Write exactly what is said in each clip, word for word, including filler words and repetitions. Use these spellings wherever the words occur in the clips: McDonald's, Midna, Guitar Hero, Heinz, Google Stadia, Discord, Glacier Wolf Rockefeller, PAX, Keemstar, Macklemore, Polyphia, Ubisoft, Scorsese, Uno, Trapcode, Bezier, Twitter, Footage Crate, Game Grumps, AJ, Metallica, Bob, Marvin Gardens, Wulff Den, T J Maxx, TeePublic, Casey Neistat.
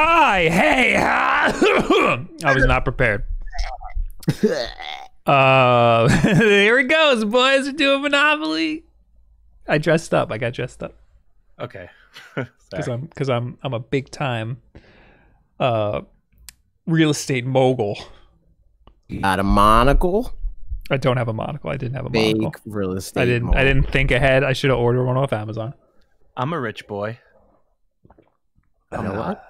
hi, hey, hi. I was not prepared. Uh, here it goes, boys. We're doing Monopoly. I dressed up. I got dressed up. Okay. Because I'm, because I'm, I'm a big time, uh, real estate mogul. Got a monocle? I don't have a monocle. I didn't have a big monocle. Big real estate. I didn't. Monocle. I didn't think ahead. I should have ordered one off Amazon. I'm a rich boy. I'm uh, not.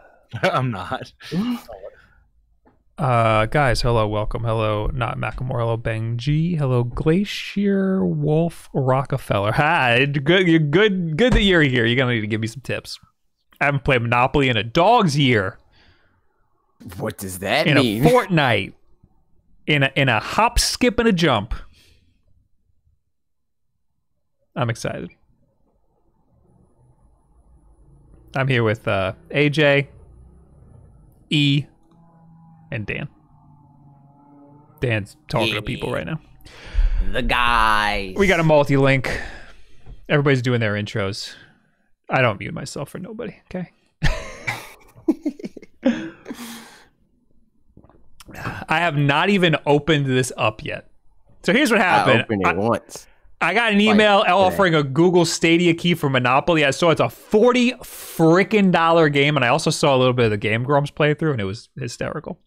I'm not. Uh, guys, hello, welcome. Hello, not Macklemore. Hello, Bang G. Hello, Glacier Wolf Rockefeller. Hi, good. You're good. Good that you're here. You're gonna need to give me some tips. I haven't played Monopoly in a dog's year. What does that in mean? In a fortnight. In a in a hop, skip, and a jump. I'm excited. I'm here with uh, A J, E, and Dan. Dan's talking yeah. to people right now. The guys. We got a multi-link. Everybody's doing their intros. I don't mute myself for nobody, okay? I have not even opened this up yet. So here's what happened. I opened it I, once. I got an email like offering a Google Stadia key for Monopoly. I saw it's a forty freaking dollar game, and I also saw a little bit of the Game Grumps playthrough, and it was hysterical.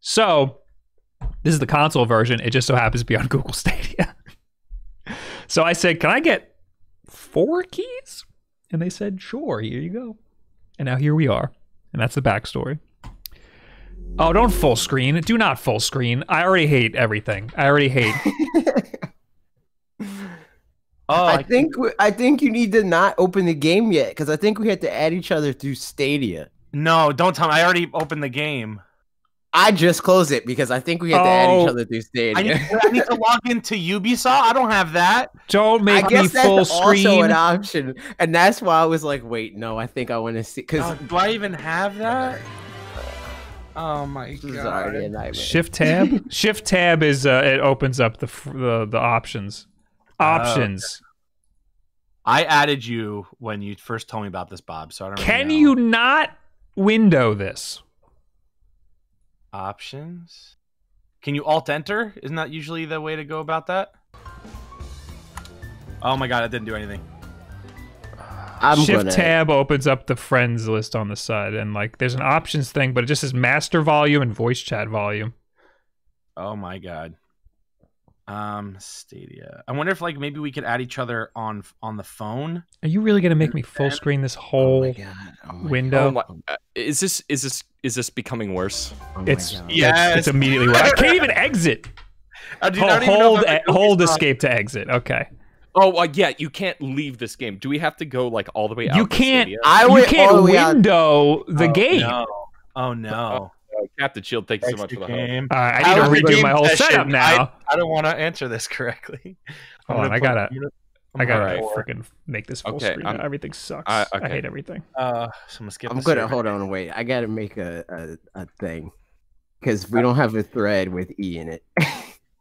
So this is the console version. It just so happens to be on Google Stadia. So I said, "Can I get four keys?" And they said, "Sure. Here you go." And now here we are, and that's the backstory. Oh, don't full screen. Do not full screen. I already hate everything. I already hate. Oh, I think I think you need to not open the game yet, because I think we had to add each other through Stadia. No, don't tell me. I already opened the game. I just closed it because I think we had oh, to add each other through Stadia. I need, I need to log into Ubisoft. I don't have that. Don't make I guess me that's full screen. Also an option, and that's why I was like, wait, no, I think I want to see. Because oh, do I even have that? Oh my god! Shift tab. Shift tab is uh, it opens up the the, the options. Options. Uh, I added you when you first told me about this, Bob. So I don't. Can really know. You not window this? Options. Can you alt enter? Isn't that usually the way to go about that? Oh my god! It didn't do anything. I'm Shift gonna... tab opens up the friends list on the side, and like there's an options thing, but it just says master volume and voice chat volume. Oh my god. Um, Stadia. I wonder if like maybe we could add each other on on the phone. Are you really gonna make me full screen this whole oh my god. Oh my window? God. Oh my... Is this is this is this becoming worse? Oh it's yes. it's, it's immediately worse. I can't even exit. Uh, do you hold hold, e hold escape to exit. Okay. Oh uh, yeah, you can't leave this game. Do we have to go like all the way out? You can't. The I you can't window out. the oh, game. No. Oh no. Oh, oh, Captain Shield, thank you so much for the help. Uh, I need I to redo my whole session. setup now. I, I don't want to answer this correctly. Hold on, I gotta. I gotta right. freaking make this full okay, screen. I'm, Everything sucks. I, okay. I hate everything. Uh, so I'm, skip I'm gonna right hold now. on. Wait, I gotta make a a, a thing because we don't have a thread with E in it.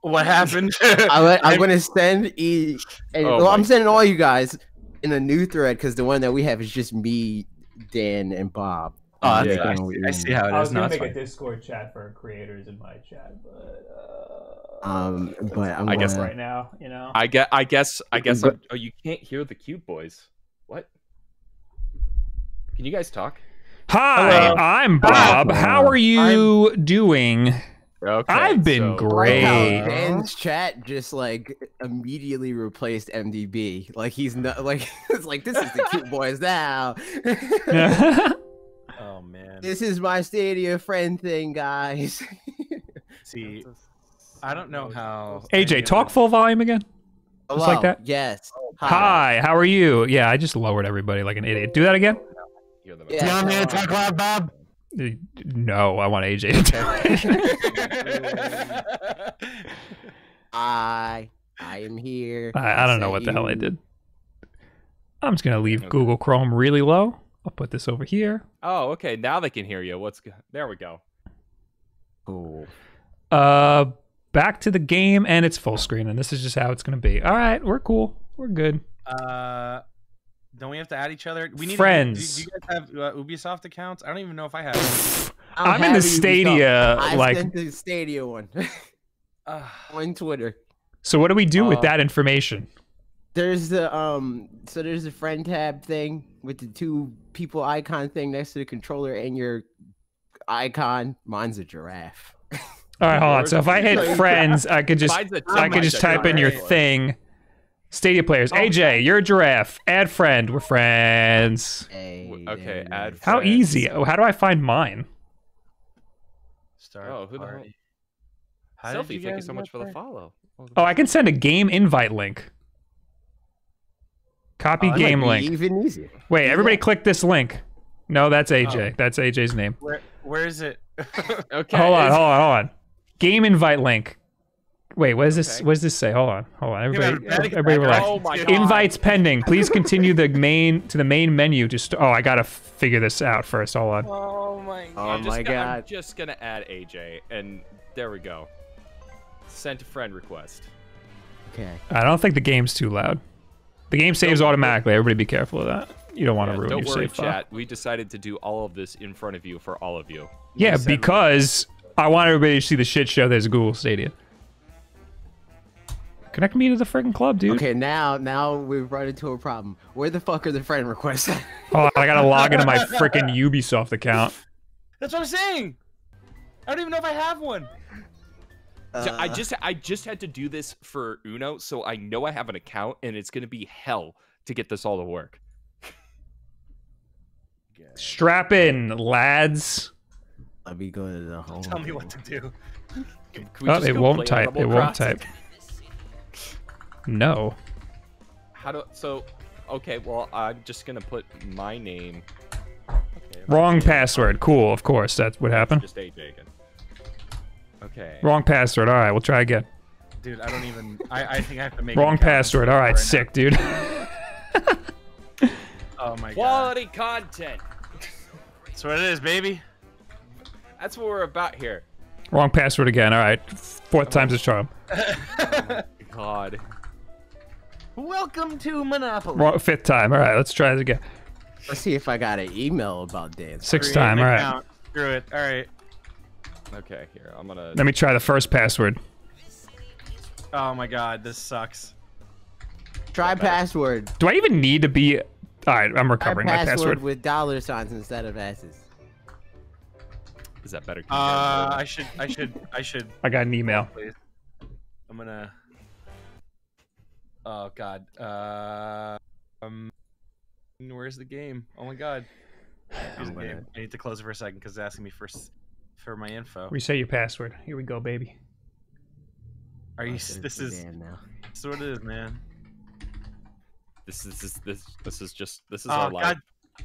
What happened? I, I'm gonna send E. And, oh well, I'm sending God. all you guys in a new thread because the one that we have is just me, Dan, and Bob. Oh, yeah, I, see, I see how it is. I was gonna no, make a Discord chat for creators in my chat, but uh, um, but I'm I guess gonna, right now, you know. I guess I guess I guess. But, oh, you can't hear the cute boys. What? Can you guys talk? Hi, hello. I'm Bob. Hello. How are you I'm... doing? Okay, I've been so great. Wow. Dan's chat just like immediately replaced M D B. Like he's not like it's like this is the cute boys now. Oh man, this is my Stadia friend thing, guys. See, I don't know how. A J, talk full volume again. Hello. Just like that. Yes. Hi. Hi. How are you? Yeah, I just lowered everybody like an idiot. Do that again. You're the best. Yeah. You want me to talk loud, Bob? No, I want A J to tell it. I, I am here. I, I don't know what the you. hell I did. I'm just going to leave okay. Google Chrome really low. I'll put this over here. Oh, okay. Now they can hear you. What's There we go. Cool. Uh, back to the game, and it's full screen, and this is just how it's going to be. All right, we're cool. We're good. Uh, Don't we have to add each other? We need friends. To, do, do you guys have uh, Ubisoft accounts? I don't even know if I have. I'm in the Stadia. I've like been to the Stadia one. uh, on Twitter. So what do we do uh, with that information? There's the um. So there's the friend tab thing with the two people icon thing next to the controller and your icon. Mine's a giraffe. All right, hold on. So if I hit friends, I could just I could just type in your thing. Stadia players. Oh, A J, you're a giraffe. Add friend. We're friends. Okay, add friend. How easy? Oh, how do I find mine? Start. Oh, who the hell? Selfie, thank you so much for the follow. Oh, I can send a game invite link. Copy oh, game link. Even easier. Wait, everybody yeah. click this link. No, that's A J. Oh. That's A J's name. Where, where is it? Okay. Hold on, hold on, hold on. Game invite link. Wait, what is okay. this? What does this say? Hold on, hold on. Everybody, yeah, everybody relax. Oh my God. Invites pending. Please continue the main to the main menu. Just oh, I gotta figure this out first. Hold on. Oh my God. Oh I'm my just, God. I'm just gonna add A J, and there we go. Sent a friend request. Okay. I don't think the game's too loud. The game saves don't automatically. Worry. Everybody be careful of that. You don't want yeah, to ruin your worry, save file. Don't worry, chat. We decided to do all of this in front of you for all of you. We yeah, because I want everybody to see the shit show that's Google Stadia. Connect me to the freaking club, dude. Okay, now now we've run into a problem. Where the fuck are the friend requests? Oh, I gotta log into my freaking Ubisoft account. That's what I'm saying. I don't even know if I have one. So I just I just had to do this for Uno, so I know I have an account, and it's gonna be hell to get this all to work. Strap in, lads. Let me go to the home. Tell me what to do. Oh, it won't type. It won't type. No. How do so? Okay, well I'm just gonna put my name. Okay, wrong password. Cool. Of course, that's what happened. Just A J again. Okay. Wrong password. All right, we'll try again. Dude, I don't even. I, I think I have to make. Wrong password. All right, right sick, now. Dude. Oh my God. Quality content. That's what it is, baby. That's what we're about here. Wrong password again. All right, fourth time's a charm. Oh my God. Welcome to Monopoly. Wrong, fifth time. All right, let's try it again. Let's see if I got an email about dance. Sixth time. All right. Screw it. All right. Okay, here, I'm gonna... Let me try the first password. Oh my God, this sucks. Try password. Do I even need to be... Alright, I'm recovering my password. With dollar signs instead of S's. Is that better? Uh, I should, I should, I should... I got an email. Please. I'm gonna... Oh God. Uh, um, where's the game? Oh my God. Here's the game. I need to close it for a second because it's asking me for... for my info. Reset your password. Here we go, baby. Are you? Oh, this is. Now. This is what it is, man. This is this this this is just this is oh, our life.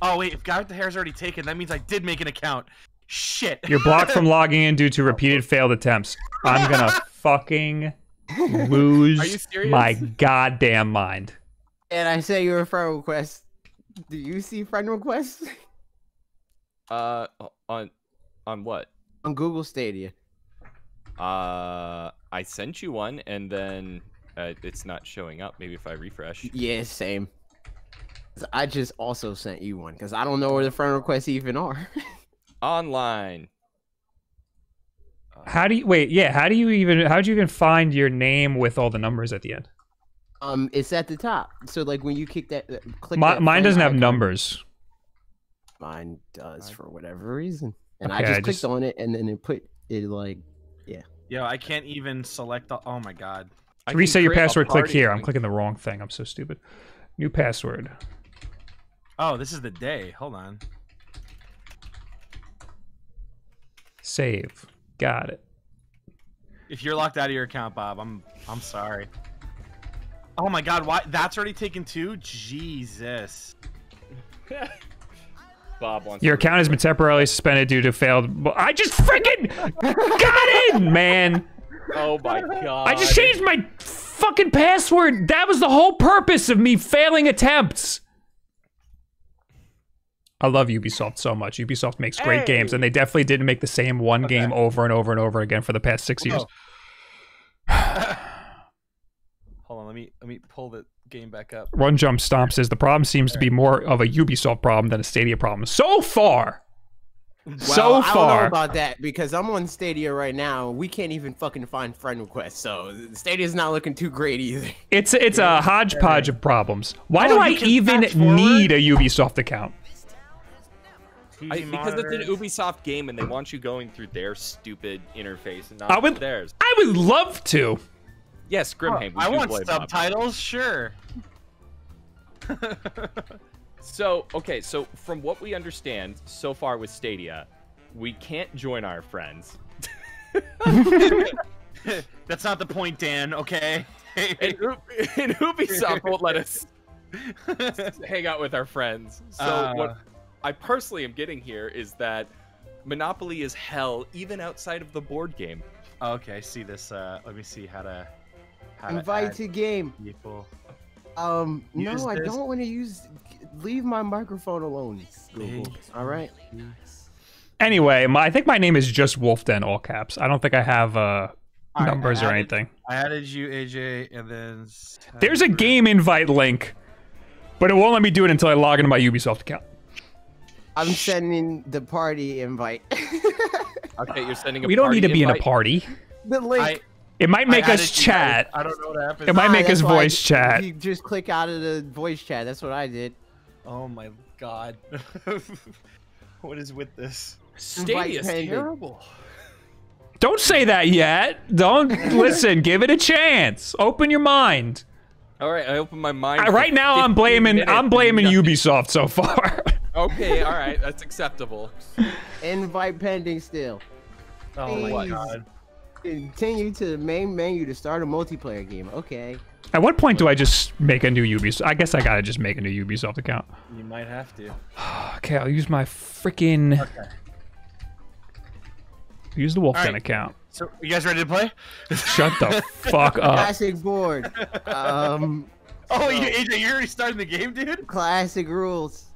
Oh wait, if God with the hair is already taken, that means I did make an account. Shit. You're blocked from logging in due to repeated failed attempts. I'm gonna fucking lose my goddamn mind. And I say you're a friend request. Do you see friend requests? Uh, on on what? On Google Stadia. Uh, I sent you one, and then uh, it's not showing up. Maybe if I refresh. Yeah, same. I just also sent you one, because I don't know where the friend requests even are. Online. How do you... Wait, yeah, how do you even... How do you even find your name with all the numbers at the end? Um, it's at the top. So, like, when you kick that... click my, that mine doesn't icon, have numbers. Mine does, for whatever reason. And okay, I just I clicked just... on it, and then it put it like, yeah. Yo, I can't even select the. Oh my God! I reset your password. Click here. I'm clicking the wrong thing. I'm so stupid. New password. Oh, this is the day. Hold on. Save. Got it. If you're locked out of your account, Bob, I'm I'm sorry. Oh my God! Why? That's already taken two. Jesus. Bob wants your account has been temporarily suspended due to failed. I just freaking got in, man. Oh my God. I just changed my fucking password. That was the whole purpose of me failing attempts. I love Ubisoft so much. Ubisoft makes great hey. games, and they definitely didn't make the same one okay. game over and over and over again for the past six Whoa. years. Hold on, let me me let me pull the game back up. Run Jump Stomp says the problem seems to be more of a Ubisoft problem than a Stadia problem so far. Well, so far. I don't know about that because I'm on Stadia right now. We can't even fucking find friend requests, so Stadia's not looking too great either. It's it's a hodgepodge of problems. Why oh, do I even need a Ubisoft account? I, because it's an Ubisoft game and they want you going through their stupid interface and not I would, theirs. I would love to. Yes, Grimhaim. Oh, I want subtitles, Bob. Sure. So, okay, so from what we understand so far with Stadia, we can't join our friends. That's not the point, Dan, okay? And, and Ubisoft won't let us hang out with our friends. So uh, what I personally am getting here is that Monopoly is hell even outside of the board game. Oh, okay, I see this. Uh, let me see how to... How Invite to, add to game. People. Um, no, use I this. don't want to use... Leave my microphone alone, Google. All right. Anyway, my, I think my name is just Wolfden, all caps. I don't think I have uh, right, numbers added, or anything. I added you, A J, and then... There's a game invite link, but it won't let me do it until I log into my Ubisoft account. I'm sending the party invite. Okay, you're sending a we party We don't need to be invite. in a party. The link. I, it might make I us chat. I don't know what happens. It might ah, make us voice I, chat. You just click out of the voice chat. That's what I did. Oh my god. What is with this? Stadia's terrible. Don't say that yet. Don't listen. Give it a chance. Open your mind. All right, I opened my mind. I, right now I'm blaming minutes. I'm blaming Ubisoft so far. Okay, all right. That's acceptable. Invite pending still. Oh Please my god. Continue to the main menu to start a multiplayer game. Okay. At what point do I just make a new Ubisoft? I guess I gotta just make a new Ubisoft account. You might have to. Okay, I'll use my freaking. Okay. Use the Wolfden right. account. So, you guys ready to play? Shut the fuck up. Classic board. Um. Oh, so... you, A J, you're already starting the game, dude. Classic rules.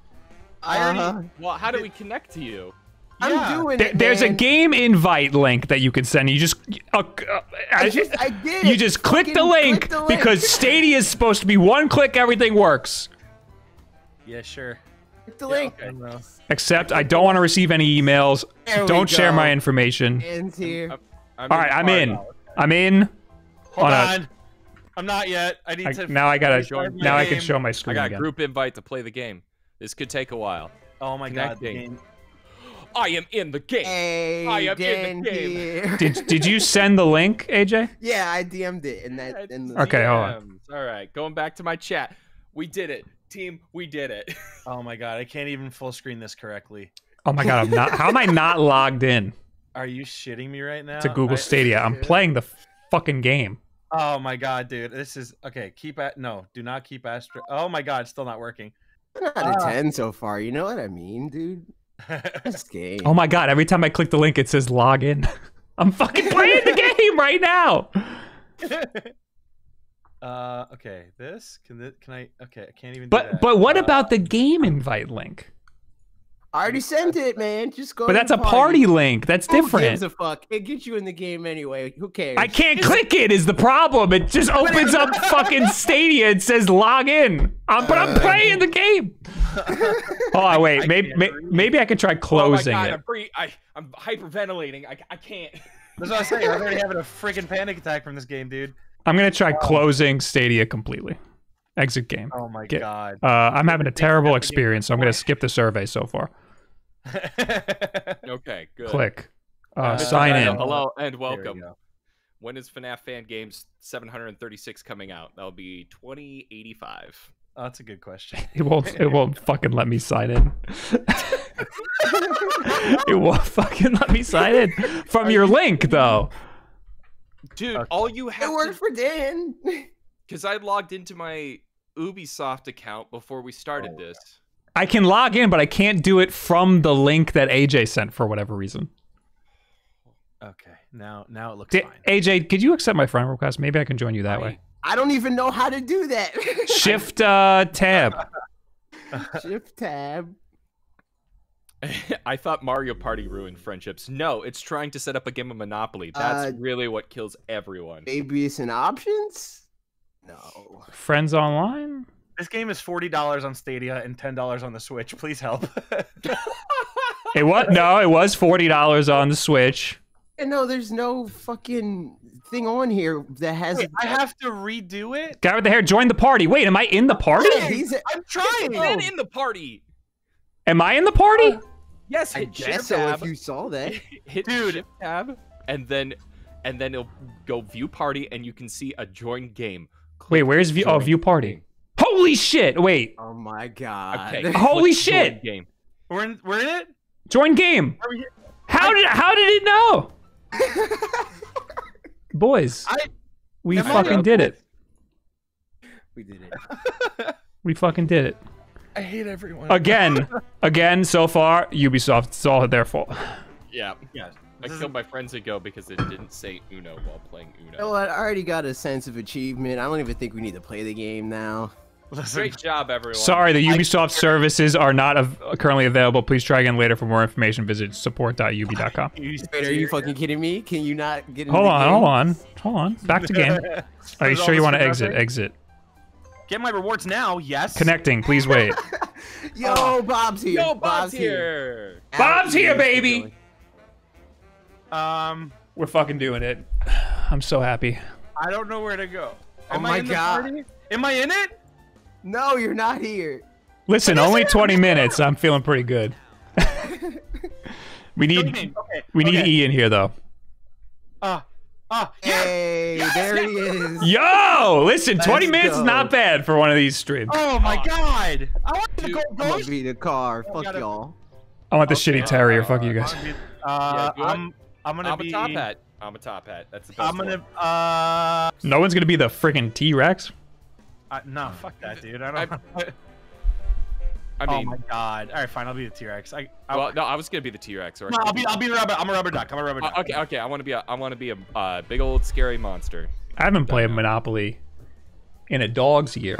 I already. Uh -huh. Well, how do we connect to you? I'm yeah. doing there, it, There's man. a game invite link that you can send. You just, uh, uh, I just, I did. You just click the, link click the link because Stadia is supposed to be one click, everything works. Yeah, sure. Click the yeah, link. Okay. Except I don't want to receive any emails. There don't share my information. Ends here. I'm, I'm, I'm All right, I'm in. Now, okay. I'm in. Hold on. on. A, I'm not yet. I need I, to. Now I gotta. Now I can show my screen. I got a again. group invite to play the game. This could take a while. Oh my Connecting. god. The game. I am in the game. Hey, I am in the game. Here. Did Did you send the link, A J? Yeah, I D M'd it. And that. In the okay, hold on. All right, going back to my chat. We did it, team. We did it. Oh my god, I can't even full screen this correctly. Oh my god, I'm not. How am I not logged in? Are you shitting me right now? To Google I, Stadia. I'm playing the fucking game. Oh my god, dude, this is okay. Keep at no. Do not keep Astro. Oh my god, it's still not working. I'm not uh, a ten so far. You know what I mean, dude. This game. Oh my god, every time I click the link it says log in. I'm fucking playing the game right now. Uh okay, this can this, can I okay, I can't even But do that. but what uh, about the game invite link? I already sent it, man. Just go. But that's a party. party link. That's different. Who gives a fuck? It gets you in the game anyway. Who cares? I can't it's... click it is the problem. It just opens up fucking Stadia and says log in. I'm, but I'm playing the game. Oh wait, maybe I maybe, maybe I could try closing oh my God, it. I'm, free, I, I'm hyperventilating. I I can't. That's what I was saying. I'm already having a freaking panic attack from this game, dude. I'm gonna try wow. closing Stadia completely. Exit game. Oh my Get, God. Uh, I'm having a terrible experience, so I'm gonna skip the survey so far. Okay, good. Click. Uh, uh, sign in. Hello and welcome. We when is FNAF Fan Games seven hundred thirty-six coming out? That'll be twenty eighty-five. Oh, that's a good question. It won't. It won't fucking let me sign in. It won't fucking let me sign in from Are your you link kidding? though. Dude, okay. all you have. It worked to... for Dan. Because I logged into my Ubisoft account before we started oh, this. God. I can log in, but I can't do it from the link that A J sent for whatever reason. Okay, now now it looks Did, fine. A J, could you accept my friend request? Maybe I can join you that I, way. I don't even know how to do that. Shift uh, tab. Shift tab. I thought Mario Party ruined friendships. No, it's trying to set up a game of Monopoly. That's uh, really what kills everyone. Maybe it's in options? No. Friends Online? This game is forty dollars on Stadia and ten dollars on the Switch. Please help. It was, no, it was forty dollars on the Switch. And no, there's no fucking thing on here that has... Wait, I have to redo it? Guy with the hair, join the party. Wait, am I in the party? Yeah, he's a... I'm trying. I'm in the party. Am I in the party? Uh, yes, hit I guess so tab. If you saw that. Hit Dude. tab, and then, and then it'll go view party, and you can see a join game. Click Wait, where's view? Oh, view party. Holy shit! Wait. Oh my god. Okay. Holy shit! Game. We're in. We're in it. Join game. How did? How did it know? Boys, I, we fucking did it. We did it. We fucking did it. I hate everyone. Again, again. So far, Ubisoft. It's all their fault. Yeah. Yeah. I killed my friends ago because it didn't say Uno while playing Uno. You know what? I already got a sense of achievement. I don't even think we need to play the game now. Listen. Great job, everyone. Sorry, the Ubisoft services are not av currently available. Please try again later. For more information, visit support dot ubi dot com. Wait, are you fucking kidding me? Can you not get into Hold on, the game? hold on. Hold on. Back to game. Are you sure you want to exit? Exit. Get my rewards now, yes. Connecting, please wait. Yo, uh, Bob's here. Yo, Bob's, Bob's here. here. Bob's here, baby. Um, We're fucking doing it. I'm so happy. I don't know where to go. Am oh my I in god. The party? Am I in it? No, you're not here. Listen, only twenty minutes. I'm feeling pretty good. we need okay. we need okay. E in here though. Uh, uh, yes! Hey, yes! there yes! he is. Yo, listen, Let's twenty minutes go. is not bad for one of these streams. Oh my god. I want to go ghost. Be the car. Fuck y'all. I want the okay. shitty terrier. Uh, Fuck you guys. Uh, yeah, I'm I'm gonna I'm be. I'm a top hat. I'm a top hat. That's the best I'm gonna. One. Uh. No one's gonna be the freaking T-Rex. Uh, no, fuck that, dude. I don't. I, I mean. Oh my god. All right, fine. I'll be the T-Rex. I, I. Well, no, I was gonna be the T-Rex. Right? No, I'll be. I'll be rubber. I'm a rubber duck. I'm a rubber duck. Uh, okay, okay. I want to be a. I want to be a uh, big old scary monster. I haven't played Monopoly in a dog's year.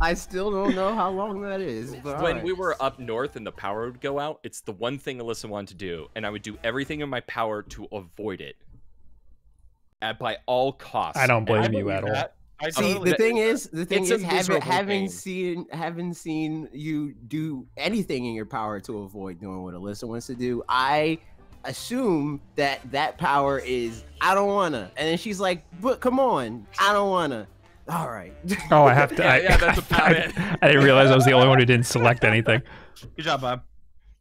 I still don't know how long that is. But when right. we were up north and the power would go out, it's the one thing Alyssa wanted to do, and I would do everything in my power to avoid it. At by all costs. I don't blame you at all. I See, the that, thing is, the thing is, haven't, haven't seen, haven't seen you do anything in your power to avoid doing what Alyssa wants to do. I assume that that power is I don't wanna, and then she's like, "But come on, I don't wanna." All right. Oh, I have to. yeah, I, yeah, that's about it. I, I didn't realize I was the only one who didn't select anything. Good job, Bob.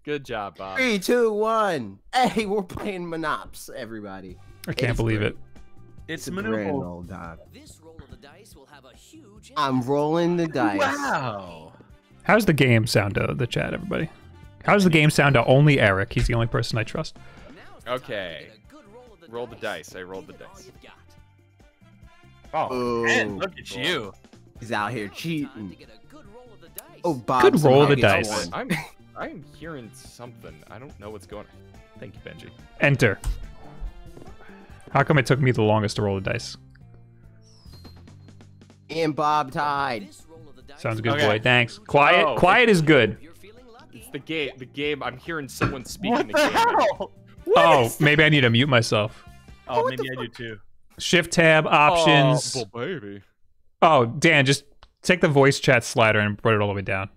Good job, Bob. Three, two, one. Hey, we're playing Monops, everybody. I can't it's believe great. it. It's, it's Monopoly. This roll of the dice will have a huge. I'm rolling the dice. Wow. How's the game sound to the chat, everybody? How's the game sound to only Eric? He's the only person I trust. Okay. Roll the dice. I rolled the dice. Oh, man, look at you. He's out here cheating. Oh, Bob. Good roll of the dice. I'm, I'm hearing something. I don't know what's going on. Thank you, Benji. Enter. How come it took me the longest to roll the dice? And Bob tied. Sounds good, okay. boy. Thanks. Quiet. Oh, Quiet is good. It's the game. The game. I'm hearing someone speaking what the, the game. Hell? What oh, maybe I need to mute myself. Oh, what maybe I do too. Shift tab options. Oh, baby. Oh, Dan, just take the voice chat slider and put it all the way down.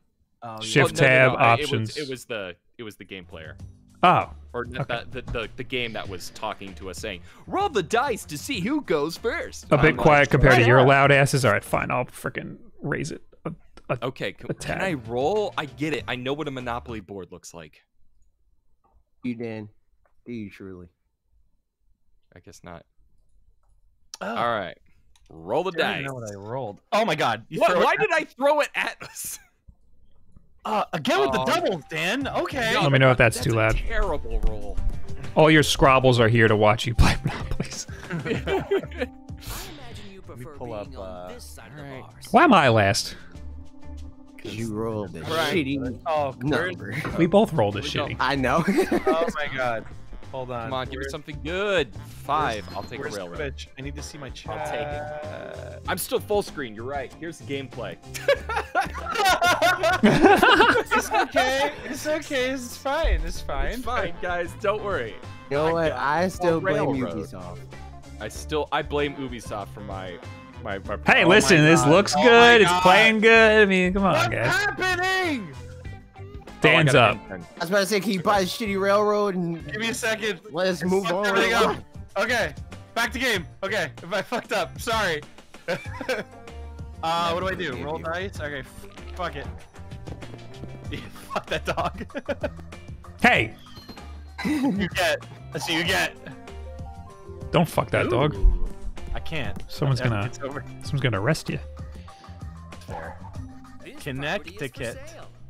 Oh, Shift no, tab no, no, no. options. It was, it was the it was the game player. Oh. Or okay. the, the, the the game that was talking to us saying, roll the dice to see who goes first. A bit I'm quiet compared to your loud asses. All right, fine. I'll freaking raise it. A, a, okay. Can, a can I roll? I get it. I know what a Monopoly board looks like. You, Dan. You truly. I guess not. Oh. All right, roll the dice. I don't know what I rolled. Oh my god! What, why did I throw it at us? Uh, again with oh. the doubles, Dan. Okay. Let me know if that's, that's too loud. A terrible roll. All your Scrabbles are here to watch you play Monopolies. Let me pull up. Uh, right. Why am I last? Because you rolled a right. shitty oh, number. We both rolled a shitty. I know. Oh my god. Hold on. Come on, where's, give me something good. Five. I'll take a railroad. Twitch? I need to see my chat. I'll take it. Uh, I'm still full screen. You're right. Here's the gameplay. It's okay. It's okay. It's fine. It's fine. It's fine, guys. Don't worry. You know I what? I still blame Ubisoft. I still I blame Ubisoft for my my. my hey, oh listen, my this God. looks oh good. It's playing good. I mean, come on, What's guys. What's happening? Stands oh, up. I was about to say, can you buy a shitty railroad and give me a second? Let's move on. Everything up. Okay, back to game. Okay, if I fucked up, sorry. uh, what do I do? Roll dice. Okay, fuck it. Yeah, fuck that dog. Hey. You get. That's what you get. Don't fuck that Ooh. dog. I can't. Someone's gonna. It's over. Someone's gonna arrest you. There. Connecticut.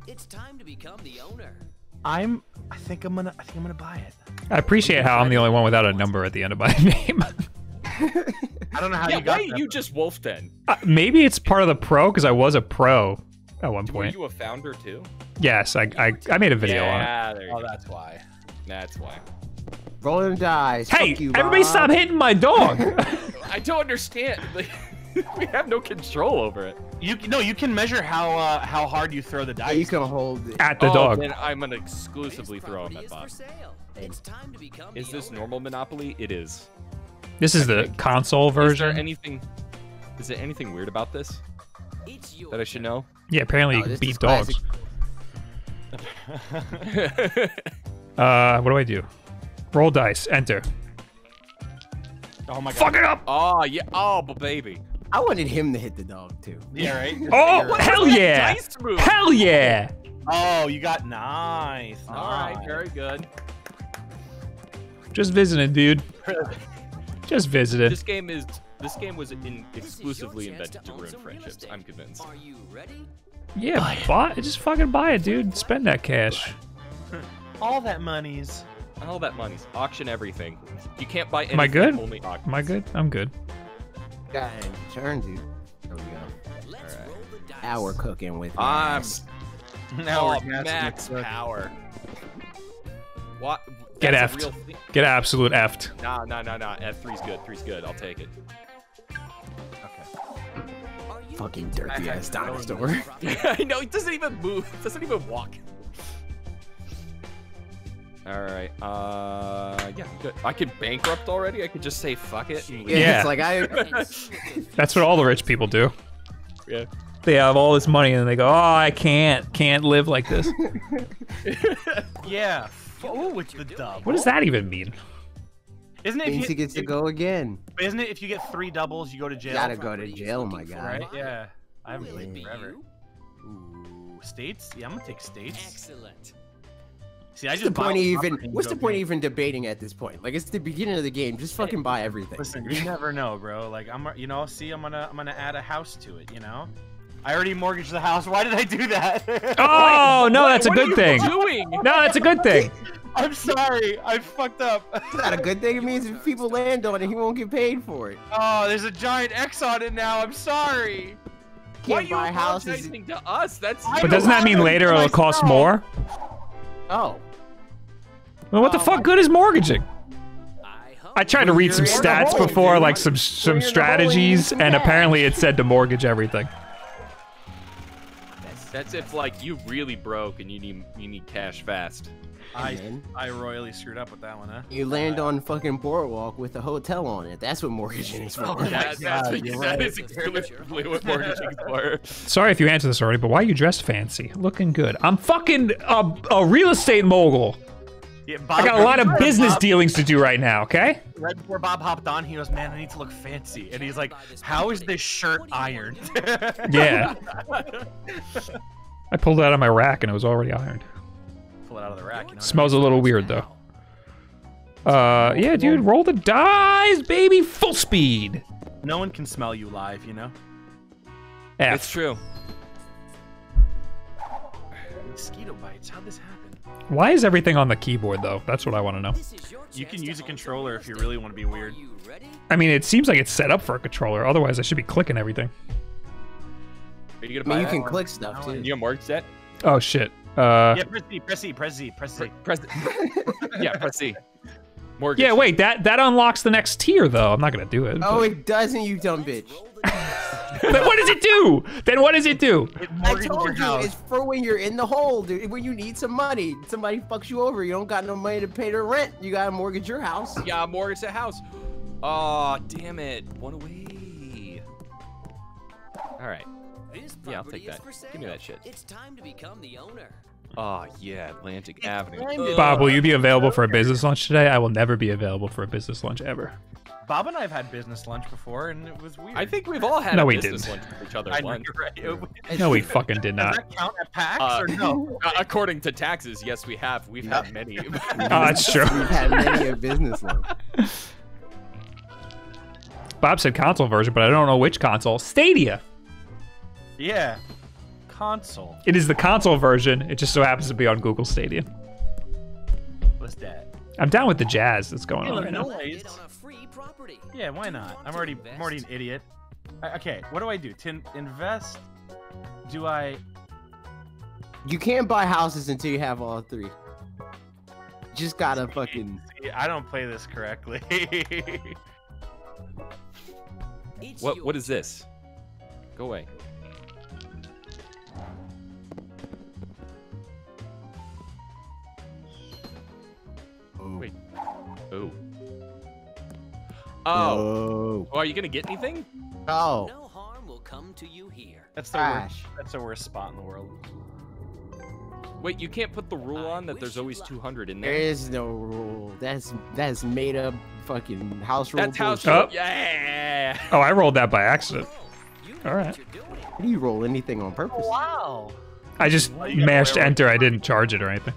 It's time to become the owner. I'm. I think I'm gonna. I think I'm gonna buy it. I appreciate how I'm the only one without a number at the end of my name. I don't know how yeah, you got. Why that, you but... just wolfed in? Uh, maybe it's part of the pro because I was a pro at one point. Were you a founder too? Yes, I. I, I made a video yeah, on it. Yeah, there you oh, go. that's why. That's why. Rolling dice. Hey, you, everybody, Bob. Stop hitting my dog. I don't understand. We have no control over it. You no, you can measure how uh, how hard you throw the dice. Yeah, you can hold it. at the oh, dog. Then I'm gonna exclusively throw them at Bob. It's time to become is this owner. normal Monopoly? It is. This is I the console version. Is there anything? Is there anything weird about this that I should know? Yeah, apparently oh, you can beat dogs. uh, what do I do? Roll dice. Enter. Oh my God! Fuck it up! Oh yeah! Oh, but baby. I wanted him to hit the dog too. Yeah, right. oh, hell yeah! Hell yeah! Oh, you got nice. nice. All right, very good. Just visiting, dude. Just visiting. This game is. This game was in, exclusively invented to, to ruin friendships. I'm convinced. Are you ready? Yeah, buy it. Buy, just fucking buy it, dude. Spend that cash. All that money's. All that money's. Auction everything. You can't buy anything. Am I good? Only auctions. Am I good? I'm good. Got it. Turn, dude. There we go. Let's All right. roll the dice. Now we're cooking with um, now oh, we're max power. What? Get That's effed. Get absolute effed. Nah, nah, nah, nah. F three's good. Three's good. I'll take it. Okay. Fucking dirty ass dinosaur. I know. It doesn't even move. It doesn't even walk. All right. Uh, yeah. Good. I could bankrupt already. I could just say fuck it. And leave. Yeah. It's like I. That's what all the rich people do. Yeah. They have all this money and they go, "Oh, I can't, can't live like this." yeah. Oh, with the double. What does that even mean? Isn't it? Means he gets to go again. Isn't it? If you get three doubles, you go to jail. You gotta go to jail, my guy. Right? Yeah. I haven't played forever. Ooh, states? Yeah, I'm gonna take states. Excellent. See, I what's just the point even? What's the point game. even debating at this point? Like it's the beginning of the game. Just fucking buy everything. Listen, you never know, bro. Like I'm, you know, see, I'm gonna, I'm gonna add a house to it. You know, I already mortgaged the house. Why did I do that? Oh no, that's a good thing. What are you doing? No, that's a good thing. I'm sorry, I fucked up. It's not a good thing. It means if people land on it, he won't get paid for it. Oh, there's a giant X on it now. I'm sorry. Why are you apologizing to us? That's. But doesn't that mean later it'll cost more? Oh. Well, what the um, fuck good is mortgaging? I, I tried to read some stats rolling, before, dude. like some some strategies, and apparently it said to mortgage everything. That's, that's if like you really broke and you need you need cash fast. I I royally screwed up with that one, huh? You land uh, on fucking boardwalk with a hotel on it. That's what mortgaging is for. Oh, that, that's God, what, that right. is exactly what mortgaging is for. Sorry if you answered this already, but why are you dressed fancy? Looking good. I'm fucking a, a real estate mogul. Yeah, Bob, I got a lot of business Bob, dealings to do right now, okay? Right before Bob hopped on, he goes, man, I need to look fancy. And he's like, how is this shirt ironed? yeah. I pulled it out of my rack and it was already ironed. Pull it out of the rack. You know, smells a little weird, though. Uh, yeah, dude, roll the dice, baby. Full speed. No one can smell you live, you know? F. It's true. Mosquito bites. How'd this happen? Why is everything on the keyboard, though? That's what I want to know. You can use a controller if you really want to be weird. I mean, it seems like it's set up for a controller. Otherwise, I should be clicking everything. Are you gonna I mean, you can click stuff, too. You marked that? Oh, shit. Uh, yeah, press C, press C, press C, press C. Press, yeah, press C. Mortgage. Yeah, wait, that, that unlocks the next tier, though. I'm not going to do it. But... Oh, it doesn't, you dumb bitch. Then what does it do? Then what does it do? It I told you, it's for when you're in the hole, dude. When you need some money, somebody fucks you over. You don't got no money to pay their rent. You got to mortgage your house. Yeah, mortgage the house. Oh, damn it. One away. All right. This yeah, I'll take that. Give me that shit. It's time to become the owner. Oh, yeah, Atlantic it's Avenue. Ugh. Bob, will you be available for a business lunch today? I will never be available for a business lunch ever. Bob and I have had business lunch before, and it was weird. I think we've all had no, a we business didn't. lunch with each other once. Right. No, we fucking did not. Does that count at PAX uh, or no? According to taxes, yes, we have. We've yeah. had many. Oh, that's true. We've had many a business lunch. Bob said console version, but I don't know which console. Stadia. Yeah. Console. It is the console version. It just so happens to be on Google Stadia. What's that? I'm down with the jazz that's going hey, on right now. Yeah, why not? I'm already, I'm already an idiot. I, okay, what do I do? To invest? Do I? You can't buy houses until you have all three. You just gotta see, fucking. See, I don't play this correctly. What? What is this? Go away. Oh. Wait. Oh. Oh. oh, are you gonna get anything? Oh. No harm will come to you here. That's the Gosh. worst. That's the worst spot in the world. Wait, you can't put the rule I on that. There's always two hundred in there. There is no rule. That's that's made up fucking house rule. That's house rule. Oh. Yeah. Oh, I rolled that by accident. All right. How do you roll anything on purpose? Oh, wow. I just well, mashed enter. I didn't charge it or anything.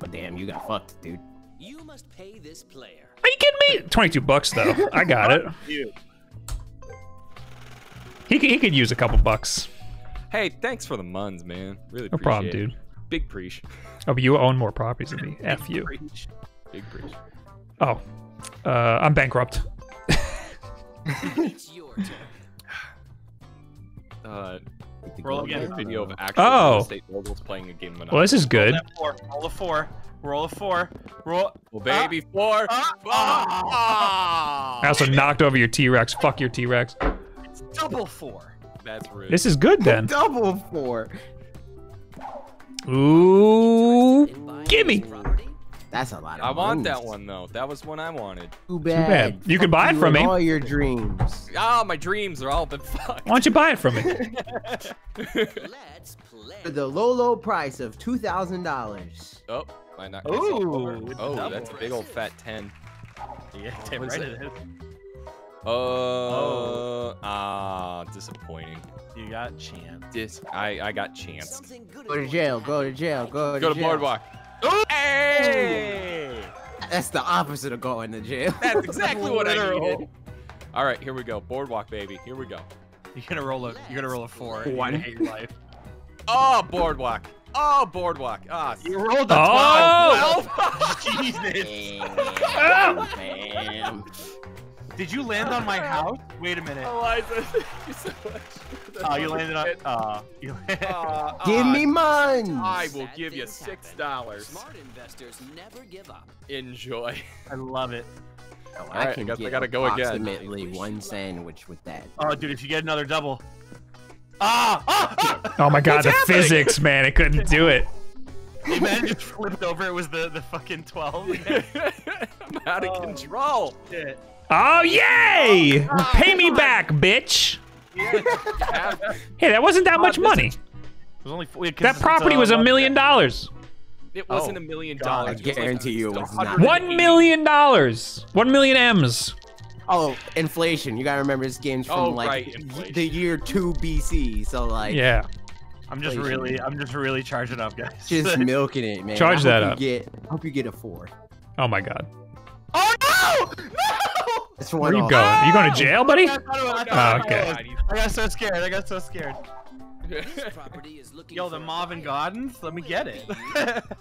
But damn, you got fucked, dude. You must pay this player. Are you kidding me? twenty-two bucks though. I got it. He could, he could use a couple bucks. Hey, thanks for the muns, man. Really appreciate it. No problem, dude. Big preach. Oh, but you own more properties than me. F you. Preach. Big preach. Oh, uh, I'm bankrupt. It's your turn. Uh, we're all getting a video of actual oh. real estate moguls playing a game of Monopoly. Well, this is good. Roll a four. Roll a four. Roll. Well, baby, ah. four. Ah. Ah. I also knocked over your T-Rex. Fuck your T-Rex. It's double four. That's rude. This is good then. Double four. Ooh. Gimme. That's a lot of I moves. want that one, though. That was one I wanted. Too bad. Too bad. You can buy it from me. All your dreams. Ah, oh, my dreams are all been fucked. Why don't you buy it from me? Let's play. For the low, low price of two thousand dollars. Oh, I knocked myself over. Oh, that's a big old fat ten. Yeah, ten right at it. Oh, ah, disappointing. You got chanced. Dis I, I got chanced. Go to jail. Go to jail. Go to jail. Go to Boardwalk. Hey! That's the opposite of going to jail. That's exactly what I needed. All right, here we go. Boardwalk, baby. Here we go. You're gonna roll a. You're gonna roll a four. Oh, I hate life. Oh, boardwalk. Oh, boardwalk. Ah, oh, you rolled a twelve. Oh! Jesus. Bam, bam. Did you land on my house? Wait a minute. Eliza, thank you so much. Oh, you landed on. Uh, you landed. Uh, uh, give me mine. I will give you six dollars. Smart investors never give up. Enjoy. I love it. Oh, I, right, can I, guess get I gotta go approximately again. One sandwich with that. Oh, dude, if you get another double. Ah! ah, ah oh my God, the happening? physics, man, it couldn't do it. The man just flipped over. It was the the fucking twelve. I'm out of oh, control. Shit. Oh, yay! Oh, Pay me back, bitch! Yeah. Hey, that wasn't that God, much money. It was only four, that property was a million dollars. It wasn't a million dollars. I guarantee you it was not. One million dollars. One million M's. Oh, inflation. You gotta remember this game's from oh, like right. the year two B C. So like. Yeah. I'm just inflation. really, I'm just really charging up, guys. Just milking it, man. Charge that up. Get, I hope you get a four. Oh my God. Oh no! No! Where are you going? Are you going to jail, buddy? Oh, okay. I got so scared. I got so scared. Yo, the Marvin Gardens? Let me get it.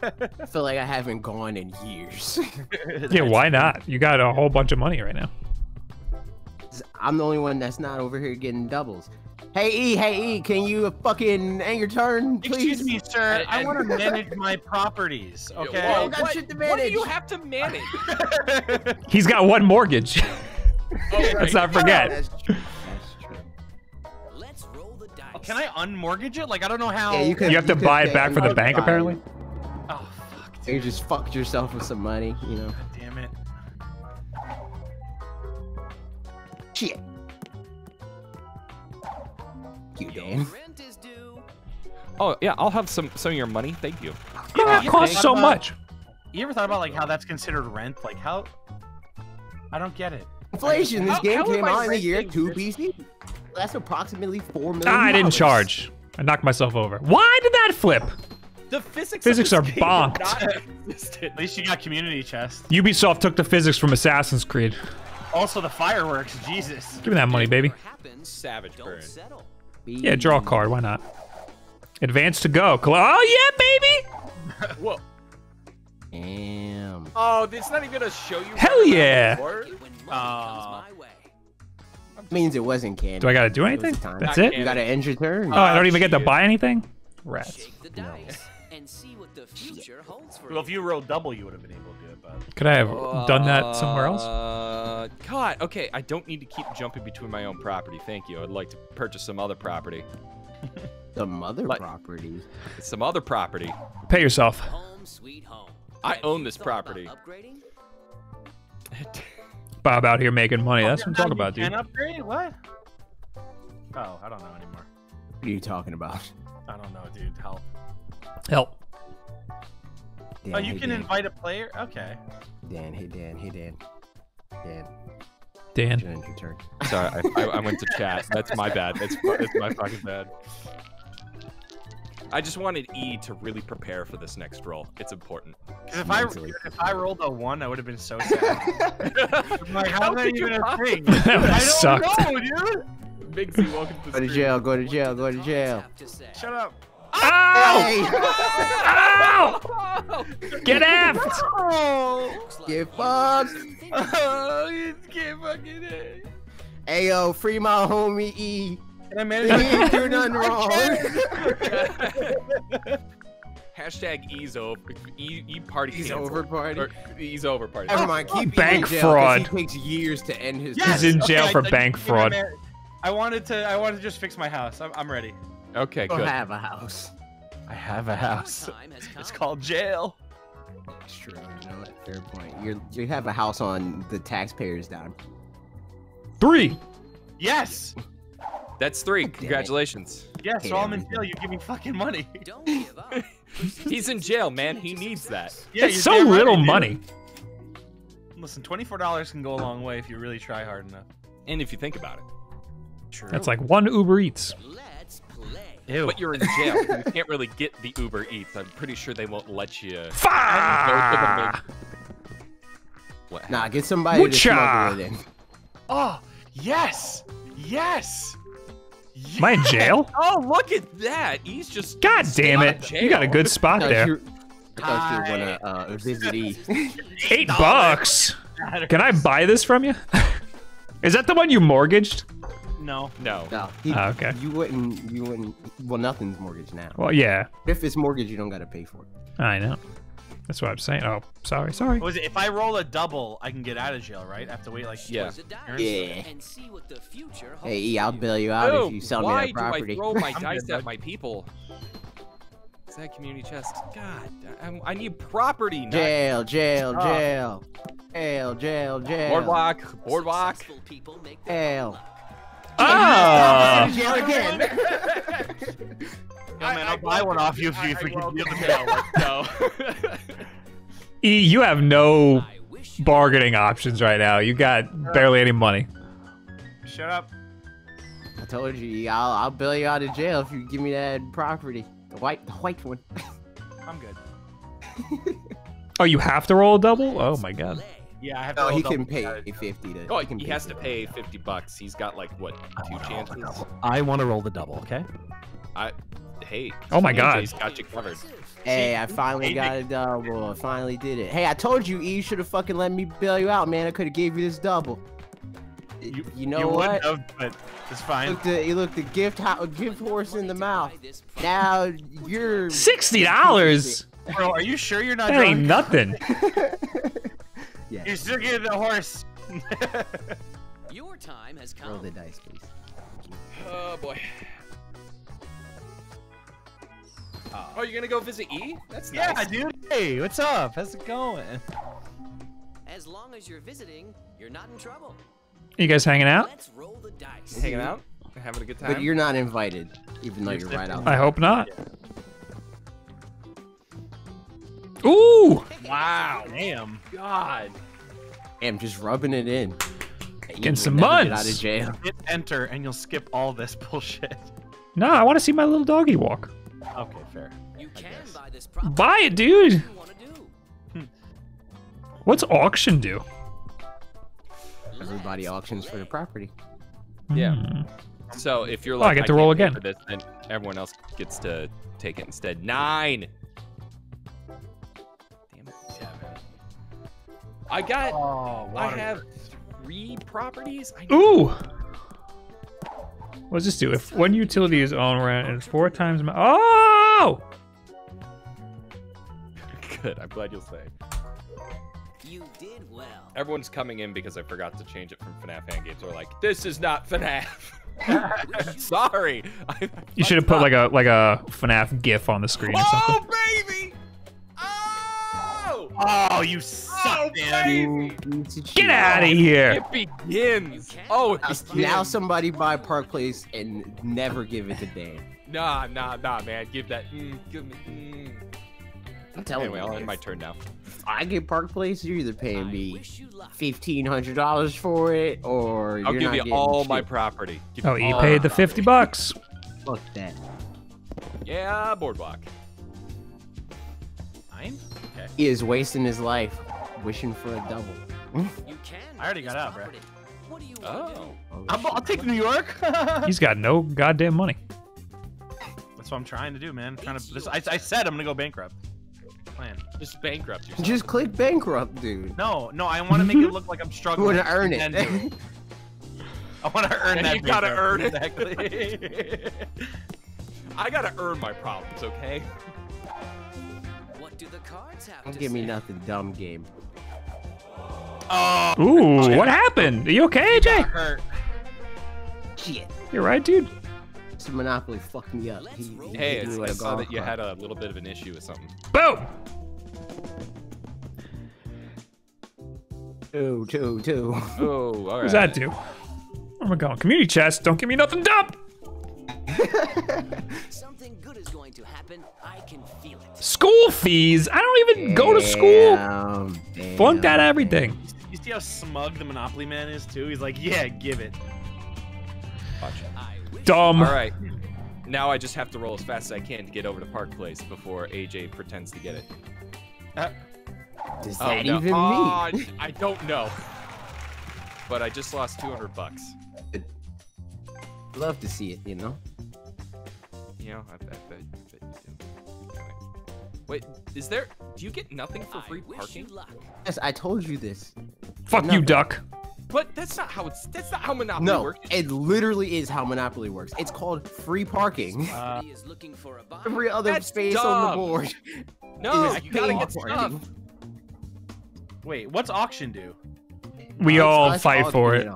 I feel like I haven't gone in years. Yeah, why not? You got a whole bunch of money right now. I'm the only one that's not over here getting doubles. Hey, E, hey, E, can you fucking end your turn, please? Excuse me, sir. I, I want to manage my properties, okay? Well, I got what, shit to manage. What do you have to manage? He's got one mortgage. Oh, right. Let's not forget. That's true. That's true. Let's roll the dice. Oh, can I unmortgage it? Like, I don't know how. Yeah, you, could, you have you to buy it back from the bank, buy. apparently. Oh, fuck, dude. You just fucked yourself with some money, you know? God damn it. Shit. You don't. Oh yeah, I'll have some some of your money. Thank you. Yeah, that you costs so about, much. You ever thought about like how that's considered rent? Like how? I don't get it. Inflation. This how, game how came out in the year two B C. That's approximately four million. Ah, I didn't charge. I knocked myself over. Why did that flip? The physics. Physics are bonked. At least you got community chest. Ubisoft took the physics from Assassin's Creed. Also the fireworks. Jesus. Give me that money, baby. Savage burn. Yeah, draw a card. Why not? Advance to go. Oh yeah, baby. Whoa. Damn. Oh, it's not even gonna show you. Hell yeah. Uh, means it wasn't candy. Do I gotta do anything? It That's it. You gotta end your turn. Oh, I don't even get to buy anything. Rats. No. Well, if you rolled double, you would have been able to do it. But could I have uh, done that somewhere else? God. Okay, I don't need to keep jumping between my own property. Thank you. I'd like to purchase some other property. Some other like, property. Some other property. Pay yourself. Home sweet home. I own this property. Bob out here making money. That's what I'm talking about, dude. Can upgrade? What? Oh, I don't know anymore. What are you talking about? I don't know, dude. Help. Help. Dan, oh, you hey, can Dan. invite a player? Okay. Dan, hey, Dan, hey, Dan. Dan. Dan. Dan. Your turn. Sorry, I, I, I went to chat. That's my bad. That's, that's my fucking bad. I just wanted E to really prepare for this next roll. It's important. Because if I if I rolled a one, I would have been so sad. Like, how, how did you even think? That would have sucked. I don't know, dude. Big Z, welcome to the stream. Go to jail. Go to jail. Go to jail. Shut up. Ow! Hey! Ow! Get effed! No! Get fucked! Oh, get fucking it! Ayo, free my homie E. And I managed to do nothing wrong. Hashtag E's over. E, e party. E's over party. Or, E's over party. Never mind. Keep bank in jail fraud. He takes years to end his. Yes! He's in jail okay, for I, bank I, fraud. I wanted to. I wanted to just fix my house. I'm, I'm ready. Okay, good. I have a house. I have a house. It's called jail. That's true. You know what? Fair point. You you have a house on the taxpayer's dime. Three. Yes. That's three. Congratulations. Yeah, so I'm in jail. You give me fucking money. Don't give up. He's in jail, man. He needs that. Yeah, it's so little money. Listen, twenty-four dollars can go a long way if you really try hard enough. And if you think about it. True. That's like one Uber Eats. Let's play. Ew. But you're in jail. You can't really get the Uber Eats. I'm pretty sure they won't let you. Fa! Nah, get somebody Mucha. to smuggle it in. Oh, yes. Yes. Yes. Am I in jail? Oh, look at that! He's just God damn it! You got a good spot there. You thought you were gonna uh, visit E. Eight bucks. Can I buy this from you? Is that the one you mortgaged? No, no, no. He, oh, okay. You wouldn't. You wouldn't. Well, nothing's mortgaged now. Well, yeah. If it's mortgaged, you don't gotta pay for it. I know. That's what I'm saying. Oh, sorry, sorry. What was it? If I roll a double, I can get out of jail, right? I have to wait like yeah, yeah. And see what the future holds. Hey, E, I'll bail you out oh, if you sell me that property. Why do I throw my dice at my people? Is that community chest? God, I, I need property. Not jail, jail, oh. jail, jail, jail, jail. Boardwalk, boardwalk. Jail. Ah! Oh. Jail again. Yo, man, I'll I, buy I, one I, off you if you can deal with that one. E, you have no bargaining options right now. You got barely any money. Shut up. I told you, E, I'll, I'll bail you out of jail if you give me that property. The white, the white one. I'm good. Oh, you have to roll a double? Oh, my God. Yeah, I have to. Oh, he can pay fifty. To, oh, he, can he pay has to pay fifty bucks. He's got like what two chances? I want to roll the double. Okay. I. Hey. Oh my God. He's got you covered. Hey, I finally got a double. I finally did it. Hey, I told you, E, you should have fucking let me bail you out, man. I could have gave you this double. You, you know you what? Have, but it's fine. Looked a, you looked the gift ho gift horse in the mouth. Now you're sixty dollars. Bro, are you sure you're not? That drunk? Ain't nothing. Yeah. You're still getting the horse. Your time has come. Roll the dice, please. Oh boy. Oh, oh you're gonna go visit E? That's yeah, nice. Dude. Hey, what's up? How's it going? As long as you're visiting, you're not in trouble. You guys hanging out? Let's roll the dice. Hanging out? Having a good time? But you're not invited, even though you're right out. I hope not. Ooh! Wow. Damn. God. I'm just rubbing it in. Getting some muds. Get out of jail. Hit enter and you'll skip all this bullshit. No, I want to see my little doggy walk. Okay, fair. You can buy this property. Buy it, dude. What's auction do? Everybody auctions for the property. Yeah. Mm. So if you're like, oh, I get to I roll again. This, then everyone else gets to take it instead. Nine. Damn it. Seven. I got. Oh, I have three properties. I Ooh. What's this do? If one utility is on rent and four times my oh. Good. I'm glad you'll say. You did well. Everyone's coming in because I forgot to change it from FNAF hand games. They're like, this is not FNAF. Sorry. I, you should have put like a like a FNAF GIF on the screen or something. Oh baby! Oh! Oh, you suck, man. Oh, get out of here! It begins. Oh, it begins. Now somebody buy Park Place and never give it to Dan. Nah, nah, nah, man. Give that. Mm, give me. Mm. I'm telling anyway, you. Anyway, I'll end my turn now. I get Park Place, you're either paying me fifteen hundred dollars for it, or I'll you're give not you all shit. My property. Give oh, he paid the fifty bucks. Fuck that. Yeah, boardwalk. Nine? Okay. He is wasting his life wishing for a double. You can. I already got out, bro. What do you oh. oh I'm, I'll take New York. He's got no goddamn money. That's what I'm trying to do, man. I'm trying to, this, I, I said I'm going to go bankrupt. Plan. Just bankrupt yourself. Just click bankrupt, dude. No, no, I want to make it look like I'm struggling. You want to earn it. it. I want to earn and that. You gotta earn it. Exactly. I gotta earn my problems, okay? What do the cards have Don't to give say? me nothing dumb game. Oh. Ooh, shit. What happened? Are you okay, Jay? Shit. You're right, dude. Monopoly fucked me up. He, he hey, I like saw that card. You had a little bit of an issue with something. Boom! Two, two, two. Oh, all right. What does that do? Where am I going? Community chest. Don't give me nothing dumb. Something good is going to happen. I can feel it. School fees. I don't even damn, go to school. Damn, Flunked out everything. You see how smug the Monopoly man is too? He's like, yeah, give it. Watch it. Dumb. All right, now I just have to roll as fast as I can to get over to Park Place before A J pretends to get it. Uh, Does that oh, no. even oh, mean? I don't know, but I just lost two hundred bucks. I'd love to see it, you know. You know, I bet, bet, bet you do. Anyway. Wait, is there? Do you get nothing for free parking? Yes, I told you this. Fuck nothing. You, duck. But that's not how it's. That's not how Monopoly no, works. No, it literally is how Monopoly works. It's called free parking. Uh, Every other that's space dumb. on the board. No, you gotta get stuff. Wait, what's auction do? We oh, all fight all for it. it.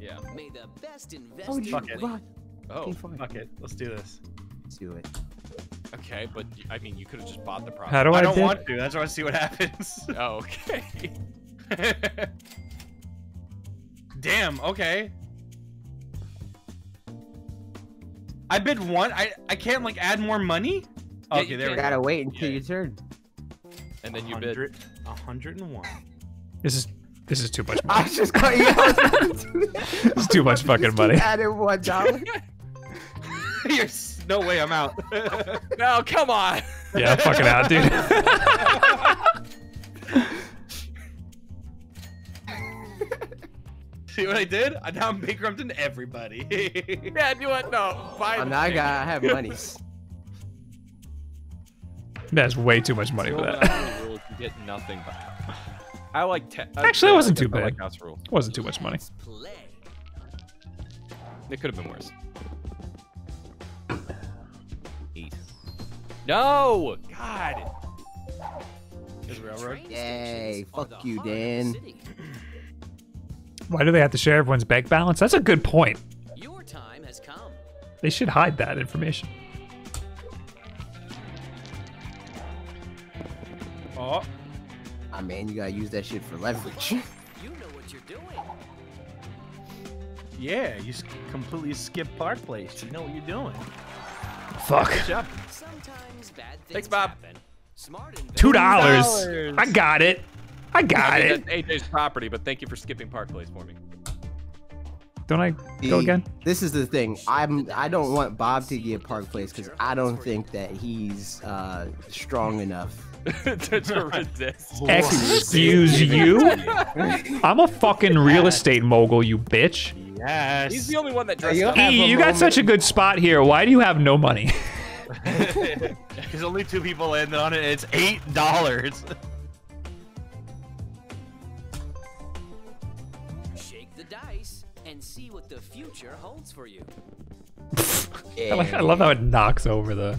Yeah. May the best oh, fuck it. Oh, fuck it. Let's do this. Let's do it. Okay, but I mean, you could have just bought the property. How do I? I don't did? want to. That's why I see what happens. Oh, okay. Damn, okay. I bid one. I I can't like add more money. Okay, yeah, you there we go. Gotta wait until yeah. your turn. And then you bid one hundred and one. This is this is too much money. I was just caught you out. It's too much fucking money. Added one dollar. You're no way I'm out. No, come on. Yeah, I'm fucking out, dude. See what I did? I now I'm bankrupting everybody. Yeah, you want no. Buy now I got. I have monies. That's way too much money so for that. Rules, you get nothing. By I like. Te Actually, I it wasn't like too bad. Like it wasn't too much money. It could have been worse. Eight. No, God. Railroad. Yay! Fuck you, Dan. Why do they have to share everyone's bank balance? That's a good point. Your time has come. They should hide that information. Oh. Ah, man, you gotta use that shit for leverage. You know what you're doing. Yeah, you completely skipped Park Place. You know what you're doing. Fuck. Good job. Sometimes bad things Thanks, Bob. Happen. Two dollars. I got it. I got I mean, it. That's A J's property, but thank you for skipping Park Place for me. Don't I go again? This is the thing. I'm. I don't want Bob to get Park Place because I don't think that he's uh, strong enough to, to resist. Excuse you? I'm a fucking real estate mogul, you bitch. Yes. He's the only one that dresses up. E, you got moment. such a good spot here. Why do you have no money? There's only two people landed on it. It's eight dollars. Shake the dice and see what the future holds for you. Yeah. I, like, I love how it knocks over the.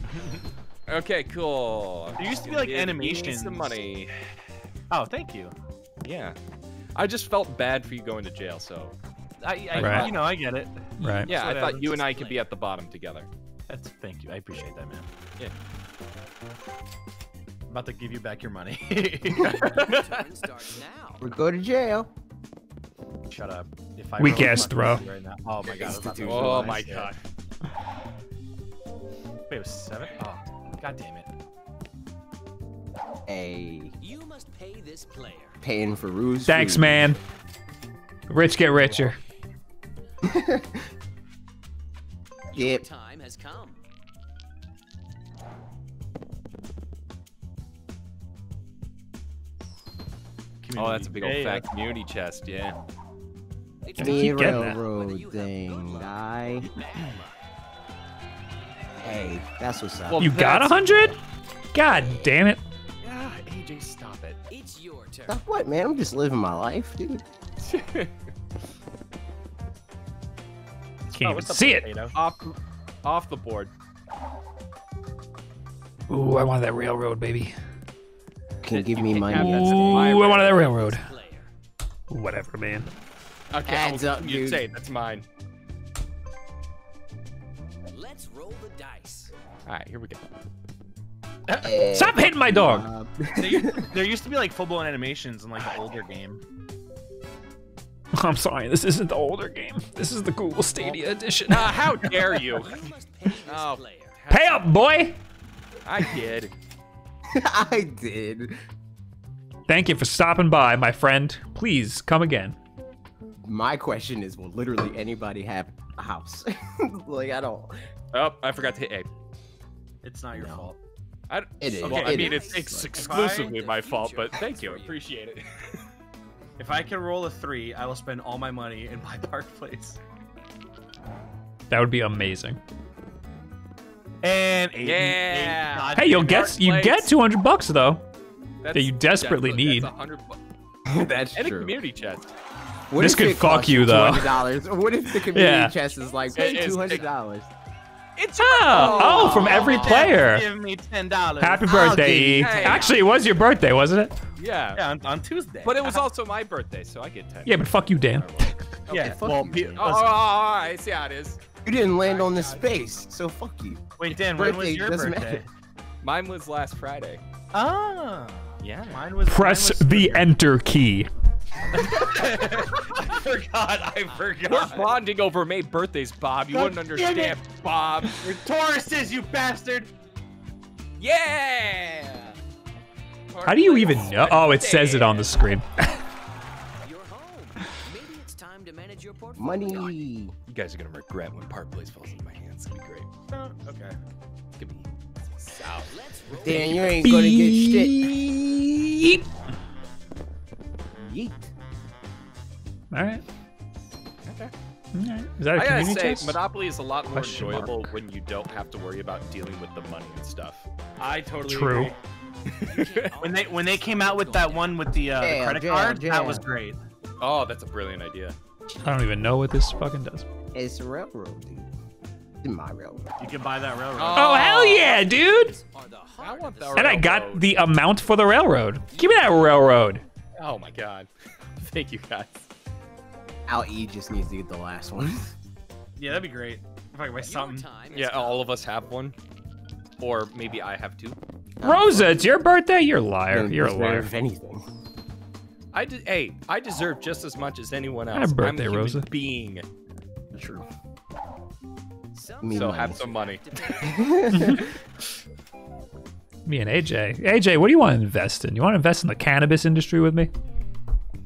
Okay, cool. There used to be like animations. Some money. Oh, thank you. Yeah. I just felt bad for you going to jail, so. I, I right. you know, I get it. Right. Yeah, so I thought you and I could be at the bottom together. That's thank you. I appreciate that, man. Yeah. I'm about to give you back your money. We're going to jail. Shut up. If I we guessed, bro. Right now, oh my god. To, oh my god. Wait, it was seven? Oh, god damn it. Hey. You must pay this player. Paying for ruse. Thanks, food. man. Rich get richer. Yep. Time has come. Community oh, that's a big old fat community chest, yeah. The railroad thing, guy. Hey, that's what's up. Well, you got a hundred? God damn it. Yeah, A J, stop it. It's your turn. Stop what, man? I'm just living my life, dude. Can't oh, even see it off, off the board. Ooh, I want that railroad, baby. Can you give me my Ooh, I want that railroad. Whatever, man. Okay, Adds up, you say that's mine. Let's roll the dice. All right, here we go. Uh, Stop hitting my dog. Uh, there, used, there used to be like full-blown animations in like the older game. I'm sorry, this isn't the older game. This is the Google Stadia edition. Uh, how dare you? Oh, pay up, boy! I did. I did. Thank you for stopping by, my friend. Please, come again. My question is, will literally anybody have a house? Like, at all. Oh, I forgot to hit A. It's not your no. fault. I don't, it is. Well, it I mean, is. It's, it's exclusively my fault, but thank you. I appreciate it. If I can roll a three, I will spend all my money in my Park Place. That would be amazing. And eight, yeah. Eight, hey, you'll get you place. get two hundred bucks though that's, that you desperately need. That's, that's and true. And a community chest. What this could fuck you though. What if the community yeah. chest is like pay two hundred dollars? It's oh, oh, from every player. Give me ten dollars. Happy birthday! Actually, it was your birthday, wasn't it? Yeah, yeah, on, on Tuesday. But it was also my birthday, so I get ten. Yeah, but fuck you, Dan. Okay, yeah, fuck well, you. Oh, I see how it is. You didn't land on this space, so fuck you. Wait, Dan, when was your birthday? Matter. Mine was last Friday. Ah, yeah, mine was. Press mine was the Friday. Enter key. I forgot, I forgot. We're bonding over May birthdays, Bob. You God wouldn't understand, it. Bob. You're Tauruses, you bastard. Yeah. Park How do you even know? Oh, it says it on the screen. You're home. Maybe it's time to manage your portfolio. Money. You guys are gonna regret when Park Place falls into my hands. It's gonna be great. Oh, okay. Give me out. Dan, you ain't gonna get shit. Yeet. Yeet. All right. Okay. All right. Is that a I gotta say, test? Monopoly is a lot more Question enjoyable mark. when you don't have to worry about dealing with the money and stuff. I totally True. agree. when they when they came out with that one with the, uh, yeah, the credit yeah, card, yeah. that was great. Oh, that's a brilliant idea. I don't even know what this fucking does. It's a railroad, dude. It's my railroad. You can buy that railroad. Oh, oh hell yeah, dude! I want the railroad. And I got the amount for the railroad. Give me that railroad. Oh my god. Thank you guys. Al E just needs to get the last one. Yeah, that'd be great. If I could buy something. Yeah, all of us have one. Or maybe I have two. Rosa, it's your birthday? You're a liar. You're a liar. Anything. I did. Hey, I deserve just as much as anyone else. Happy birthday, I'm a human Rosa. Being. true. Me so have some money. Me and A J. A J, what do you want to invest in? You want to invest in the cannabis industry with me?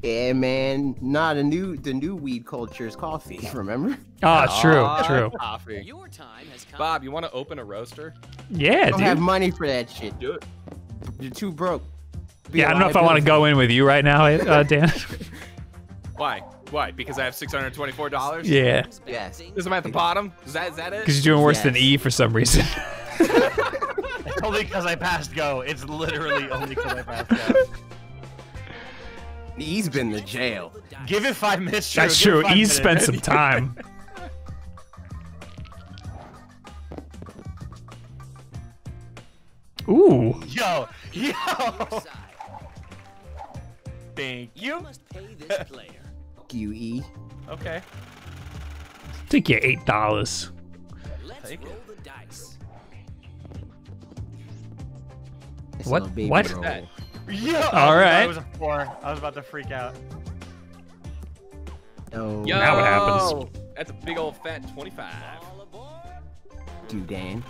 Yeah, man. Not a new. The new weed culture is coffee. Remember? Oh, it's true. Oh, true. Coffee. Your time has come. Bob, you want to open a roaster? Yeah, dude. I don't have money for that shit. Do it. You're too broke. Be yeah, I don't know if I want to go in with you right now, uh, Dan. Why? Why? Because I have six hundred twenty-four dollars? Yeah. Yes. Because I'm at the bottom? Is that, is that it? Because you're doing worse yes. than E for some reason. It's only because I passed go. It's literally only because I passed go. E's been to jail. Give it five minutes. True. That's true. E's spent some time. Ooh. Yo. Yo. Thank you. You must pay this player. Fuck you, E. Okay. Take your eight dollars. Let's roll the dice. What? What? What? That? Yo. All oh, right. I was a four. I was about to freak out. Oh. Yo. Now what happens? That's a big old fat twenty-five. Dude, Dan.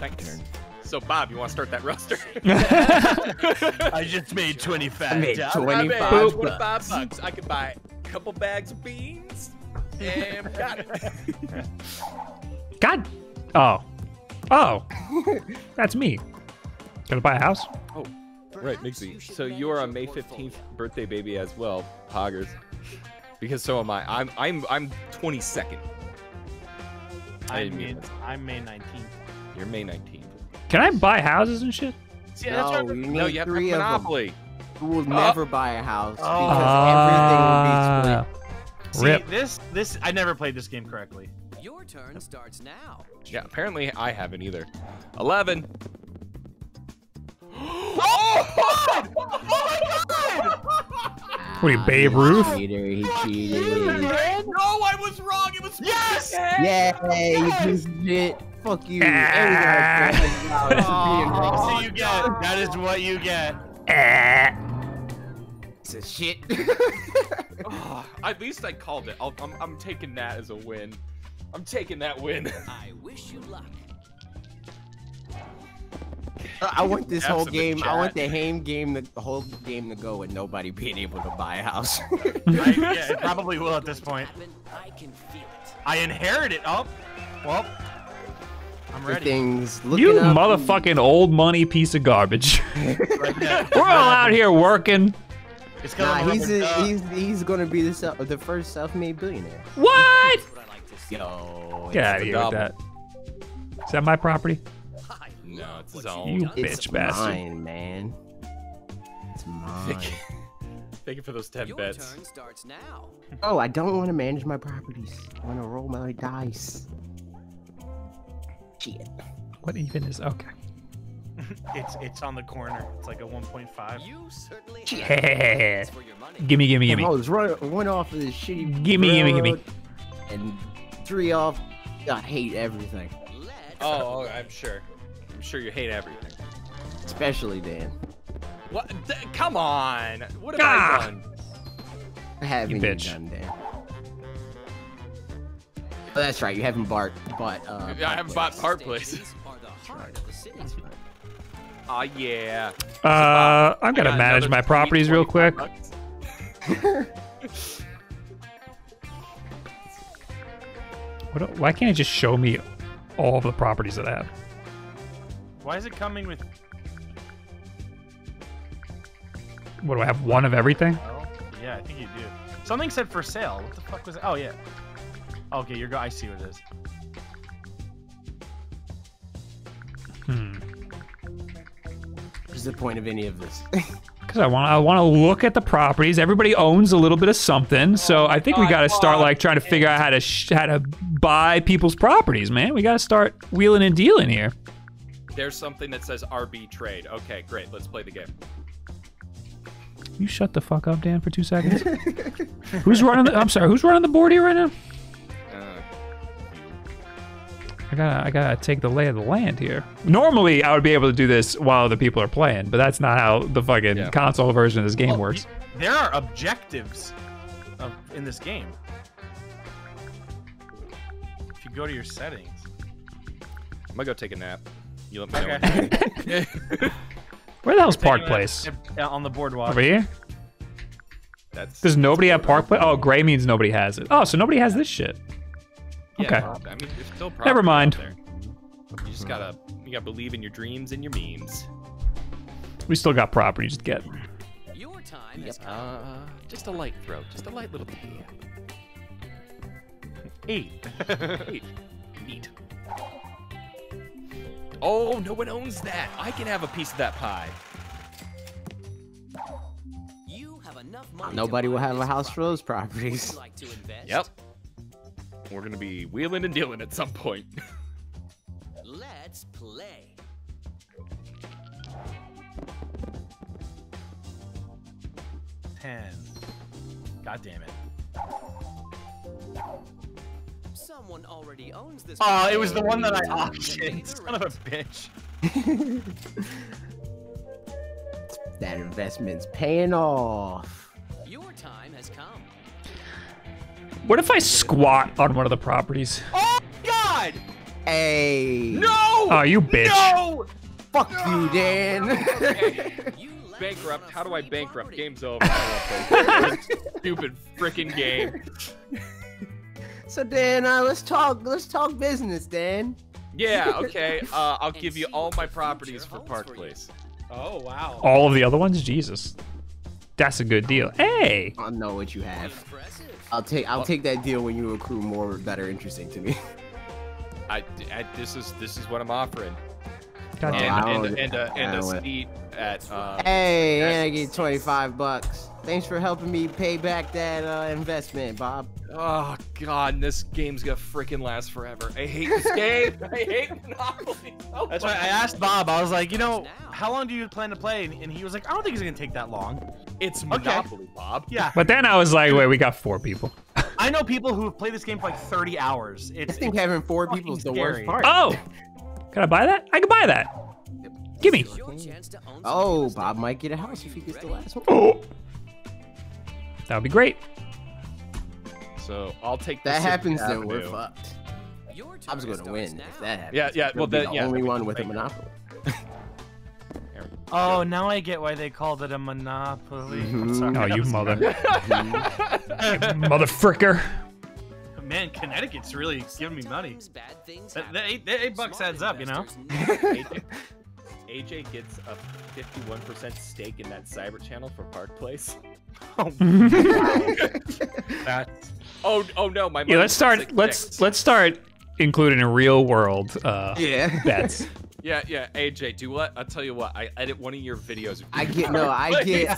Thanks. Turn. So, Bob, you want to start that roster? I just made twenty-five. I made twenty-five bucks. bucks. I could buy a couple bags of beans. And got it. God. Oh. Oh. That's me. Gonna buy a house? Oh. Right, Mixie. So you're a May fifteenth birthday baby as well, Poggers. Because so am I. I'm I'm I'm twenty-second. I mean, I'm May nineteenth. You're May nineteenth. Can I buy houses and shit? Yeah, no, that's right. No, you have to Monopoly. You will never oh. buy a house because uh, everything will be split. Rip. See, this, this, I never played this game correctly. Your turn starts now. Yeah, apparently I haven't either. eleven. Oh! Oh my god! What are you, Babe Ruth? He cheated. He cheated. No, I was wrong. It was yes. Yes. Yay! Yes. You just did. Fuck you. Ah. There we go. Oh, so you get. God. That is what you get. Ah. It's a shit. Oh, at least I called it. I'll, I'm, I'm taking that as a win. I'm taking that win. I wish you luck. I want this whole game. Chat. I want the game game, the whole game to go with nobody being able to buy a house. Right? Yeah, it probably will at this point. I can feel it. I inherit it. Oh, well, I'm ready. Things looking you up. Motherfucking old money piece of garbage. Right now. We're all out here working. It's nah, he's a, he's he's gonna be the self, the first self-made billionaire. What? Yo, get out of here with that. Is that my property? No, it's his own. You bitch it's bastard. It's mine, man. It's mine. Thank you for those ten Your bets. Turn starts now. Oh, I don't want to manage my properties. I want to roll my dice. Shit. What even is... Okay. it's it's on the corner. It's like a one point five. You certainly yeah. Gimme, gimme, gimme. Oh, it's right, one off of this shitty... Gimme, gimme, gimme. And three off... I hate everything. Let's oh, okay, I'm sure. I'm sure you hate everything. Especially Dan. What? D come on! What have ah! I done? I haven't you bitch. done, Dan. Oh, that's right. You haven't bought, bought, uh, I haven't place. bought part place. Aw, oh, yeah. Uh, I'm gonna manage my properties real quick. What, why can't it just show me all the properties that I have? Why is it coming with... What, do I have one of everything? Oh, yeah, I think you do. Something said for sale. What the fuck was it? Oh, yeah. Okay, you're go I see what it is. Hmm. What's the point of any of this? Because I want I want to look at the properties. Everybody owns a little bit of something, so I think we got to start like trying to figure out how to sh how to buy people's properties, man. We got to start wheeling and dealing here. There's something that says R B trade. Okay, great. Let's play the game. You shut the fuck up, Dan, for two seconds. Who's running the? I'm sorry. Who's running the board here right now? Uh, I gotta, I gotta take the lay of the land here. Normally, I would be able to do this while the people are playing, but that's not how the fucking yeah. console version of this game well, works. There are objectives of, in this game. go to your settings. I'm gonna go take a nap. You let me okay. know. Where the hell's Park Place? On the boardwalk. Over here? That's, Does nobody have Park Place? Oh, gray means nobody has it. Oh, so nobody has this shit. Yeah, okay. Probably. I mean, it's still Never mind. There. You just gotta, you gotta believe in your dreams and your memes. We still got properties to get. Your time yep. is uh, just a light throat, just a light little pee. Eight. Eight. Neat. Oh, no one owns that. I can have a piece of that pie. You have enough money. Nobody will have a house for those properties. Like to invest? Yep. We're gonna be wheeling and dealing at some point. Let's play. Ten. God damn it. Someone already owns this. Oh, it was the one that I auctioned. Son of a bitch. That investment's paying off. Your time has come. What if I squat on one of the properties? Oh God! Hey. No! Oh, you bitch. No! Fuck no! You, Dan. Okay. You bankrupt. How do I bankrupt? Property. Game's over. Stupid freaking game. So Dan, uh, let's talk. Let's talk business, Dan. Yeah. Okay. Uh, I'll give you all my properties for Park Place. Oh wow. All of the other ones, Jesus. That's a good deal. Hey. I know what you have. I'll take. I'll take that deal when you accrue more that are interesting to me. I. I this is. This is what I'm offering. God damn it. And, and, and, and, and a seat at. Um, hey, and I get twenty-five bucks. Thanks for helping me pay back that uh, investment, Bob. Oh God, this game's gonna freaking last forever. I hate this game. I hate Monopoly. So That's why I asked Bob. I was like, you know, how long do you plan to play? And he was like, I don't think it's gonna take that long. It's Monopoly, okay. Bob. Yeah. But then I was like, wait, we got four people. I know people who have played this game for like thirty hours. It's, I think it's having four people is the worst part. Oh. Can I buy that? I can buy that. Gimme. Oh, Bob might get a house if he gets the last one. Oh. That would be great. So I'll take that. Happens, then we're fucked. I was going to win if that happens. Yeah, yeah. Well, the only one with a monopoly. Oh, now I get why they called it a monopoly. Oh, you mother. Motherfricker. Man, Connecticut's really giving me money. That, that eight, that eight bucks adds up, you know? A J, A J gets a fifty-one percent stake in that cyber channel for Park Place. Oh, that's... oh, oh no, my yeah, let's start. Let's next. let's start including a real world uh, yeah. bets. Yeah, yeah, A J, do what? I'll tell you what, I edit one of your videos. I get, no, I get,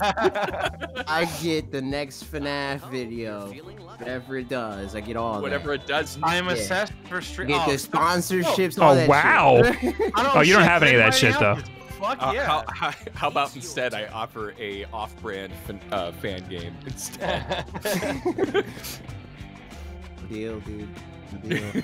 I get the next FNAF video. Whatever it does, I get all Whatever that. it does. I am yeah. assessed for stream. Get oh, the sponsorships, all oh, that wow. Shit. Oh, you don't have any of that shit, though. Fuck yeah. Uh, how, how, how about instead I offer a off-brand fan, uh, fan game instead? Deal, dude. Deal.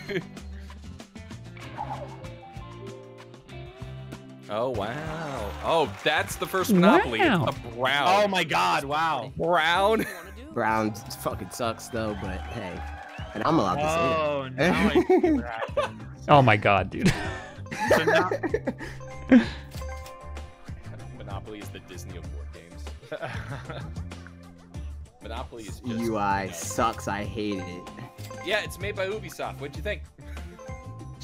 Oh, wow. Oh, that's the first Monopoly. Wow. It's a brown. Oh, my God. Wow. Brown. Brown fucking sucks, though, but hey. And I'm allowed oh, to say that. Oh, no. I oh, my God, dude. So now... Monopoly is the Disney of board games. Monopoly is just... U I sucks. I hated it. Yeah, it's made by Ubisoft. What'd you think?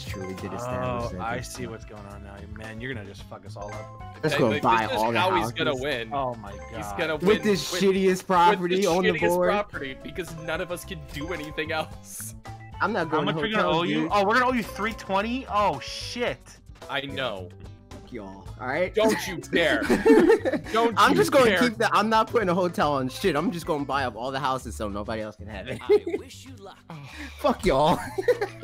Truly did establish. Oh, I see what's going on now, man. You're gonna just fuck us all up. Let's go buy all the houses. He's gonna win. Oh my God. He's gonna win with this shittiest property on the board. Property because none of us can do anything else. I'm not going. How much are we gonna owe you? Oh, we're gonna owe you three twenty. Oh shit. I know. Y'all. All right. Don't you dare. Don't. I'm just going to keep that. I'm not putting a hotel on shit. I'm just going to buy up all the houses so nobody else can have it. I wish you luck. Fuck y'all.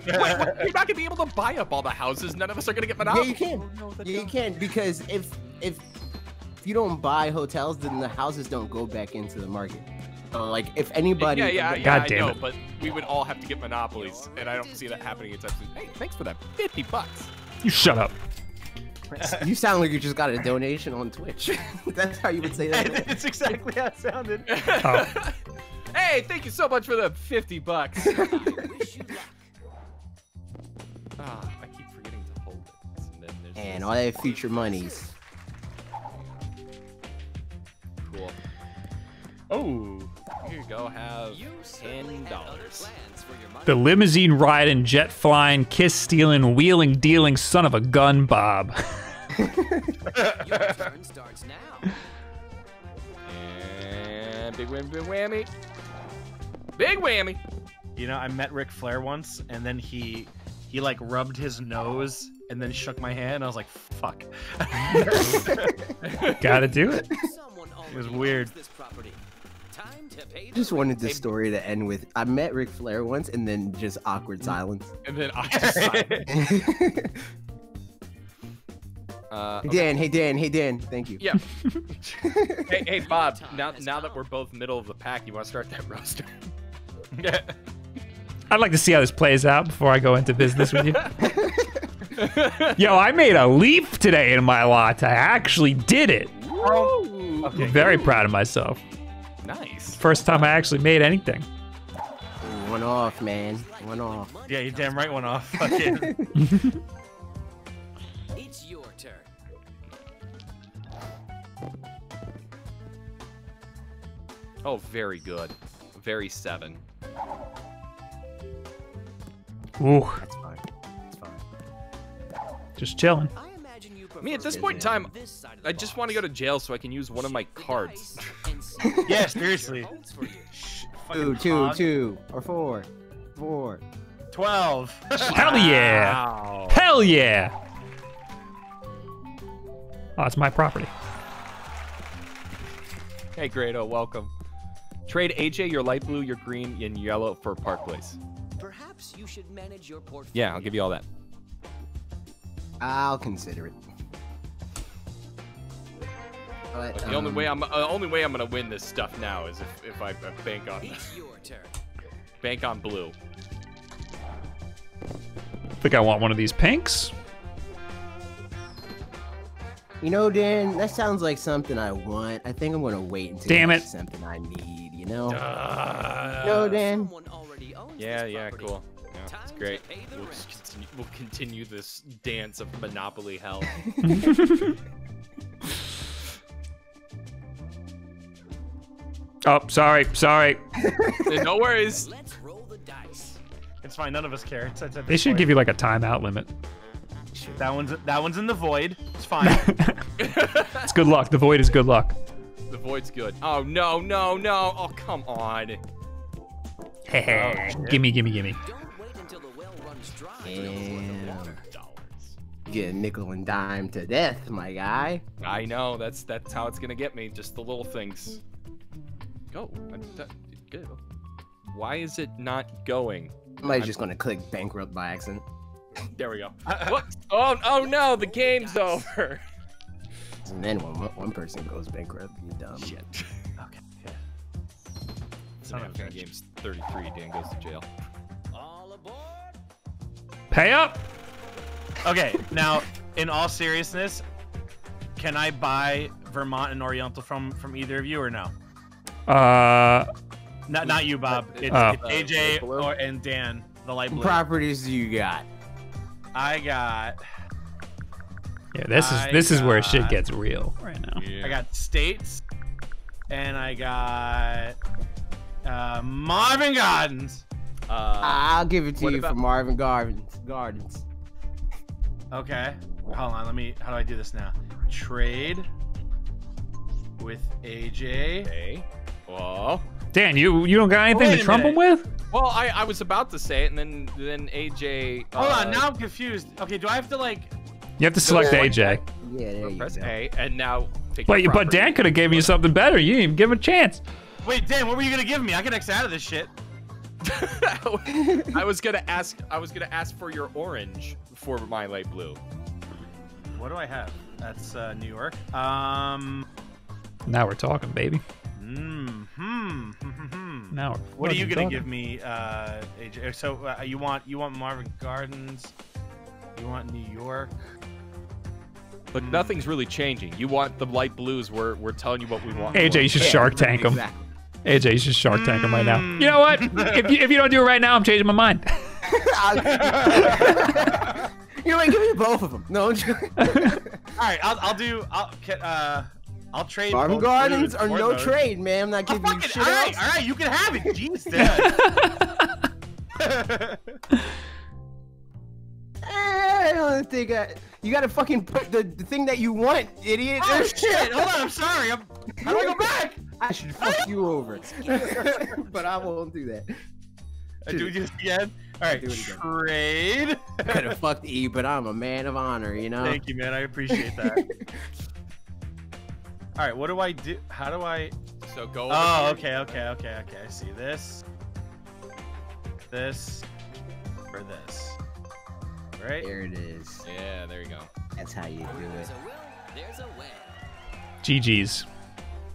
You're not going to be able to buy up all the houses. None of us are going to get monopoly. Yeah, you can. Oh, no, yeah, you can because if if if you don't buy hotels, then the houses don't go back into the market. Uh, like if anybody. Yeah, yeah, yeah. God damn it. I know, but we would all have to get monopolies, and I don't see that happening anytime soon. Hey, thanks for that fifty bucks. You shut up. You sound like you just got a donation on Twitch. That's how you would say that. That's exactly how it sounded. Oh. Hey, thank you so much for the fifty bucks. Ah, I keep forgetting to hold it. And, then there's and all that future monies. Cool. Oh, here you go. Have ten dollars. The limousine riding, jet flying, kiss stealing, wheeling dealing son of a gun, Bob. Your turn starts now. And big whammy, big whammy, big whammy. You know, I met Ric Flair once, and then he he like rubbed his nose and then shook my hand. And I was like, fuck. Gotta do it. It was weird. I just wanted this story to end with I met Ric Flair once, and then just awkward silence. And then awkward silence. Uh, okay. Dan, hey Dan, hey Dan, thank you. Yeah. hey, hey Bob. Now, now that we're both middle of the pack, you want to start that roster? Yeah. I'd like to see how this plays out before I go into business with you. Yo, I made a leap today in my latte. I actually did it. Woo! Okay. Very proud of myself. Nice. First time I actually made anything. One off, man. One off. Yeah, you damn right, one off. Fuck it. It's your turn. Oh, very good. Very seven. Ooh. That's fine. That's fine. Just chilling. I, imagine you I mean, at this point in time, I just box. want to go to jail so I can use one of my cards. Yeah, seriously. Two, two, two, or four, four, twelve. Hell yeah! Wow. Hell yeah! Oh, it's my property. Hey, Grado, welcome. Trade A J your light blue, your green, and yellow for Park Place. Perhaps you should manage your portfolio. Yeah, I'll give you all that. I'll consider it. But, the um, only way I'm uh, only way I'm gonna win this stuff now is if, if I uh, bank on it's your turn. Bank on blue. I think I want one of these pinks. You know, Dan, that sounds like something I want. I think I'm gonna wait until Damn it. something I need. You know? Uh, no, Dan. Yeah, yeah, cool. Yeah, it's great. We'll, just continue, we'll continue this dance of Monopoly hell. Oh, sorry, sorry. No worries. Let's roll the dice. It's fine. None of us care. It's, it's they should point. give you like a timeout limit. That one's that one's in the void. It's fine. It's good luck. The void is good luck. The void's good. Oh no no no! Oh come on. Hey, oh, gimme gimme gimme. Don't wait until the well runs dry. Damn. You get a nickel and dime to death, my guy. I know. That's that's how it's gonna get me. Just the little things. Go. Good. Why is it not going? Somebody's I'm just gonna click bankrupt by accident. There we go. What? Oh, oh no, the game's over. And then when one person goes bankrupt, you dumb. Shit. Okay. Yeah. So now the game's thirty-three. Dan goes to jail. All aboard. Pay up. Okay. Now, in all seriousness, can I buy Vermont and Oriental from from either of you or no? Uh. Not not you, Bob. It's, uh, it's A J uh, or, and Dan. The light blue. What properties you got? I got. Yeah, this is I this got, is where shit gets real right now. Yeah. I got states, and I got uh, Marvin Gardens. Uh, I'll give it to you about... for Marvin Gardens. Gardens. Okay, hold on. Let me. How do I do this now? Trade with A J. Okay. Whoa. Dan, you you don't got anything Wait to trump him with? Well, I, I was about to say it, and then then A J. Uh, Hold on, now I'm confused. Okay, do I have to like? You have to select the A J. Yeah, there you press go. A, and now. Pick Wait, but Dan could have given you something better. You didn't even give him a chance. Wait, Dan, what were you gonna give me? I can X out of this shit. I was gonna ask. I was gonna ask for your orange for my light blue. What do I have? That's uh, New York. Um. Now we're talking, baby. Mm hmm. Mm-hmm. Now, what are you gonna talking? give me, uh, A J? So uh, you want you want Marvin Gardens? You want New York? But mm. nothing's really changing. You want the light blues? We're we're telling you what we want. A J, you should yeah, Shark Tank them. Exactly. A J, you should Shark Tank them right now. You know what? if you if you don't do it right now, I'm changing my mind. You're like, give me both of them. No. All right, I'll, I'll do. I'll uh, I'll trade. Farm gardens are no trade, man. I'm not giving you shit. All right, all right, you can have it. Jeez, Dad. I don't think I. You gotta fucking put the, the thing that you want, idiot. Oh shit! Hold on, I'm sorry. I'm. How do I go back? I should fuck you over, but I won't do that. I do it again. All right, trade. Could have fucked E, but I'm a man of honor, you know. Thank you, man. I appreciate that. All right, what do I do? How do I? So go. Over oh, here. okay, okay, okay, okay. I see this, this, or this. Right there it is. Yeah, there you go. That's how you do it. There's a will, there's a way. G G's.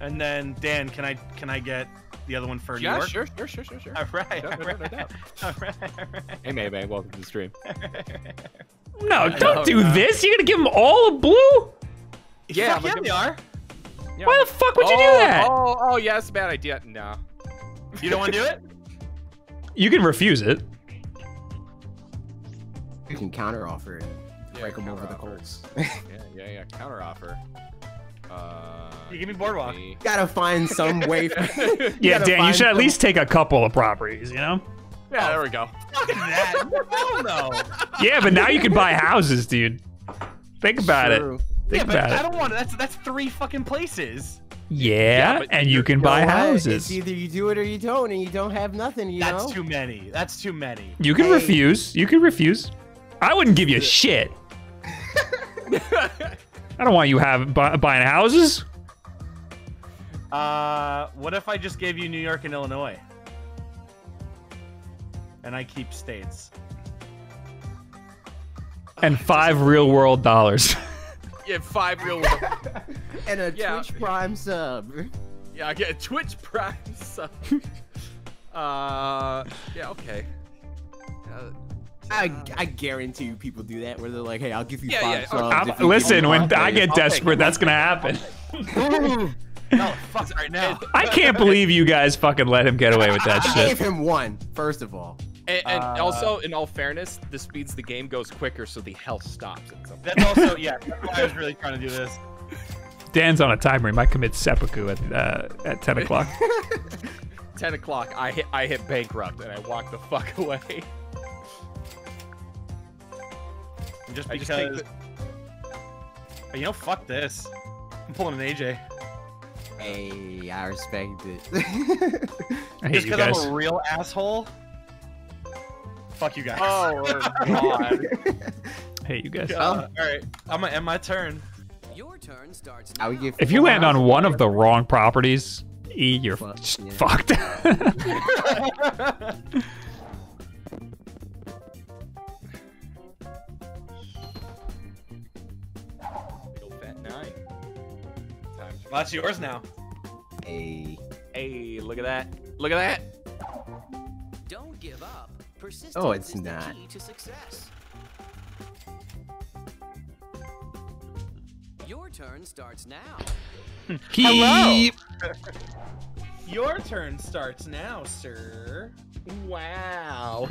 And then Dan, can I can I get the other one for New York? Sure, sure, sure, sure, sure. All right, all right, all right. Hey, May May, welcome to the stream. No, don't do this. You're gonna give them all a blue? Yeah, they are. Why the fuck would you do that? Oh, oh, yeah, that's a bad idea. No. You don't want to do it? You can refuse it. You can counteroffer it. Yeah, break them over the coals. yeah, yeah, yeah. Counteroffer. Uh, you give me boardwalk. You gotta find some way. Yeah, Dan, you should some... at least take a couple of properties, you know? Yeah, oh, there we go. Fuck that. Hell no. Yeah, but now you can buy houses, dude. Think about True. it. Think yeah, but about I don't it. want to. That's, that's three fucking places. Yeah, yeah and you can buy houses. It's either you do it or you don't, and you don't have nothing, you that's know? That's too many. That's too many. You can hey. refuse. You can refuse. I wouldn't give you shit. I don't want you have buy, buying houses. Uh, what if I just gave you New York and Illinois? And I keep states. And five real world dollars. Yeah, five real world. And a yeah. Twitch Prime sub. Yeah, I get a Twitch Prime sub. Uh, yeah, okay. Uh, I, I guarantee you people do that where they're like, hey, I'll give you yeah, five yeah. Okay. Listen, when coffee, I get I'll desperate, that's going to happen. No, fuck right now. I can't believe you guys fucking let him get away with that I shit. I gave him one, first of all. And, and uh, also, in all fairness, this speeds the game goes quicker, so the health stops. That's also, yeah, that's why I was really trying to do this. Dan's on a timer. He might commit seppuku at, uh, at ten o'clock. ten o'clock, I hit, I hit bankrupt, and I walk the fuck away. Just because, I just that... you know, fuck this. I'm pulling an A J. Hey, I respect it. I hate just because I'm a real asshole. Fuck you guys. Oh, God. I hate you guys. Uh, all right, I'm gonna end my turn. Your turn starts now. If you land on one of the wrong properties, E, you're fuck, just yeah. fucked. Well, that's yours now. Hey. Hey, look at that. Look at that. Don't give up. Persistence oh, it's is not. the key to success. Your turn starts now. Hello. Your turn starts now, sir. Wow.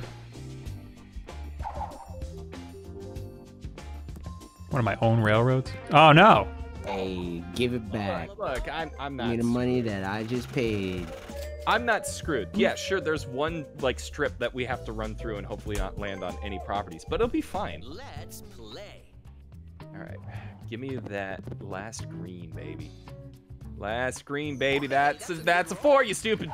One of my own railroads? Oh, no. Hey, give it back. Look, look I'm, I'm not. Give me the money that I just paid. I'm not screwed. Yeah, sure. There's one like strip that we have to run through and hopefully not land on any properties, but it'll be fine. Let's play. All right, give me that last green, baby. Last green, baby. That's a, that's a four. You stupid.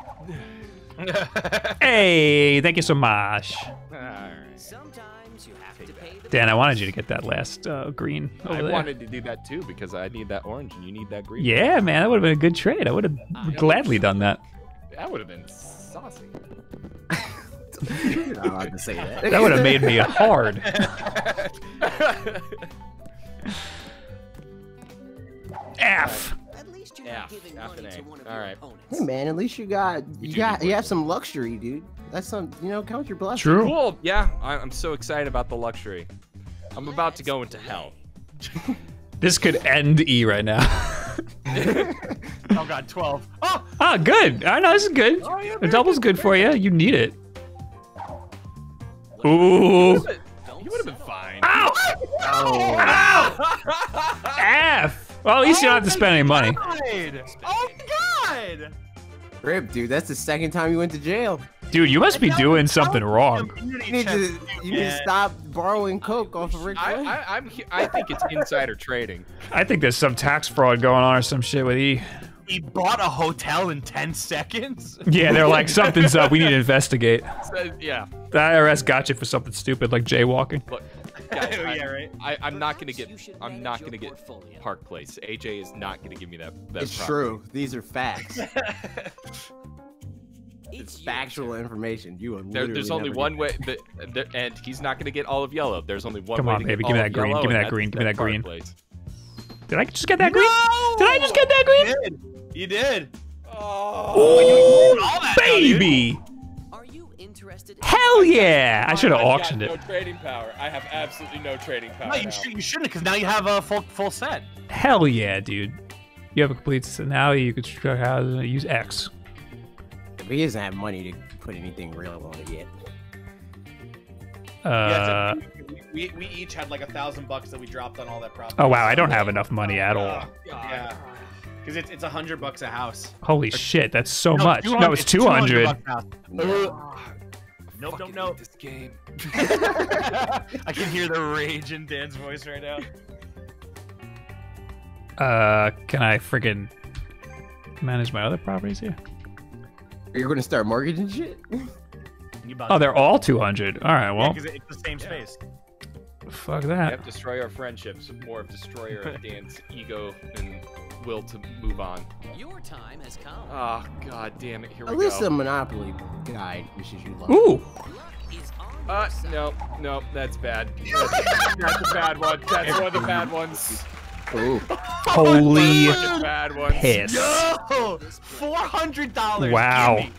Hey, thank you so much. All right. Sometimes you have to pay the Dan, I wanted you to get that last uh, green. Over I there. wanted to do that too because I need that orange and you need that green. Yeah, man, that would have been a good trade. I would have uh, gladly done that. That would have been saucy. I'm not gonna say that. That would have made me hard. F. Yeah, all right. Hey man, at least you got you, you got you have some luxury, dude. That's some you know count your blessings. True. Cool. Yeah, I'm so excited about the luxury. I'm about to go into hell. This could end E right now. Oh god, twelve. Oh, oh good. I know this is good. Oh, yeah, the double's good, good for you. You need it. Ooh. You would have been fine. Ow! Ow! Ow! F! Well, at least oh you don't have to spend any money. God. Oh, God! Rip, dude, that's the second time you went to jail. Dude, you must be doing something wrong. You need to, you need to stop borrowing coke off of Rick. I, I, I'm, I think it's insider trading. I think there's some tax fraud going on or some shit with E. He bought a hotel in ten seconds? Yeah, they're like, something's up. We need to investigate. So, yeah. The I R S got you for something stupid like jaywalking. Look, guys, I, yeah, right? I, I'm not going to get I'm not going to get portfolio. Park Place. A J is not going to give me that. that it's problem. True. These are facts. It's factual information. You there, There's only one way, but, and he's not going to get all of yellow. There's only one Come way on, to baby. Get all of green. Yellow. Give me that green. Give me that green. Give me that green. Did I just get that no! green? Did I just get that green? You did. You did. Oh, Ooh, you all that baby. Now, Are you interested? Hell yeah. I should have auctioned it. I have no trading power. I have absolutely no trading power. No, you, should, you shouldn't, because now you have a full, full set. Hell yeah, dude. You have a complete set. Now you could use X. He doesn't have money to put anything real on it yet. Uh, yeah, so we, we, we each had like a thousand bucks that we dropped on all that property. Oh wow, I don't have enough money at all. Uh, yeah, because it's it's a hundred bucks a house. Holy or, shit, that's so no, much. No, it's two hundred. No, nope, don't know this game. I can hear the rage in Dan's voice right now. Uh, can I freaking manage my other properties here? You're gonna start mortgaging shit? Oh, they're all two hundred. All right, well. Because yeah, it's the same space. Yeah. Fuck that. Yep, destroy our friendships. More of destroyer of Dan's ego and will to move on. Your time has come. Oh, god damn it. Here At we go. At least the Monopoly guy wishes you luck. Ooh. Uh, no, no, that's bad. That's, that's a bad one. That's one of the bad ones. Ooh. Holy oh, piss. Yo! four hundred dollars. Wow. Give me.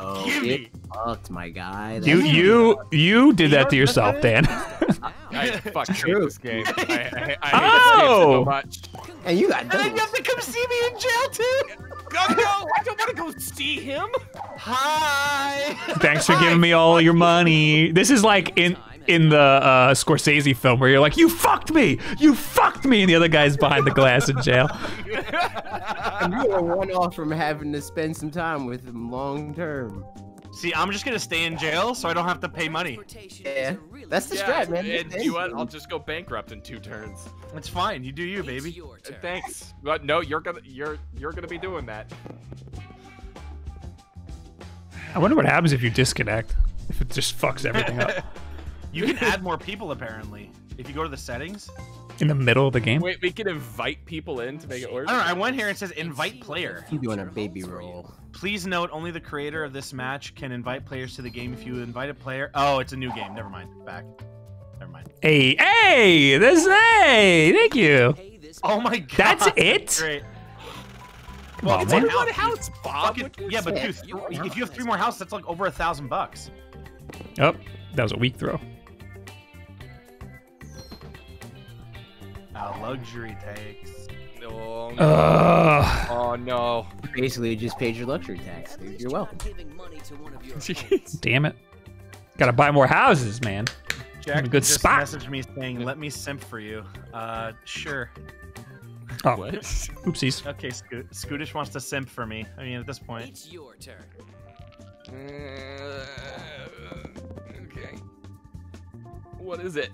Oh, Give it me. Fucked, my guy. You, you, you did that to yourself, Dan. I, I fucking hate this game. I, I, I oh. hate this game so much. And you got and then you have to come see me in jail, too? No, no, I don't want to go see him. Hi. Thanks for Hi. giving me all your money. This is like in... in the uh, Scorsese film where you're like, you fucked me, you fucked me, and the other guy's behind the glass in jail. And you are one off from having to spend some time with him long term. See, I'm just gonna stay in jail so I don't have to pay money. Yeah, that's the yeah, strat, man. And you what? I'll just go bankrupt in two turns. That's fine. You do you, baby. Thanks. But no, you're gonna you're you're gonna be doing that. I wonder what happens if you disconnect. If it just fucks everything up. You can add more people, apparently, if you go to the settings. In the middle of the game? Wait, we can invite people in to make it work? I don't know, I went here and it says invite player. You doing a baby roll. Please note, only the creator of this match can invite players to the game. If you invite a player... Oh, it's a new game. Never mind. Back. Never mind. Hey, hey! This hey! Thank you! Oh my god! That's it? Great. Come well, on, it's man. One house, Bob. Fucking, yeah, but dude, if you have three more houses, that's like over a thousand bucks. Oh, that was a weak throw. Uh, luxury tax. Oh, no. Uh, oh, no. Basically, you just paid your luxury tax. Dude. You're welcome. Damn it. Gotta buy more houses, man. Jack a good just spot. messaged me saying, let me simp for you. Uh, sure. Oh, what? Oopsies. Okay, Sco Scootish wants to simp for me. I mean, at this point. It's your turn. Uh, okay. What is it?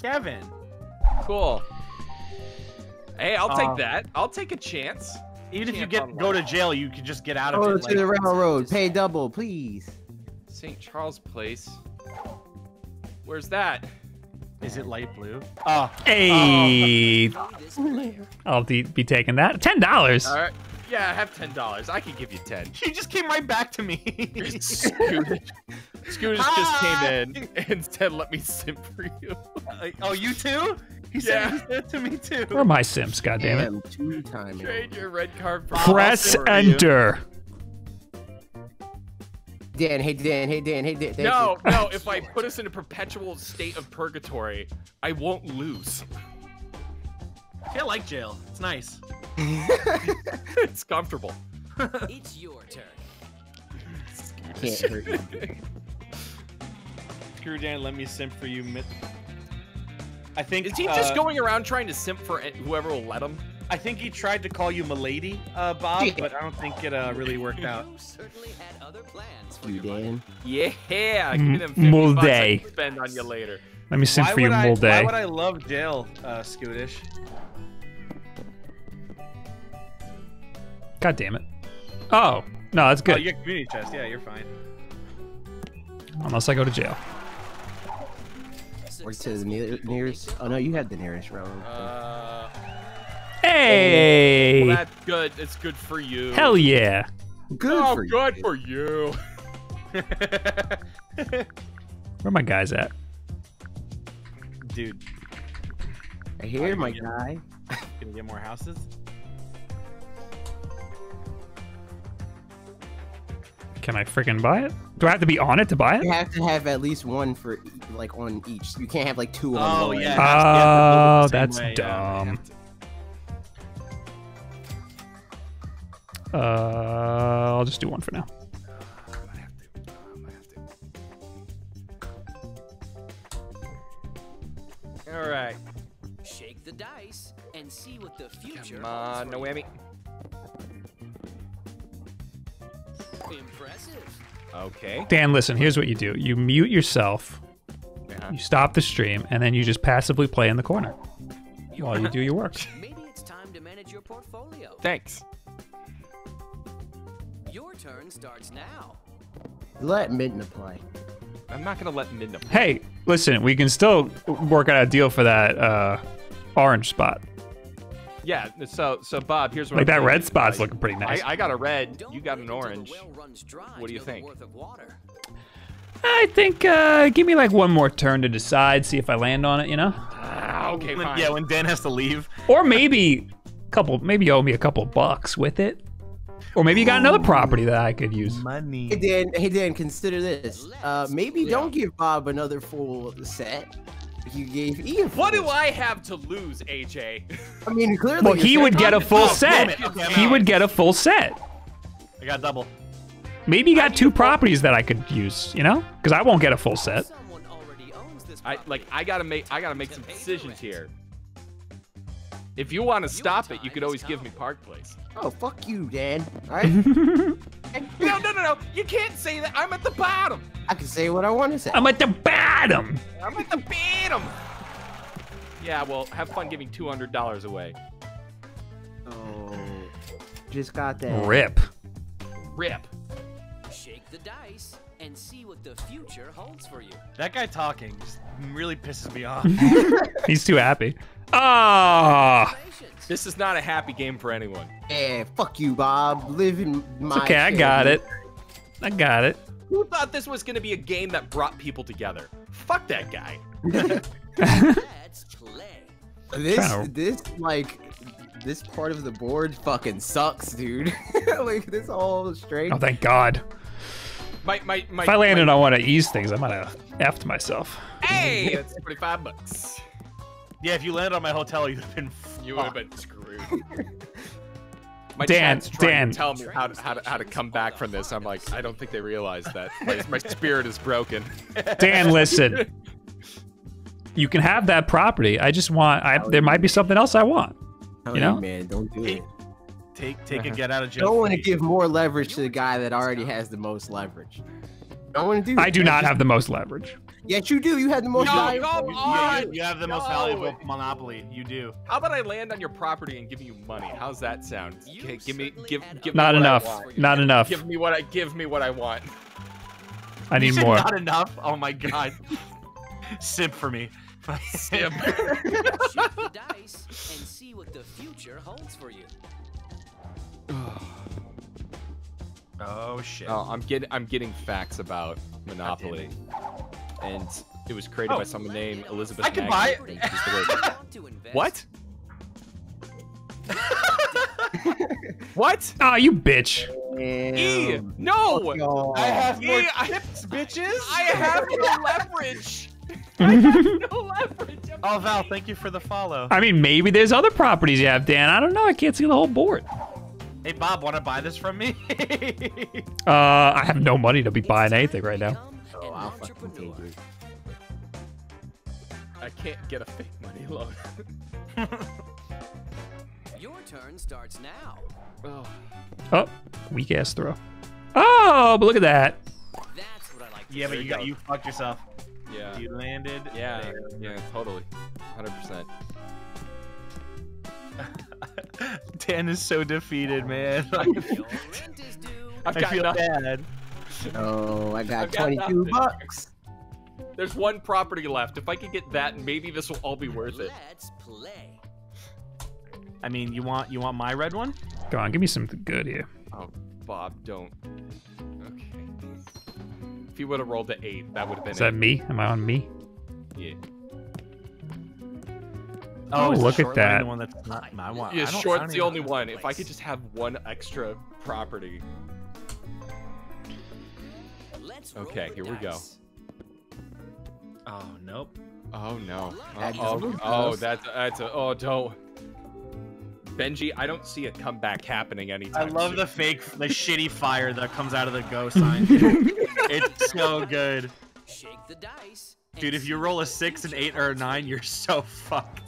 Kevin. Cool. Hey, I'll take uh, that. I'll take a chance. Even if you get go to jail, you can just get out of it. Go to the railroad. Pay double, please. Saint Charles Place. Where's that? Is it light blue? Oh. Hey. Oh. I'll be taking that. Ten dollars. All right. Yeah, I have ten dollars. I can give you ten. You just came right back to me. Scootish, Scootish just came in and said, "Let me simp for you." Like, oh, you too? He yeah. said he said to me too. Where are my simps? Goddamn it! Trade your red card for press enter. Dan, hey Dan, hey Dan, hey Dan. No, no. If I put us in a perpetual state of purgatory, I won't lose. I like jail. It's nice. It's comfortable. It's your turn. Can't hurt you. Screw Dan, let me simp for you. I think. Is he uh, just going around trying to simp for whoever will let him? I think he tried to call you Milady, uh, Bob, but I don't think it uh, really worked out. You certainly had other plans for you, Dan. Yeah, give him fifty bucks I can spend on you later. Let me simp for you, Molday. Why would I love Dale, uh, Scootish? God damn it. Oh, no, that's good. Oh, your community chest. Yeah, you're fine. Unless I go to jail. Or to the ne nearest. Oh, no, you had the nearest row. Uh, hey! Well, that's good. It's good for you. Hell yeah. Good oh, for good you. for you. Where are my guys at? Dude. I hear oh, my gonna guy. Get, gonna get more houses? Can I freaking buy it? Do I have to be on it to buy it? You have to have at least one for like on each. You can't have like two on. Oh yeah. Oh, that's way. dumb. Yeah, uh, I'll just do one for now. Uh, I have to. I have to. All right. Shake the dice and see what the future. Come on, no whammy. Impressive. Okay. Dan, listen, here's what you do. You mute yourself, yeah. you stop the stream, and then you just passively play in the corner while you do your work. Maybe it's time to manage your portfolio. Thanks. Your turn starts now. Let Midna play. I'm not going to let Midna play. Hey, listen, we can still work out a deal for that uh, orange spot. Yeah, so so Bob, here's what like I'm that thinking. red spot's looking pretty nice. I, I got a red, you got an orange. What do you think? I think uh, give me like one more turn to decide, see if I land on it, you know? Uh, okay, fine. Yeah, when Dan has to leave. Or maybe a couple, maybe you owe me a couple bucks with it. Or maybe you got another property that I could use. Money. Hey Dan, hey Dan, consider this. Uh, maybe yeah. don't give Bob another full set. You gave Ian. What do I have to lose, A J? I mean, clearly. Well, he would get a full set. He would get a full set. I got double. Maybe you got two properties that I could use, you know? Because I won't get a full set. I like. I gotta make. I gotta make some decisions here. If you want to stop it, you could always give me Park Place. Oh, fuck you, Dan. All right. no, no, no, no. You can't say that. I'm at the bottom. I can say what I want to say. I'm at the bottom. I'm at the bottom. Yeah, well, have fun giving two hundred dollars away. Oh, just got that. Rip. Rip. Shake the dice and see what the future holds for you. That guy talking just really pisses me off. He's too happy. Ah! Oh, this is not a happy game for anyone. Yeah, fuck you, Bob. Live in my. It's okay, family. I got it. I got it. Who thought this was gonna be a game that brought people together? Fuck that guy. Let's play. This, this, like, this part of the board fucking sucks, dude. Like this whole straight. Oh, thank God. My, my, my, if I landed my... on one of these things, I might have effed myself. Hey, that's twenty-five bucks. Yeah, if you landed on my hotel, you'd have been you would have been screwed. My Dan, Dan, tell me how to, how to how to come back from this. I'm like, I don't think they realize that my, my spirit is broken. Dan, listen, you can have that property. I just want. I there might be something else I want. You know, man, don't do it. Take take a get out of jail. Don't want to give more leverage to the guy that already has the most leverage. Don't want to do. I do not have the most leverage. Yes, you do. You have the most no, valuable. Yeah, you have the no. most valuable Monopoly. You do. How about I land on your property and give you money? How's that sound? Okay, give me, give, give. Not me enough. What I want. Not give, enough. Give me what I give me what I want. I need more. Not enough. Oh my God. Simp for me. Simp. Shoot the dice and see what the future holds for you. Oh shit. Oh, I'm getting, I'm getting facts about Monopoly. And it was created oh, by someone named Elizabeth. I can buy it. What? What? Ah, oh, you bitch. Damn. E, no. Oh, I have more e, tips, I, bitches. I have no leverage. I have no leverage. I'm oh, Val, thank you for the follow. I mean, maybe there's other properties you have, Dan. I don't know. I can't see the whole board. Hey, Bob, want to buy this from me? uh, I have no money to be buying anything right now. Oh, I'll fucking take it. I can't get a fake money loan. Your turn starts now. Oh, oh weak ass throw. Oh, but look at that. That's what I like to yeah, see. But you got you fucked yourself. Yeah. You landed. Yeah. There. Yeah, totally. one hundred percent. Dan is so defeated, man. I've got I feel nothing. bad. Oh, I got, got twenty-two nothing. bucks. There's one property left. If I could get that, maybe this will all be worth it. Let's play. I mean, you want you want my red one? Go on, give me something good here. Oh, Bob, don't. Okay. If he would have rolled to eight, that would have been. Is that me? Am I on me? Yeah. Oh, oh look at that! The one that's not my one. Yeah, short's the only one. If I could just have one extra property. Let's okay, here we go. Oh nope. Oh no. Oh, oh, oh that's that's a, oh don't. Benji, I don't see a comeback happening anytime soon. I love soon. the fake, the shitty fire that comes out of the go sign. It's so good. Shake the dice, dude. If you roll a six, an eight, or a nine, you're so fucked.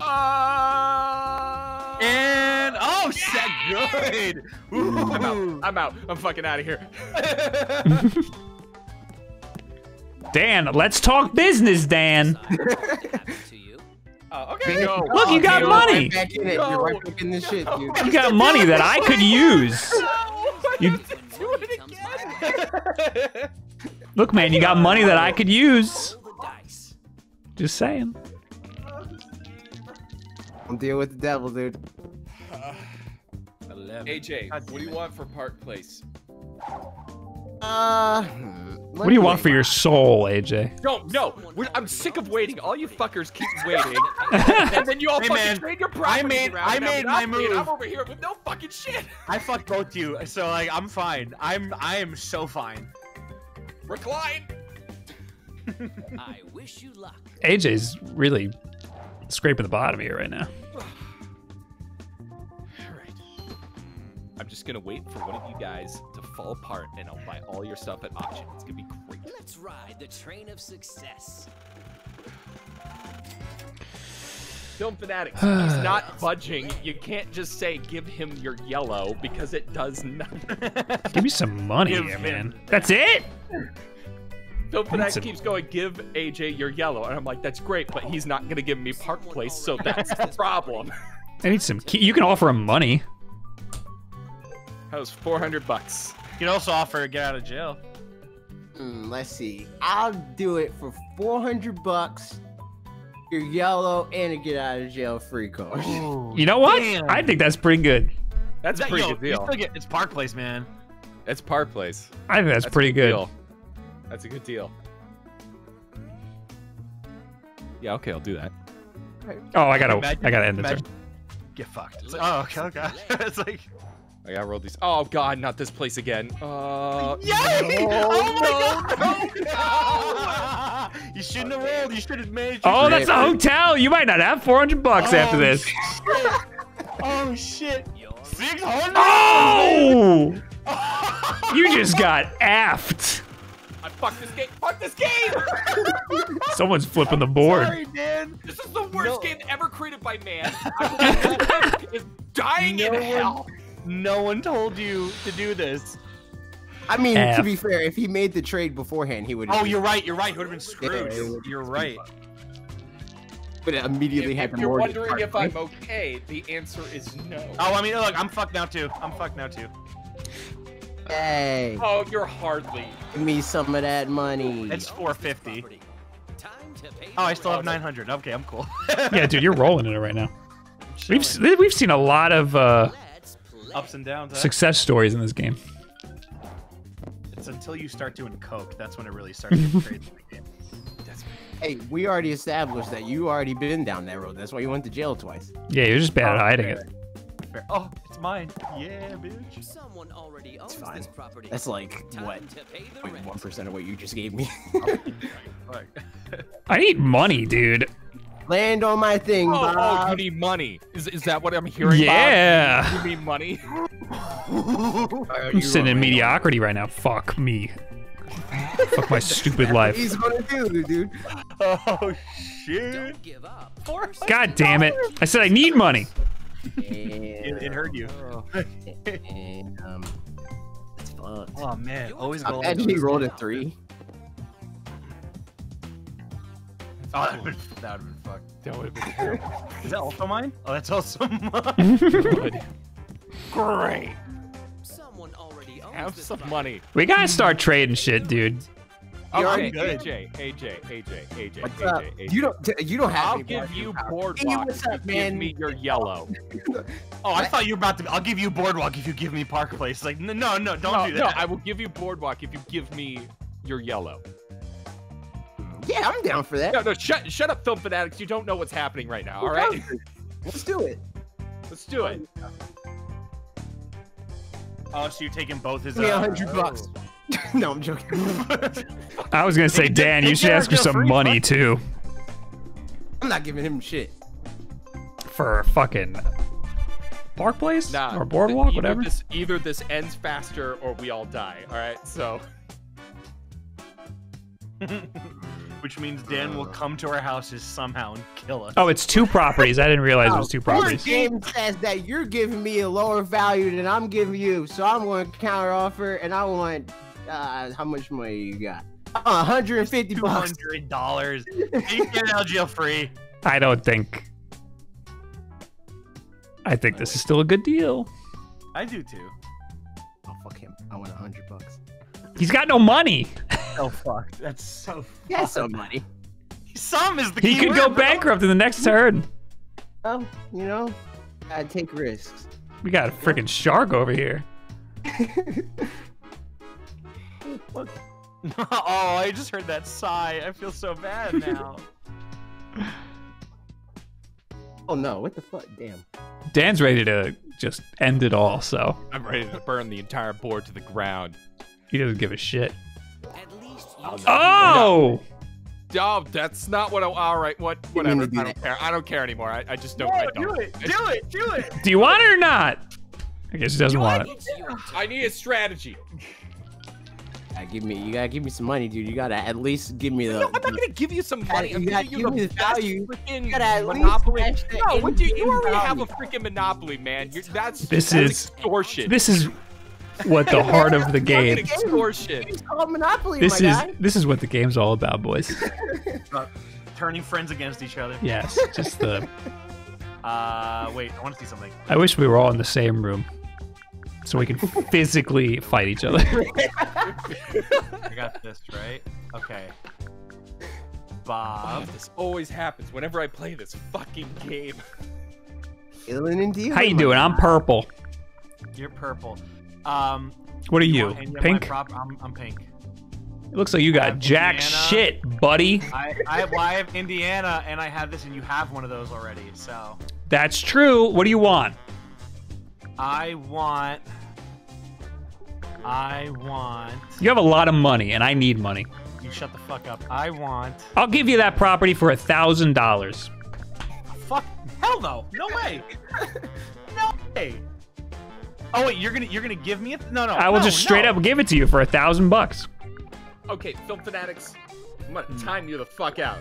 Uh... And oh yeah! shit, good. Ooh. I'm out. I'm out. I'm fucking out of here. Dan, let's talk business, Dan. Uh, okay. Yo, Look, you got yo, money. Right in it. You're right back in this shit, dude. You got money that I could use. You... Look, man, you got money that I could use. Just saying. Don't deal with the devil, dude. Uh, A J, what do you want for Park Place? Uh, what do you want for your soul, A J? No, no, We're, I'm sick of waiting. All you fuckers keep waiting, and then you all hey, fucking man, trade your property I made, around. I made my move. I'm over here with no fucking shit. I fucked both you, so like I'm fine. I'm I am so fine. Recline. I wish you luck. A J's really scraping the bottom here right now. I'm just gonna wait for one of you guys to fall apart, and I'll buy all your stuff at auction. It's gonna be great. Let's ride the train of success. Film Fanatics, he's not budging. You can't just say give him your yellow because it does nothing. Give me some money, here, man. That's it. Film Fanatics keeps going. Give A J your yellow, and I'm like, that's great, but he's not gonna give me Park Place, so that's the problem. I need some key. You can offer him money. That was four hundred bucks. You can also offer a get out of jail. Mm, let's see. I'll do it for four hundred bucks, your yellow, and a get out of jail free card. Oh, you know what? Damn. I think that's pretty good. That's that, a pretty yo, good deal. Get, it's Park Place, man. It's Park Place. I think that's, that's pretty good. Deal. That's a good deal. Yeah, okay, I'll do that. Right. Oh, I gotta, imagine, I gotta end the turn. Get fucked. It's like, oh, okay, oh God. It's like... I gotta roll these. Oh God, not this place again. Uh, Yay! No, oh my no, God! No, no. You shouldn't have rolled. You should have managed. Oh, that's a hotel. You might not have four hundred bucks oh, after this. Shit. Oh shit! six hundred. Oh! You just got effed. I fucked this game. Fuck this game! Someone's flipping the board. Sorry, man. This is the worst no. game ever created by man. Is dying no in hell. No one told you to do this. I mean, F. to be fair, if he made the trade beforehand, he would. Oh, you're right. You're right. He would have been screwed. Yeah, you're right. But it immediately if, happened. If you're wondering part. if I'm okay, the answer is no. Oh, I mean, look, I'm fucked now too. I'm fucked now too. Hey. Oh, you're hardly. Give me some of that money. It's four fifty. Oh, I still have nine hundred. Okay, I'm cool. Yeah, dude, you're rolling in it right now. We've we've seen a lot of. Uh, Ups and downs. Huh? Success stories in this game. It's until you start doing coke. That's when it really starts getting crazy. That's hey, we already established that you already been down that road. That's why you went to jail twice. Yeah, you're just bad oh, at hiding fair. it. Fair. Oh, it's mine. Yeah, bitch. Someone already owns it's fine. This property. That's like, Time what, one percent of what you just gave me. I need money, dude. Land on my thing, oh, Bob. Oh, you need money. Is, is that what I'm hearing, yeah. Bob? Yeah. You need money? I'm sitting in mediocrity right now. Fuck me. Fuck my stupid life. He's gonna do, dude. Oh shit! Don't give up. God damn it! I said I need money. It, it hurt you. And, um, it's fun. Oh man, always go. And he rolled a three. Oh, that would have been fucked. That would have been terrible. Is that also mine? Oh, that's also mine. Great. Someone already owns have some bike. Money. We gotta start trading shit, dude. Oh, I'm right. Good. A J, A J, A J, A J, what's A J, up? A J. You don't, you don't have. I'll give you boardwalk. What's up, man? Give me your yellow. Oh, I thought you were about to. I'll give you boardwalk if you give me Park Place. Like, no, no, don't no, do that. No, I will give you boardwalk if you give me your yellow. Yeah, I'm down for that. No, no, shut, shut up, film fanatics. You don't know what's happening right now. All right, let's do it. Let's do it. Oh, so you're taking both his. Yeah, uh, hundred bucks. No, I'm joking. I was gonna say, Dan, you should ask for some money too. I'm not giving him shit. For fucking Park Place nah, or boardwalk, either whatever. This, either this ends faster or we all die. All right, so. Which means Dan will come to our houses somehow and kill us. Oh, it's two properties. I didn't realize oh, it was two properties. The game says that you're giving me a lower value than I'm giving you, so I'm going to counter offer, and I want uh, how much money you got? Uh, one hundred fifty bucks. two hundred dollars. You can get out of jail free. I don't think. I think this is still a good deal. I do too. Oh fuck him! I want one hundred bucks. He's got no money. Oh fuck! That's so. He has some money. Some is the. He could go bankrupt in the next turn. Oh, you know, I take risks. We got a freaking shark over here. Oh, I just heard that sigh. I feel so bad now. Oh no! What the fuck? Damn. Dan's ready to just end it all. So I'm ready to burn the entire board to the ground. He doesn't give a shit. At least oh! Oh, no. No, that's not what I. All right, what? Whatever. I don't care. I don't care anymore. I, I just don't. No, I don't. Do it. Do it. Do it. Do you want it or not? I guess he doesn't want it. I need a strategy. Gotta give me. You gotta give me some money, dude. You gotta at least give me the. No, I'm not gonna give you some money. I'm you gotta give you me the value. You gotta at Monopoly. Least no, what do you, you already value. Have a freaking Monopoly, man. You're, that's this that's is extortion. This is. What the heart of the game. It's called Monopoly, this my is guy. This is what the game's all about, boys. Uh, turning friends against each other. Yes, just the. Uh, wait, I want to see something. I wish we were all in the same room, so we can physically fight each other. I got this right. Okay. Bob, oh, this always happens whenever I play this fucking game. How you doing? I'm purple. You're purple. Um, what are you? you? Pink? I'm, I'm pink. It looks like you got jack Indiana. Shit, buddy. I, I, have, well, I have Indiana, and I have this, and you have one of those already, so. That's true. What do you want? I want... I want... You have a lot of money, and I need money. You shut the fuck up. I want... I'll give you that property for one thousand dollars. Fuck. Hell no. No way. No way. Oh wait, you're gonna you're gonna give me it? No, no. I will no, just straight no. up give it to you for a thousand bucks. Okay, film fanatics, I'm gonna time you the fuck out.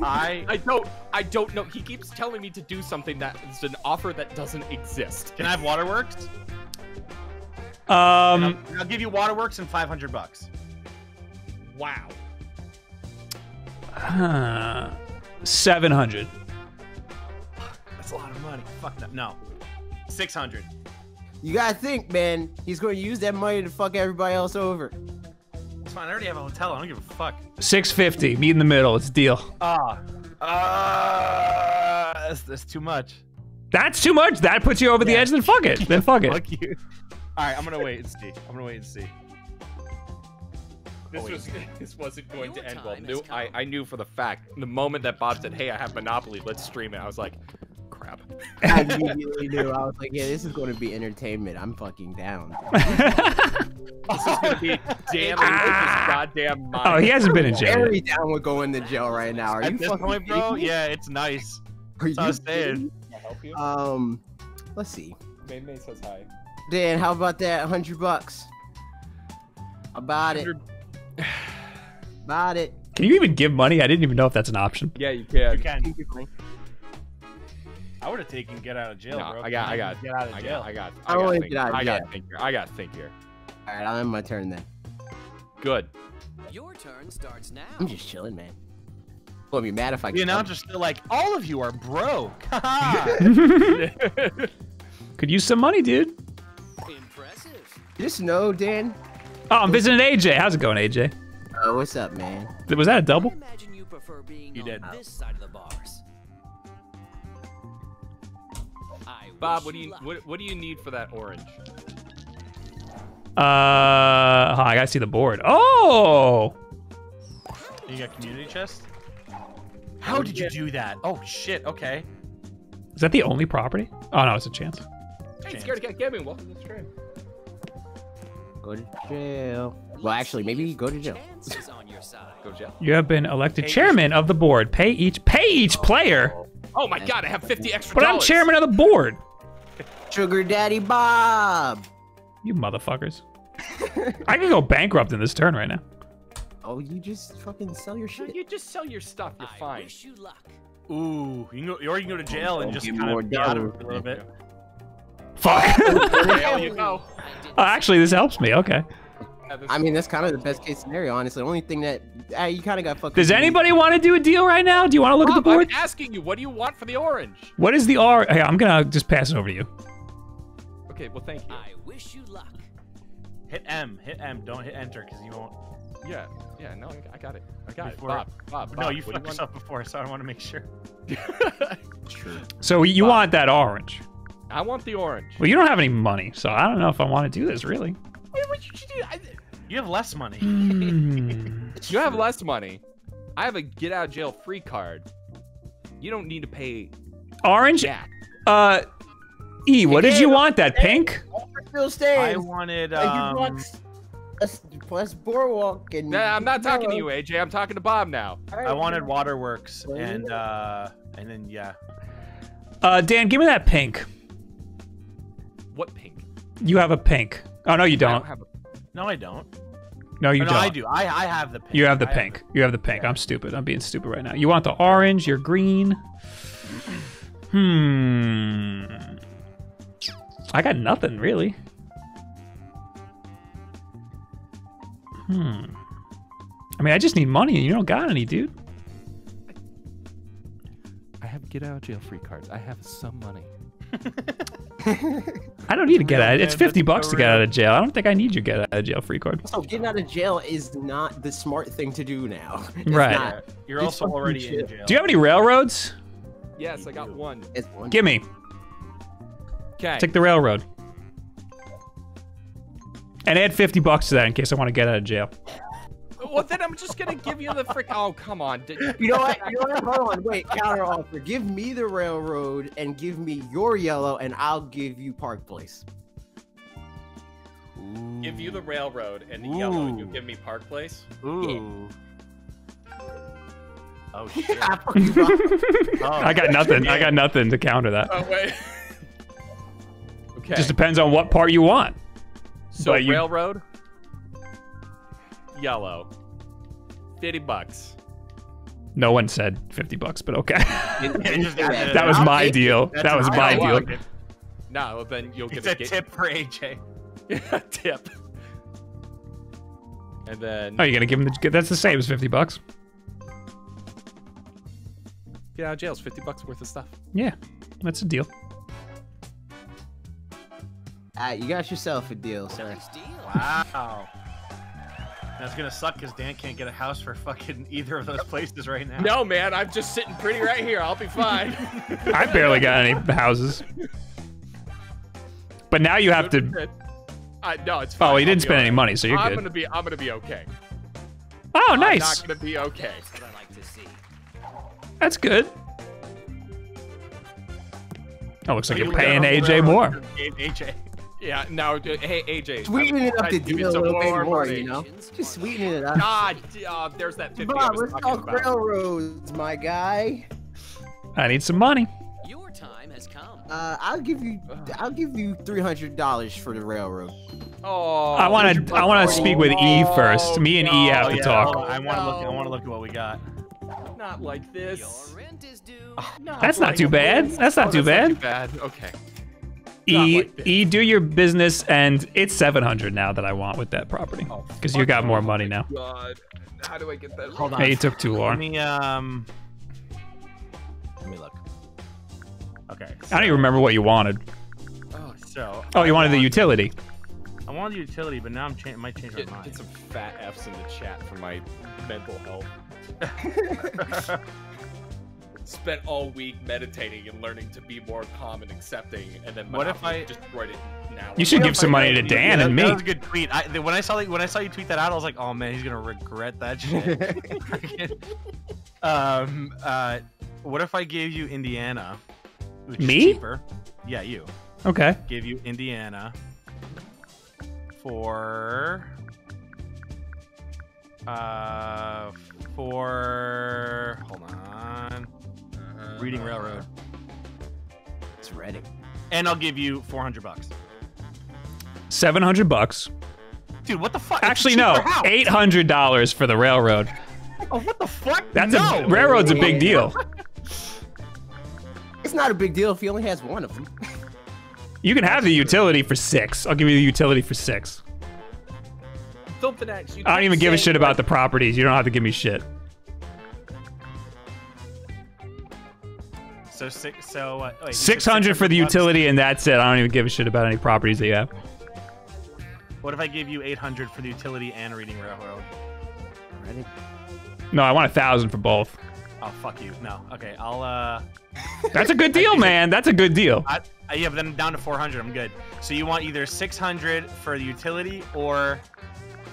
I I don't I don't know. He keeps telling me to do something that is an offer that doesn't exist. Can I have Waterworks? Um, and I'll, I'll give you Waterworks and five hundred bucks. Wow. Uh, Seven hundred. That's a lot of money. Fuck that. No. six hundred. You gotta think, man. He's gonna use that money to fuck everybody else over. It's fine. I already have a hotel. I don't give a fuck. six fifty. Meet in the middle. It's a deal. Ah. Uh, uh, that's, that's too much. That's too much. That puts you over yeah. the edge. Then fuck it. Then fuck it. Fuck you. All right. I'm gonna wait and see. I'm gonna wait and see. This, oh, was, this wasn't going Your to end well. New, I, I knew for the fact the moment that Bob said, "Hey, I have Monopoly. Let's stream it." I was like. Crap. I immediately knew. I was like, yeah, this is going to be entertainment. I'm fucking down. This is going to be damn ah! goddamn mind. Oh, he hasn't been in jail. Very down with going to jail right now. Are At you this fucking point, bro? Me? Yeah, it's nice. Are That's you I was saying. Can I help you? Um, let's see. May May says hi. Dan, how about that? one hundred bucks. About it. About it. Can you even give money? I didn't even know if that's an option. Yeah, you can. You can. I would have taken get out of jail, no, bro. I got, I got, get out of jail. I got, I got, I, got, I, got, I, got, I got think here. I got think here. All right, I'll end my turn then. Good. Your turn starts now. I'm just chilling, man. Well, I'd be mad if I. You know, just like all of you are broke. Could use some money, dude. Impressive. Just know, Dan. Oh, I'm visiting A J. How's it going, A J? Oh, what's up, man? Was that a double? I imagine you prefer being you on did. This side of the bars. Bob, what do you what, what do you need for that orange? Uh, oh, I gotta see the board. Oh! You got community chest? How did you do that? Oh shit! Okay. Is that the only property? Oh no, it's a chance. Hey, chance. Scared Cat Gaming, welcome to the stream. Go to jail. Well, actually, maybe go to jail. On your side. Go to jail. You have been elected pay chairman each. Of the board. Pay each. Pay each player. Oh my god, I have fifty extra dollars. But I'm chairman of the board. Sugar Daddy Bob. You motherfuckers. I could go bankrupt in this turn right now. Oh, you just fucking sell your shit. No, you just sell your stuff. You're I fine. Wish you luck. Ooh, you can go, or you can go to jail and just kind of down a little bit. Fuck. There you go. Oh, actually, this helps me. Okay. I mean, that's kind of the best case scenario, honestly. The only thing that uh, you kind of got fucked. Does anybody want to do a deal right now? Do you want to look Bob, at the board? I'm asking you, what do you want for the orange? What is the R? Hey, I'm gonna just pass it over to you. Okay, well, thank you. I wish you luck. Hit M. Hit M. Don't hit enter because you won't. Yeah. Yeah. No, I got it. I got before, it. Bob. Bob. Bob no, you fucked yourself want? Before, so I want to make sure. True. So you Bob. Want that orange? I want the orange. Well, you don't have any money, so I don't know if I want to do this really. Wait, what did you do? I, you have less money. You have less money. I have a get out of jail free card. You don't need to pay. Orange? Jack. Uh, E, what hey, did you hey, want? That hey, pink? I wanted. Um, like a, plus boardwalk. And nah, I'm not talking to you, A J. I'm talking to Bob now. I wanted Waterworks and uh, and then yeah. Uh, Dan, give me that pink. What pink? You have a pink. Oh no, you don't. I don't have a... No, I don't. No, you oh, no, don't. I do. I I have the pink. You have the I pink. Have the... You have the pink. Yeah. I'm stupid. I'm being stupid right now. You want the orange? You're green. Hmm. I got nothing really. Hmm. I mean, I just need money, and you don't got any, dude. I have get out of jail free cards. I have some money. I don't need to get out. It's fifty bucks to get out of jail. I don't think I need your get out of jail free card. So getting out of jail is not the smart thing to do now. It's right. Not. You're it's also already jail. In jail. Do you have any railroads? Yes, I got one. It's one. Give me. Okay. Take the railroad. And add fifty bucks to that in case I want to get out of jail. Well, then I'm just gonna give you the frick. Oh, come on. You know what? You know what? Hold on. Wait. Counter offer. Give me the railroad and give me your yellow, and I'll give you Park Place. Ooh. Give you the railroad and the Ooh. Yellow, and you give me Park Place. Ooh. Yeah. Oh shit. Oh. I got nothing. I got nothing to counter that. Oh wait. Okay. Just depends on what part you want. So but railroad. You... Yellow, fifty bucks. No one said fifty bucks, but okay. That was my deal. That was my deal. No, then you'll get a tip for A J. Tip. And then. Oh, you're gonna give him the? That's the same as fifty bucks. Get out of jail is fifty bucks worth of stuff. Yeah, that's a deal. Ah, you got yourself a deal, sir. Wow. That's gonna suck because Dan can't get a house for fucking either of those places right now. No, man, I'm just sitting pretty right here. I'll be fine. I barely got any houses. But now you have to. I no, it's fine. Oh, well, you I'll didn't spend right. any money, so you're I'm good. I'm gonna be. I'm gonna be okay. Oh, nice. I'm not gonna be okay. That's what I like to see. That's good. Oh, looks like you're paying A J more. A J. Yeah, now, hey, A J. Sweeten it up to deal a little more, bit more, you know? Just sweeten it up. God, uh, there's that fifty Bob, let's talk railroads, my guy. I need some money. Your time has come. Uh, I'll give you, I'll give you three hundred dollars for the railroad. Oh. I want to, I want to speak with E first. Me and E have to talk. I want to look, I want to look at what we got. Not like this. Your rent is due. Not that's not like too bad. This. That's not oh, too that's bad. Not too bad. Okay. E, like E, do your business, and it's seven hundred now that I want with that property because oh, you got more money now. God. How do I get that? Hold on. Hey, it took too long. Let me um. Let me look. Okay. So, I don't even remember what you wanted. Oh, so. Oh, you wanted, wanted the utility. I wanted the utility, but now I'm cha might change my mind. Get some fat Fs in the chat for my mental health. Spent all week meditating and learning to be more calm and accepting, and then what if I destroyed it? Now you should give some money to Dan and me. That was a good tweet. I, when I saw when I saw you tweet that out, I was like, oh man, he's gonna regret that shit. um, uh, what if I gave you Indiana? Which me? Is cheaper. Yeah, you. Okay. Give you Indiana for uh for hold on uh, Reading Railroad. It's ready. And I'll give you four hundred bucks. Seven hundred bucks. Dude, what the fuck? Actually, no, eight hundred dollars for the railroad. Oh, what the fuck? That's no. a railroad's a big deal. It's not a big deal if he only has one of them. You can have the utility for six. I'll give you the utility for six. Something else. I don't even give a shit about the properties. You don't have to give me shit. So six. So uh, wait, six hundred for the utility, and that's it. I don't even give a shit about any properties that you have. What if I give you eight hundred for the utility and Reading Railroad? Ready? No, I want a thousand for both. Oh, fuck you. No. Okay, I'll, uh... That's a good deal, man. That's a good deal. I, I, yeah, but then down to four hundred. I'm good. So you want either six hundred for the utility or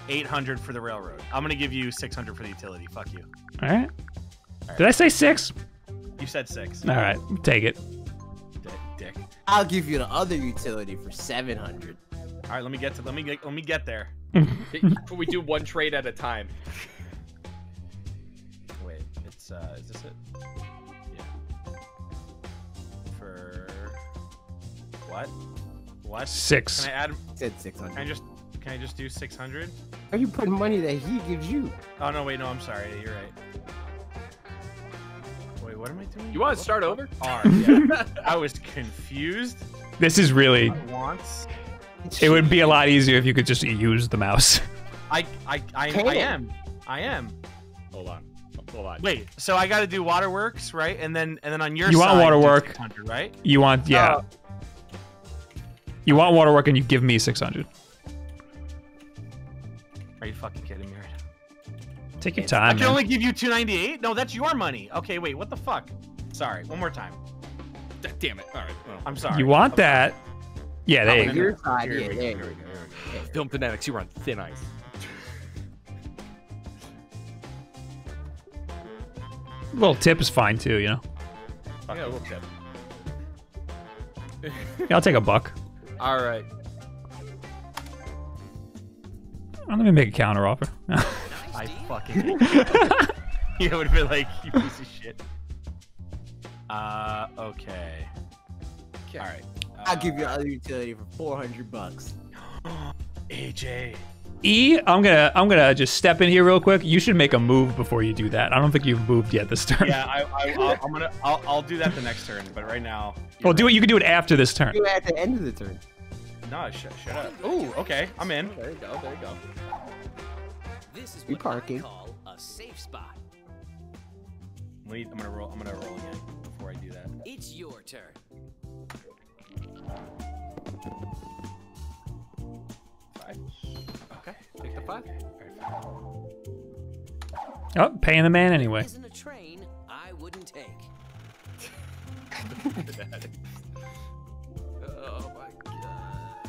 eight hundred for the railroad. I'm going to give you six hundred for the utility. Fuck you. All right. All right. Did I say six? You said six. All right. Take it. Dick. I'll give you the other utility for seven hundred. All right, let me get to... Let me get, let me get there. Can we do one trade at a time? Uh, is this it? Yeah. For what? What? Six. Can I add? Said six hundred. Can I just? Can I just do six hundred? Are you putting money that he gives you? Oh no! Wait, no. I'm sorry. You're right. Wait, what am I doing? You want to start over? R. Yeah. I was confused. This is really. Wants. It would be a lot easier if you could just use the mouse. I I I, I am. I am. Hold on. Hold on. Wait, so I got to do waterworks, right? And then, and then on your you side, want waterwork, right? You want, yeah. Uh, you want waterwork, and you give me six hundred. Are you fucking kidding me right now? Take your time. I can man. only give you two ninety eight. No, that's your money. Okay, wait, what the fuck? Sorry, one more time. Damn it! All right, well, I'm sorry. You want I'm that? Sorry. Yeah, there you go. Go. go. Film Fanatics, you were on thin ice. A little tip is fine too, you know. Yeah, a little tip. Yeah, I'll take a buck. All right. I'm gonna make a counter offer. Nice I fucking. Yeah, would have been like you piece of shit. Uh, okay. okay. All right. Uh, I'll give you other utility for four hundred bucks. A J. E, I'm gonna, I'm gonna just step in here real quick. You should make a move before you do that. I don't think you've moved yet this turn. Yeah, I, I, I'll, I'm gonna, I'll, I'll do that the next turn. But right now, well, right. do it. You can do it after this turn. Do it at the end of the turn. No, shut, shut up. Oh, okay, I'm in. There you go, there you go. This is what parking. I call a safe spot. Wait, I'm gonna roll. I'm gonna roll again before I do that. It's your turn. Five. Okay, take the five. Oh, paying the man anyway. Isn't a train I wouldn't take. Oh my god.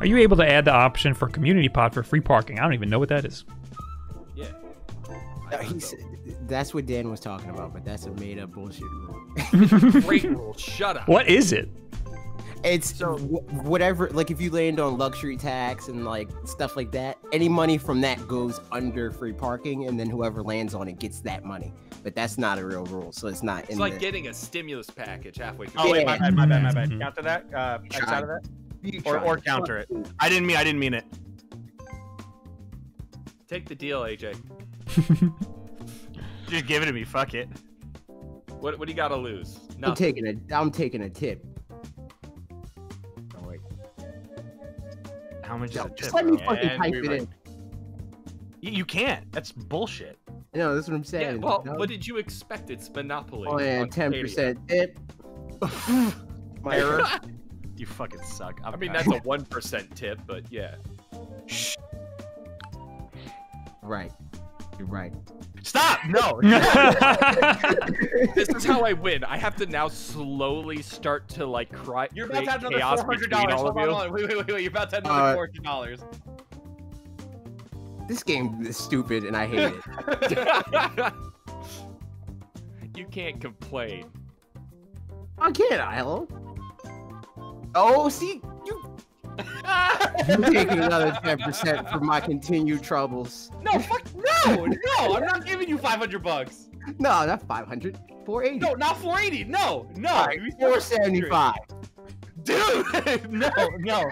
Are you able to add the option for community pod for free parking? I don't even know what that is. Yeah. No, he's, that's what Dan was talking about, but that's a made up bullshit rule. Great rule. Shut up. What is it? It's so, wh whatever, like if you land on luxury tax and like stuff like that, any money from that goes under free parking, and then whoever lands on it gets that money. But that's not a real rule, so it's not. It's in like the... getting a stimulus package halfway through. Oh wait, my bad, my bad, my bad. Mm-hmm. Counter that, uh, outside of that, or, or counter it. I didn't mean, I didn't mean it. Take the deal, A J. Just give it to me. Fuck it. What What do you got to lose? Nothing. I'm taking a. I'm taking a tip. How much? No, just tip, let me bro? fucking and type we it in. You can't. That's bullshit. No, that's what I'm saying. Yeah, well, no. What did you expect? It's Monopoly. Oh yeah, ten percent tip. My error. You fucking suck. I'm I mean, bad. That's a one percent tip, but yeah. Shh. Right. You're right. Stop! No! This is how I win. I have to now slowly start to like cry. You're about to have another four hundred dollars. Hold on, hold on. Wait, wait, wait, wait. You're about to have another uh, four hundred dollars. This game is stupid and I hate it. You can't complain. I can't, Ilo. Oh, see? You... You're taking another ten percent for my continued troubles. No, fuck no, no! I'm not giving you five hundred bucks. No, not five hundred. four eighty. No, not four eighty. No, no. All right, four seventy-five. Dude, no, no.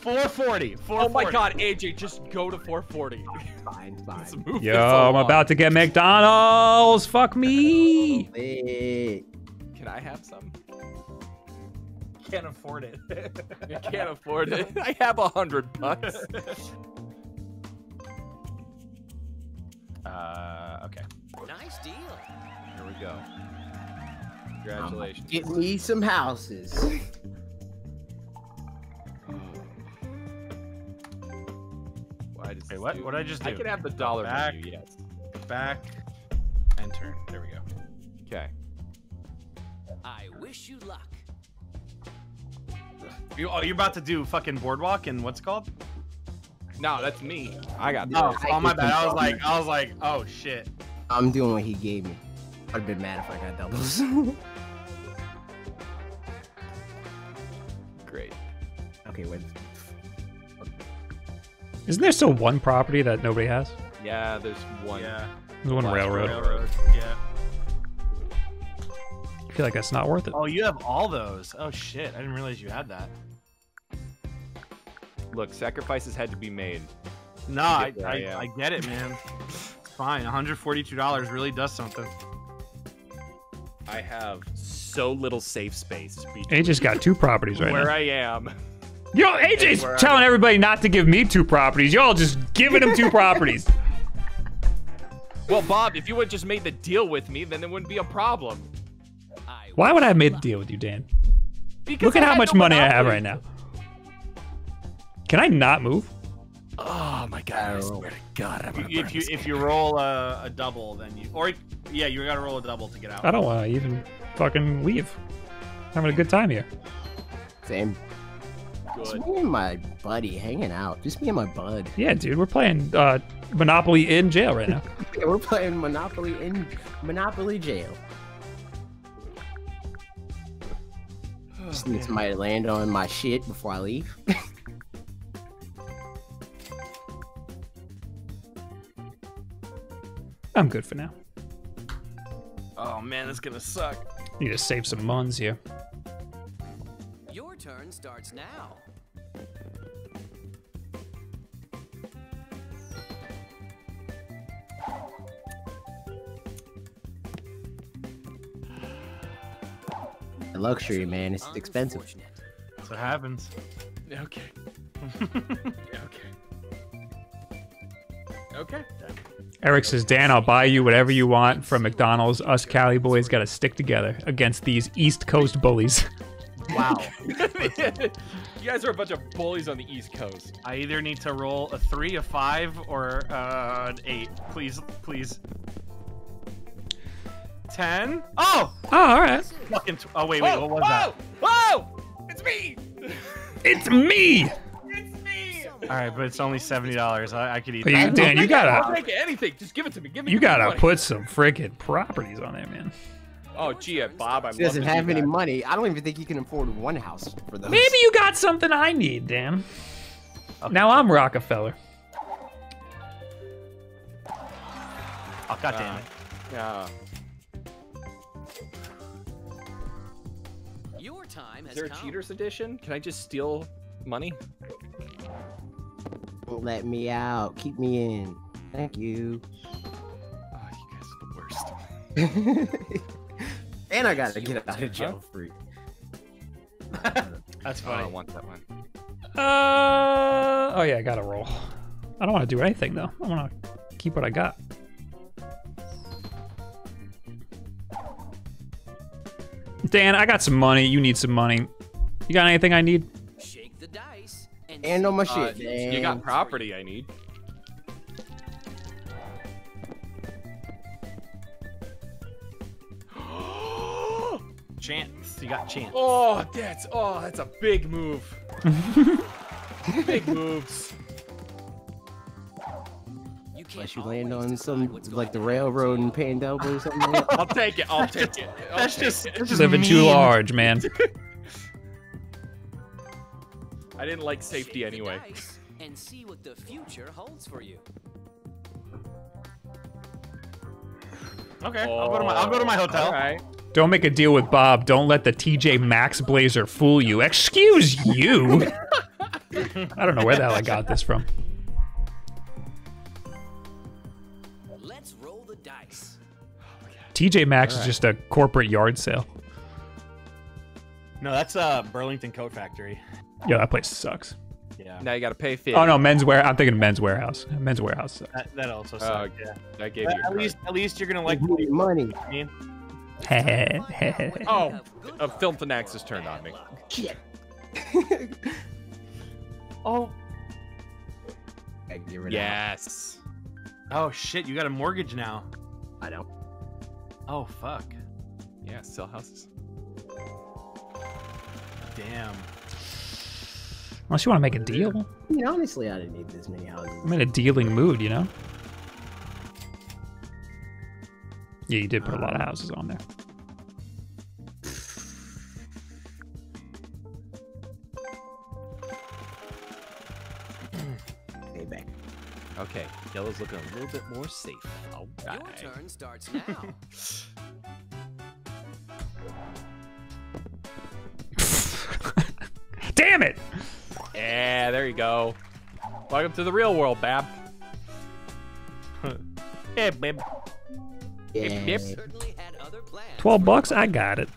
four forty. four forty. Oh my God, A J, just go to four forty. Fine, fine. Yo, I'm about to get McDonald's. Fuck me. Wait. Can I have some? Can't afford it. You can't afford it. I have a hundred bucks. Uh, okay. Nice deal. Here we go. Congratulations. Get me some houses. Why does hey, what? Do? What did I just do? I can have the dollar back, menu, yes. Back, enter. There we go. Okay. I wish you luck. You, oh, you're about to do fucking boardwalk and what's it called? No, that's me. I got. No, oh, I my bad. I was like, I was like, oh shit. I'm doing what he gave me. I'd been mad if I got doubles. Great. Okay, wait. Isn't there still one property that nobody has? Yeah, there's one. Yeah. There's one railroad. railroad. Yeah. I feel like that's not worth it. Oh, you have all those. Oh shit, I didn't realize you had that. Look, sacrifices had to be made. No, I, I, I, I get it, man. It's fine, one hundred forty-two dollars really does something. I have so little safe space. A J's got two properties right where now. Where I am. Yo, A J's telling everybody not to give me two properties. Y'all just giving him two properties. Well, Bob, if you would just made the deal with me, then it wouldn't be a problem. Why would I have made the deal with you, Dan? Because look at how much money I have right now. Can I not move? Oh my God! I swear to God, I'm gonna burn this game. If you roll a, a double, then you or yeah, you gotta roll a double to get out. I don't want to even fucking leave. I'm having a good time here. Same. Good. Just me and my buddy hanging out. Just me and my bud. Yeah, dude, we're playing uh, Monopoly in jail right now. Yeah, we're playing Monopoly in Monopoly jail. Just need somebody to land on my shit before I leave. I'm good for now. Oh man, that's gonna suck. You need to save some muns here. Your turn starts now. Luxury, man, it's expensive. That's what happens. Okay. Yeah, okay. Okay. Eric says, Dan, I'll buy you whatever you want from McDonald's. Us Cali boys gotta stick together against these East Coast bullies. Wow. You guys are a bunch of bullies on the East Coast. I either need to roll a three, a five, or uh, an eight. Please, please. ten? Oh! Oh, alright. Fucking tw oh, wait, wait, whoa, what was whoa, that? Whoa! It's me! It's me! It's me! Alright, but it's only seventy dollars. I, I could eat that. Dan, you gotta... I'll take anything. Just give it to me. Give me you gotta money. Put some frickin' properties on that, man. Oh, gee, Bob, I'm. She doesn't have any money. I don't even think you can afford one house for those. Maybe you got something I need, Dan. Okay. Now I'm Rockefeller. Oh, God damn it. Yeah. Your time has Is there a come. Cheaters edition? Can I just steal money? Don't let me out. Keep me in. Thank you. Oh, you guys are the worst. And I gotta get out of jail free. That's fine. Oh, I want that one. Uh, oh yeah, I gotta roll. I don't want to do anything though. I want to keep what I got. Dan, I got some money. You need some money. You got anything I need? Shake the dice and, and no machine. Uh, you got property I need. Chance. You got chance. Oh, that's oh, that's a big move. Big moves. You Unless you land on some like the railroad and Pandoba or something. Like that. I'll take it. I'll take it. I'll that's take just it. living too large, man. I didn't like safety anyway. And see what the future holds for you. Okay, oh, I'll go to my I'll go to my hotel. All right. Don't make a deal with Bob. Don't let the T J Maxx blazer fool you. Excuse you. I don't know where the hell I got this from. Let's roll the dice. T J Maxx right. is just a corporate yard sale. No, that's uh, Burlington Coat Factory. Yo, that place sucks. Yeah. Now you gotta pay fifty. Oh no, men's wear. I'm thinking men's warehouse. Men's warehouse sucks. That, that also sucks. Uh, yeah. That gave but you. At least, at least you're gonna like your money. money. Oh, a film Fanax has turned on me. Yeah. Oh. Yes. Oh shit, you got a mortgage now. I don't. Oh fuck. Yeah, sell houses. Damn. Unless you want to make a deal. Yeah, honestly, I didn't need this many houses. I'm in a dealing mood, you know? Yeah, you did put a lot of houses on there. Stay back. Okay, yellow's looking a little bit more safe. All right. Your turn starts now. Damn it! Yeah, there you go. Welcome to the real world, Bab. Hey, Bab. Yep, yep. twelve bucks, I got it.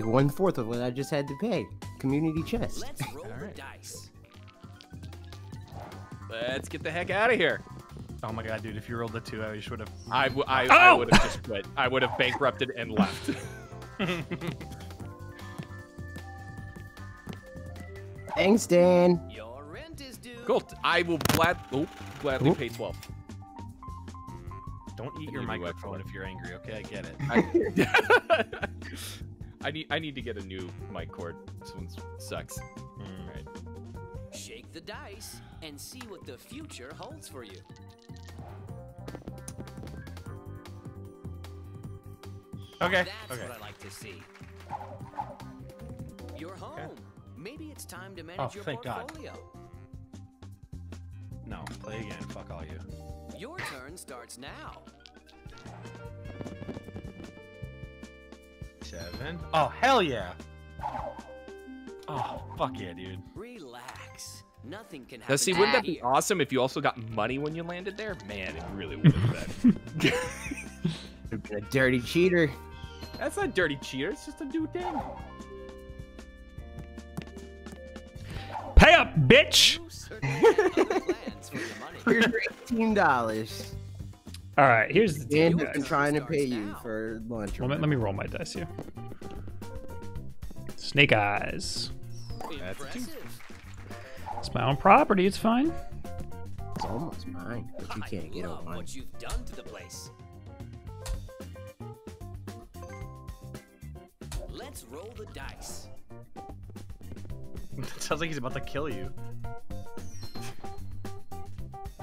One fourth of what I just had to pay. Community chest. Let's roll the dice. Let's get the heck out of here. Oh my god, dude! If you rolled the two, I just would have. I, I, oh! I would have just quit. I would have bankrupted and left. Thanks, Dan. Your rent is due. Cool. I will glad. Oh. Gladly Oop. pay twelve. Don't eat your microphone if you're angry. Okay, I get it. I, I need I need to get a new mic cord. This one sucks. Mm. All right. Shake the dice and see what the future holds for you. Okay. That's okay. what I like to see. You're home. Okay. Maybe it's time to manage oh, your thank portfolio. God. No, play again. Fuck all you. Your turn starts now. Seven. Oh, hell yeah. Oh, fuck yeah, dude. Relax. Nothing can happen. Now, see, wouldn't that be awesome if you also got money when you landed there? Man, it really would have been. A dirty cheater. That's not a dirty cheater. It's just a new thing. Pay up, bitch. Here's your eighteen dollars. All right, here's the deal. I'm trying to pay you now. for lunch. Let me, let me roll my dice here. Snake eyes. That's, it's my own property. It's fine. It's almost mine, but you can't get on mine. What you've done to the place. Let's roll the dice. Sounds like he's about to kill you.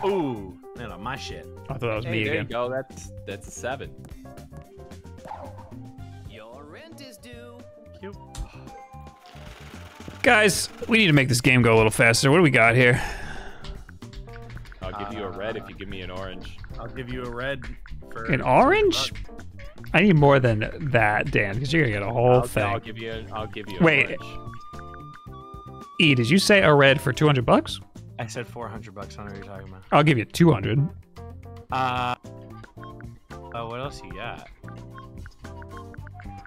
Ooh, man, on my shit. I thought that was hey, me there again. There you go. That's that's a seven. Your rent is due. Cute. Guys, we need to make this game go a little faster. What do we got here? I'll give uh, you a red if you give me an orange. I'll give you a red. For an orange? I need more than that, Dan, because you're gonna get a whole I'll, thing. I'll give you. A, I'll give you. A Wait. Orange. E, did you say a red for two hundred bucks? I said four hundred bucks. I don't know what you're talking about. I'll give you two hundred. Uh, oh, what else you got?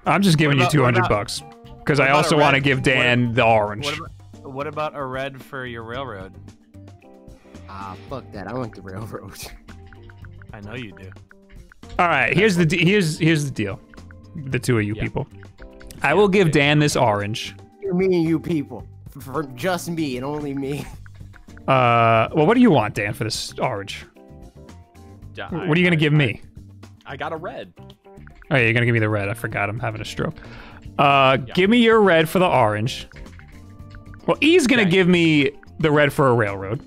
I'm just giving about, you two hundred bucks because I also want to give Dan what, the orange. What about, what about a red for your railroad? Ah, uh, fuck that. I want the railroad. I know you do. All right, here's the here's here's the deal. The two of you yeah. people. I yeah, will give Dan this orange. Me and you people. For just me and only me. Uh, well, what do you want, Dan, for this orange? Yeah, what I, are you gonna I, give I, me? I got a red. Oh, yeah, you're gonna give me the red. I forgot I'm having a stroke. Uh, yeah. Give me your red for the orange. Well, E's gonna yeah, give yeah. me the red for a railroad.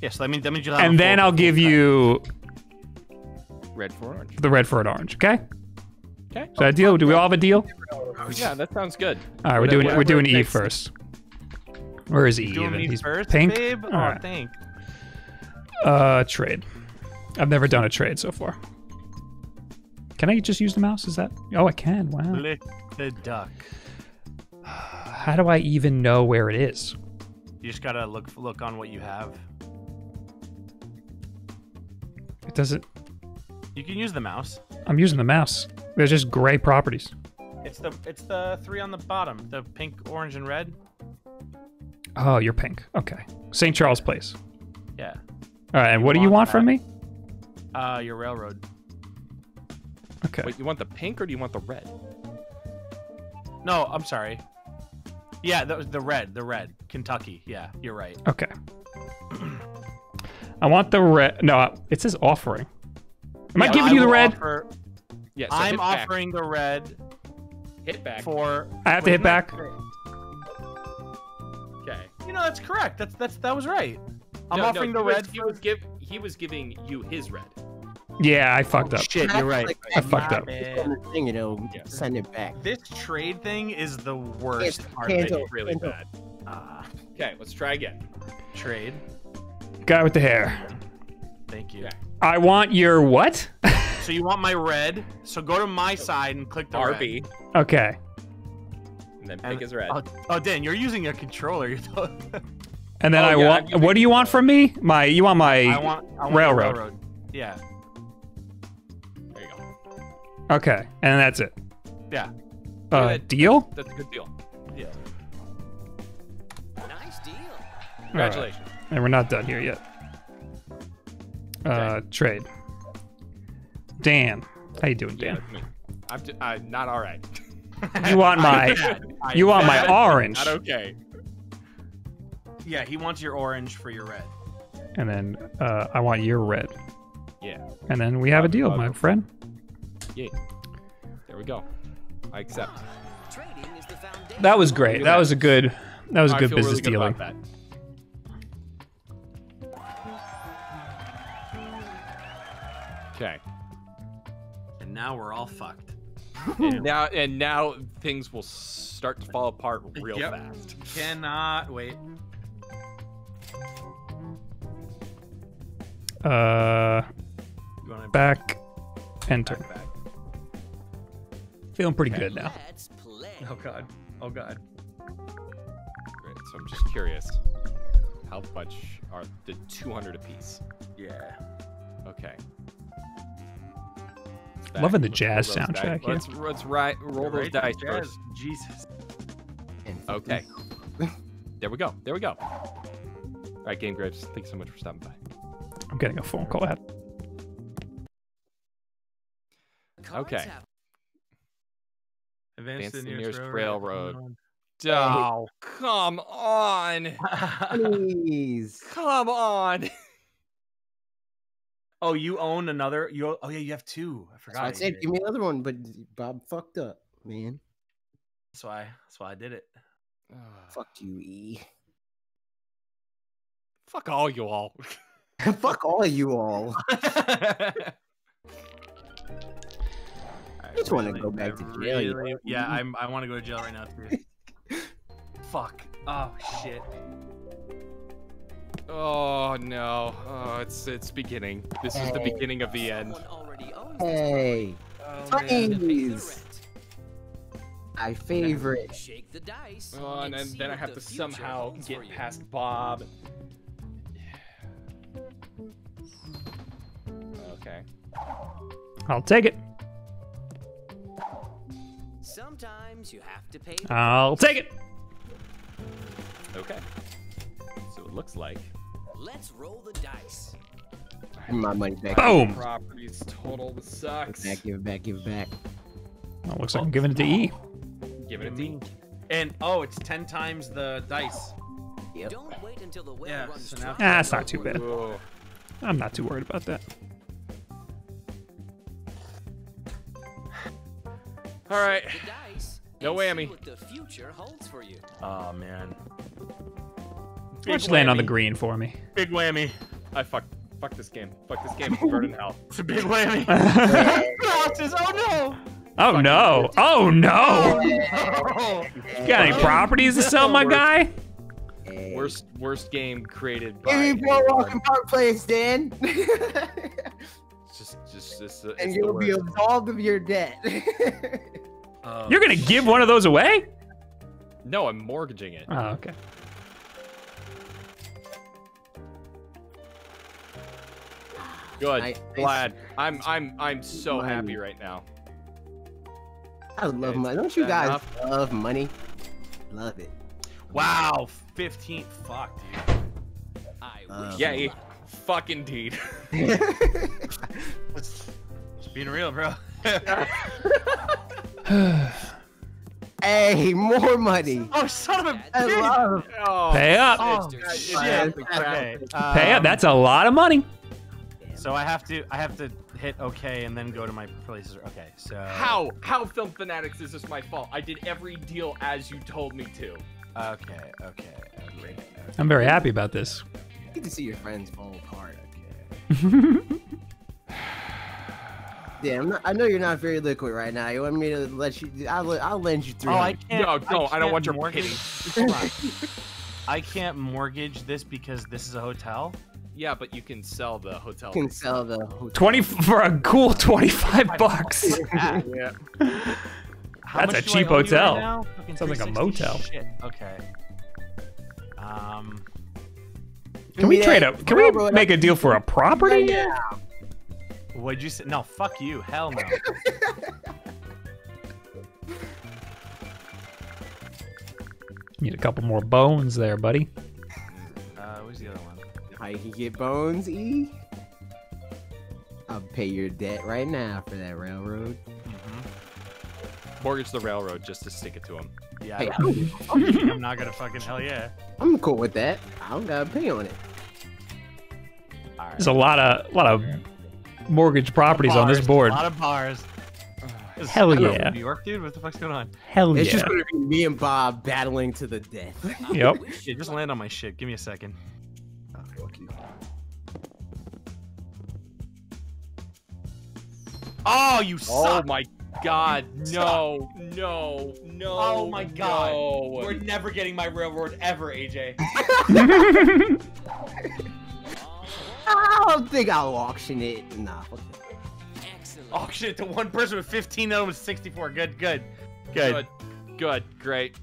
Yes, yeah, so that means that means you. And then I'll give you red for orange. The red for an orange. Okay. Okay. Is that a deal? Do we all have a deal? Yeah, that sounds good. All right, we're doing Whatever we're doing E first. Where is E? Doing E first, pink? Babe? All right. Oh, thank. Uh, trade. I've never done a trade so far. Can I just use the mouse? Is that? Oh, I can. Wow. Click the duck. How do I even know where it is? You just gotta look look on what you have. It doesn't. You can use the mouse. I'm using the mouse. There's just gray properties. It's the it's the three on the bottom, the pink, orange, and red. Oh, you're pink. Okay. Saint Charles Place. Yeah. All right. And you what do you want that. from me? Uh, your railroad. Okay. Wait, you want the pink or do you want the red? No, I'm sorry. Yeah, the the red, the red, Kentucky. Yeah, you're right. Okay. I want the red. No, it says offering. Am yeah, I giving I you the red? Offer... Yeah, so I'm offering back. the red. Hit back. For I have to hit back. Okay. You know that's correct. That's that's that was right. I'm no, offering no, the red. Was, he was give. He was giving you his red. Yeah, I fucked oh, up. Shit, you're right. Like, I fucked up. Thing, you know, yeah. send it back. This trade thing is the worst it's part. It's really handle. bad. Uh, okay, let's try again. Trade. Guy with the hair. Thank you. Okay. I want your what? So you want my red? So go to my side and click the R B. Red. Okay. And then pick his red. I'll, oh, Dan, you're using a controller. and then oh, I yeah, want. What do you want from me? My, you want my I want, I want railroad. railroad? Yeah. There you go. Okay, and that's it. Yeah. Uh, yeah, deal? That's a good deal. Yeah. Nice deal. Congratulations. Right. And we're not done here yet. Okay. Uh, trade. Dan, how you doing, Dan? Yeah, I'm, just, I'm not all right. You want my, you want my orange. Not okay. Yeah, he wants your orange for your red. And then uh, I want your red. Yeah. And then we have a deal, my friend. Yeah. There we go. I accept. That was great. That was a good. That was a good business dealing. Okay. Now we're all fucked. And now and now things will start to fall apart real yep. fast. Cannot wait. Uh, back, back enter. Back, back. Feeling pretty okay. good now. Oh god. Oh god. Great. So I'm just curious, how much are the two hundred apiece? Yeah. Okay. Back. Loving the jazz let's soundtrack. Yeah. Let's, let's ri roll those dice first. Jesus. Okay. There we go. There we go. All right, Game Grapes. Thanks so much for stopping by. I'm getting a phone call out. Okay. Advanced to the nearest railroad. railroad. Oh, come on. Please. Come on. Oh, you own another? You own, oh yeah, you have two. I forgot. I said give me another one, but Bob fucked up, man. That's why. That's why I did it. Fuck you, E. Fuck all you all. Fuck all of you all. I just really, want to go back to jail. Really, you know? Yeah, I'm, I want to go to jail right now, too. Fuck. Oh, shit. Oh, no. Oh, it's it's beginning. This hey. is the beginning of the end. Hey. Oh, please. My favorite. Shake the dice. Oh, and then, then I have to somehow get past Bob. Okay. I'll take it. Sometimes you have to pay. I'll take it. Okay. So it looks like. Let's roll the dice. My money back. Boom. Properties total sucks. Give it back, give it back, give it back. Well, looks like I'm giving it to E. Give it a D. And oh, it's ten times the dice. Yep. Don't wait until the well yeah, runs so now ah, it's not too bad. Whoa. I'm not too worried about that. All right. No whammy. Oh man. Why don't you land on the green for me? Big whammy. I fuck. Fuck this game. Fuck this game. Burn in hell. It's a big whammy. Oh no. Oh no. Oh no! Oh no! You got any properties to sell, my guy? Worst, worst game created by. Give me Boardwalk Walk and Park Place, Dan. just, just, just. And you'll be absolved of your debt. um, You're gonna give one of those away? No, I'm mortgaging it. Oh, okay. Good. I, Glad. I, I'm, I'm, I'm so money. happy right now. I love okay, money. Don't you guys enough? love money? Love it. Wow, fifteen. Fuck, dude. I um, yeah, he, fuck indeed. Just being real, bro. Hey, more money. Oh, son of a bitch. Oh, pay up. Oh, shit. Okay. Um, pay up. That's a lot of money. So I have to, I have to hit okay and then go to my places. Okay, so how how Film Fanatics is this my fault? I did every deal as you told me to. Okay, okay. okay, okay. I'm very happy about this. Good to see your friends fall apart. Okay. Yeah, I'm not, I know you're not very liquid right now. You want me to let you? I'll I'll lend you three. Oh, I can't. No, no, I, can't I don't want your mortgage. I can't mortgage this because this is a hotel. Yeah, but you can sell the hotel. You can sell the hotel. twenty for a cool twenty-five bucks. Yeah. Yeah. That's a cheap hotel. Right sounds like a motel. Shit. Okay. Um. Can we yeah, trade up? Can we make a deal for a property? Yeah. What'd you say? No, fuck you. Hell no. Need a couple more bones there, buddy. Uh, where's the other one? I can get bones, E. I'll pay your debt right now for that railroad. Mm-hmm. Mortgage the railroad just to stick it to him. Yeah, hey, I'm, I'm not gonna fucking hell yeah. I'm cool with that. I don't gotta pay on it. All right. There's a lot of a lot of mortgage properties bars, on this board. A lot of bars. This hell yeah. New York, dude? What the fuck's going on? Hell it's yeah. It's just gonna be me and Bob battling to the death. Yep. Shit, just land on my shit. Give me a second. Oh, you suck! Oh my god, no, no, no, oh my god. No. We're never getting my railroad ever, A J. I don't think I'll auction it. Nah. Excellent. Auction it to one person with fifteen, that was sixty-four. Good, good, good, good, good, great.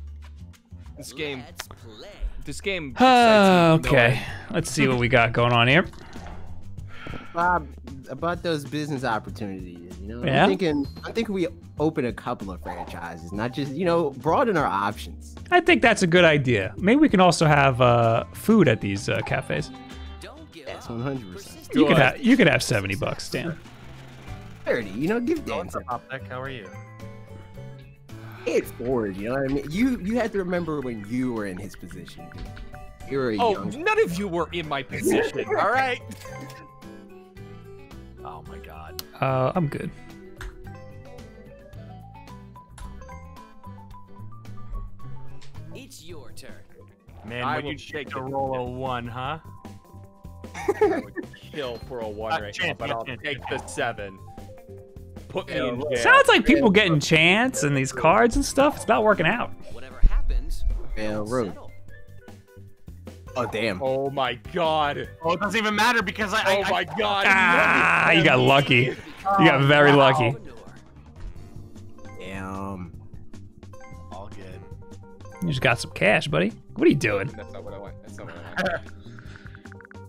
This game. This game. Uh, okay, no let's see what we got going on here. Bob, about those business opportunities, you know, yeah. I'm thinking, I'm thinking we open a couple of franchises, not just, you know, broaden our options. I think that's a good idea. Maybe we can also have uh, food at these uh, cafes. That's one hundred percent. You could have, you could have seventy bucks, Dan. thirty, you know, give Dan some. How are you? It's forward, you know what I mean? You, you have to remember when you were in his position. You were a oh, young none of you were in my position, all right? Oh my god. Uh, I'm good. It's your turn. Man, I would you take a roll of one, huh? I would kill for a one right now, but I'll take the seven. Put me in jail. Sounds like people getting chance and these cards and stuff. It's not working out. Whatever happens, we'll settle. Oh damn! Oh my god! Oh, it doesn't even matter because I. Oh I, my I, god! Ah, you got lucky. You got very oh, wow. lucky. Damn. All good. You just got some cash, buddy. What are you doing? That's not what I want. That's not what I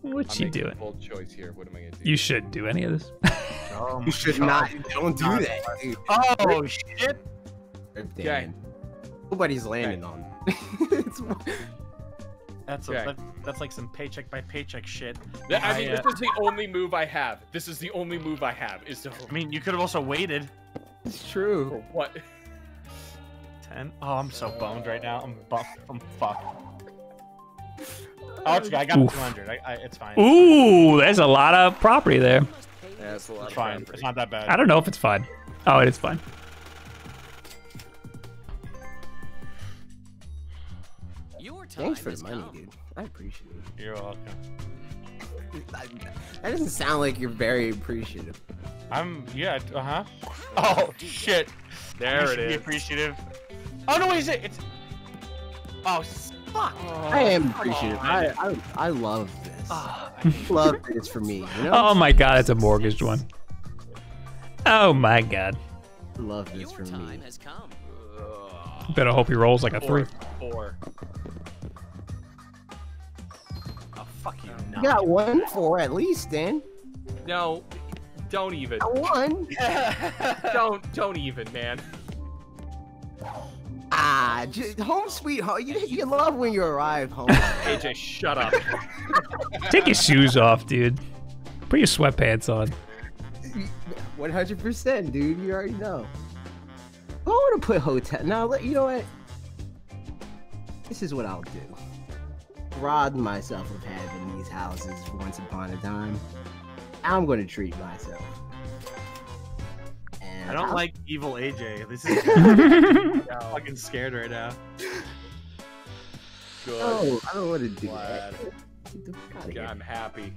want. What you doing? Bold choice here. What am I gonna do? You shouldn't do any of this. Oh, you should god. not. Don't do god. that. Dude. Oh shit! Okay. Nobody's landing okay. on. It's... That's, okay. a, that, that's like some paycheck by paycheck shit. That, I mean, I, uh, this is the only move I have. This is the only move I have. Is to... I mean, you could have also waited. It's true. For what? ten? Oh, I'm so uh, boned right now. I'm buffed. I'm fucked. Oh, it's okay. I got two hundred. I, I, it's fine. Ooh, there's a lot of property there. Yeah, it's a lot it's of fine. Property. It's not that bad. I don't know if it's fine. Oh, it is fine. Thanks for the money, dude. I appreciate it. You're welcome. That doesn't sound like you're very appreciative. I'm, yeah, uh-huh. Oh, shit. There it is. Be appreciative. Oh, no, is it? It's... Oh, fuck. I am appreciative. Oh, I, I I love this. Oh, I love that it's for me. You know? Oh, my God. It's a mortgaged one. Oh, my God. I love this for me. Better hope he rolls like a four, three. Four. Fuck you, no. You got one for at least, Dan. No, don't even. I won. don't, don't even, man. Ah, just home sweet home. You, you love when you arrive home. A J, shut up. Take your shoes off, dude. Put your sweatpants on. one hundred percent, dude. You already know. I want to put hotel. Now, you know what? This is what I'll do. Robbed myself of having these houses once upon a time. I'm gonna treat myself. And I don't I'll... like evil A J. This is I'm fucking scared right now. Good. Oh, I don't want to do Glad. that. I'm happy.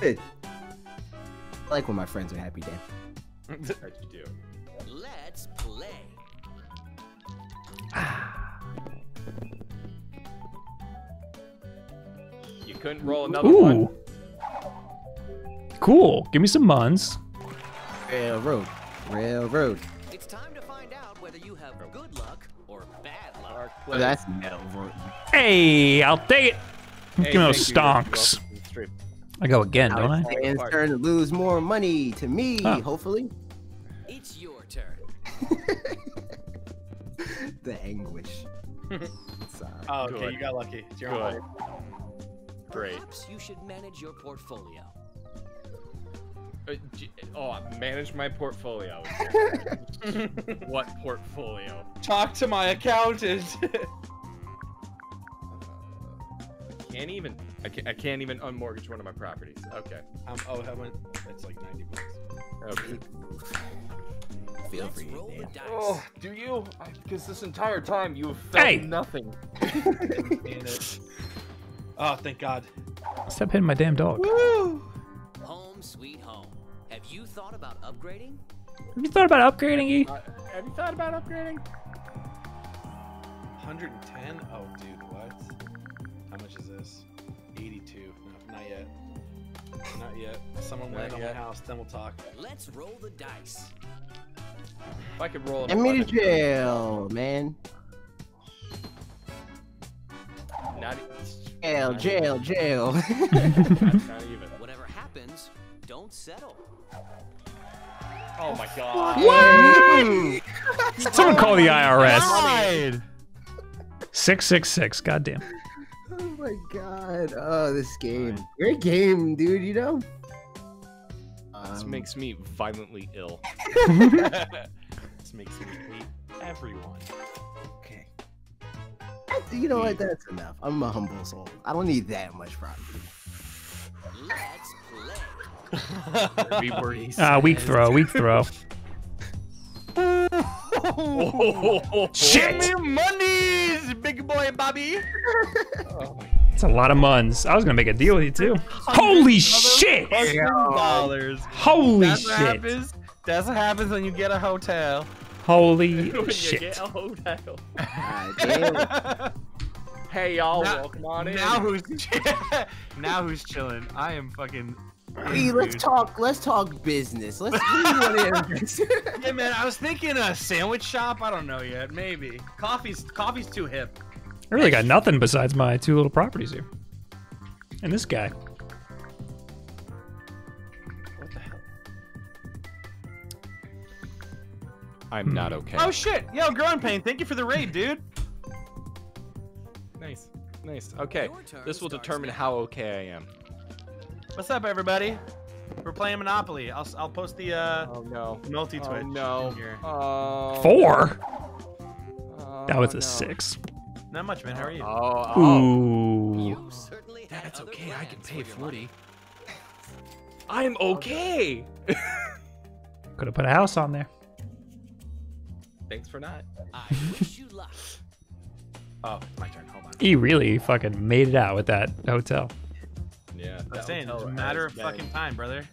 Good. I like when my friends are happy, Dan. How'd you do? Let's play. Couldn't roll another Ooh. one. Cool. Give me some muns. Railroad. Railroad. It's time to find out whether you have good luck or bad luck. Oh, that's metal. Hey, I'll take it. Hey, give me those stonks. I go again, don't I? It's turn to lose more money to me, huh. hopefully. It's your turn. The anguish. Sorry. Oh, okay. Good. You got lucky. It's your life. Great. Perhaps you should manage your portfolio. Uh, oh, manage my portfolio. What portfolio? Talk to my accountant. I can't even. I can't, I can't even unmortgage one of my properties. Okay. Um, oh, how much? That's like ninety bucks. Okay. Feel free. Oh, do you? Because this entire time you have felt hey! nothing. In it. Oh, thank God. Stop hitting my damn dog. Woo! Home sweet home. Have you thought about upgrading? Have you thought about upgrading, E? Have, have you thought about upgrading? one hundred ten? Oh, dude, what? How much is this? eighty-two. No, not yet. Not yet. Someone went on my house, then we'll talk. Let's roll the dice. If I could roll it. Get me to jail, man. Not Jail, jail, jail. Not even. Whatever happens, don't settle. Oh my God. What? Someone call the I R S. six six six, goddamn. Oh my God. Oh, this game. Great game, dude, you know? This um, makes me violently ill. This makes me hate everyone. You know what? That's enough. I'm a humble soul. I don't need that much property. Let's play. uh, weak throw. Weak throw. Oh, shit! Monies, big boy, Bobby. Oh my That's a lot of muns. I was gonna make a deal with you too. Holy shit! Dollars. Holy that's shit! What happens, that's what happens when you get a hotel. Holy when shit! You get a hotel. I do. Hey y'all, welcome on in. Now who's now who's chilling? I am fucking. Hey, let's talk. Let's talk business. Let's. Yeah, man. I was thinking a sandwich shop. I don't know yet. Maybe coffee's coffee's too hip. I really got nothing besides my two little properties here, and this guy. What the hell? I'm hmm. not okay. Oh shit! Yo, Growing Pain. Thank you for the raid, dude. Nice, nice. Okay, this will determine how okay I am. What's up, everybody? We're playing Monopoly. I'll, I'll post the uh, oh, no. multi-Twitch. Oh, no. Oh, Four? Oh, that was a no. six. Not much, man. How are you? Oh, oh. Ooh. You certainly That's okay. I can pay forty. I'm okay. Could have put a house on there. Thanks for not. I wish you luck. Oh, it's my turn. Hold on. He really fucking made it out with that hotel. Yeah, I'm saying it's a matter of fucking time, brother.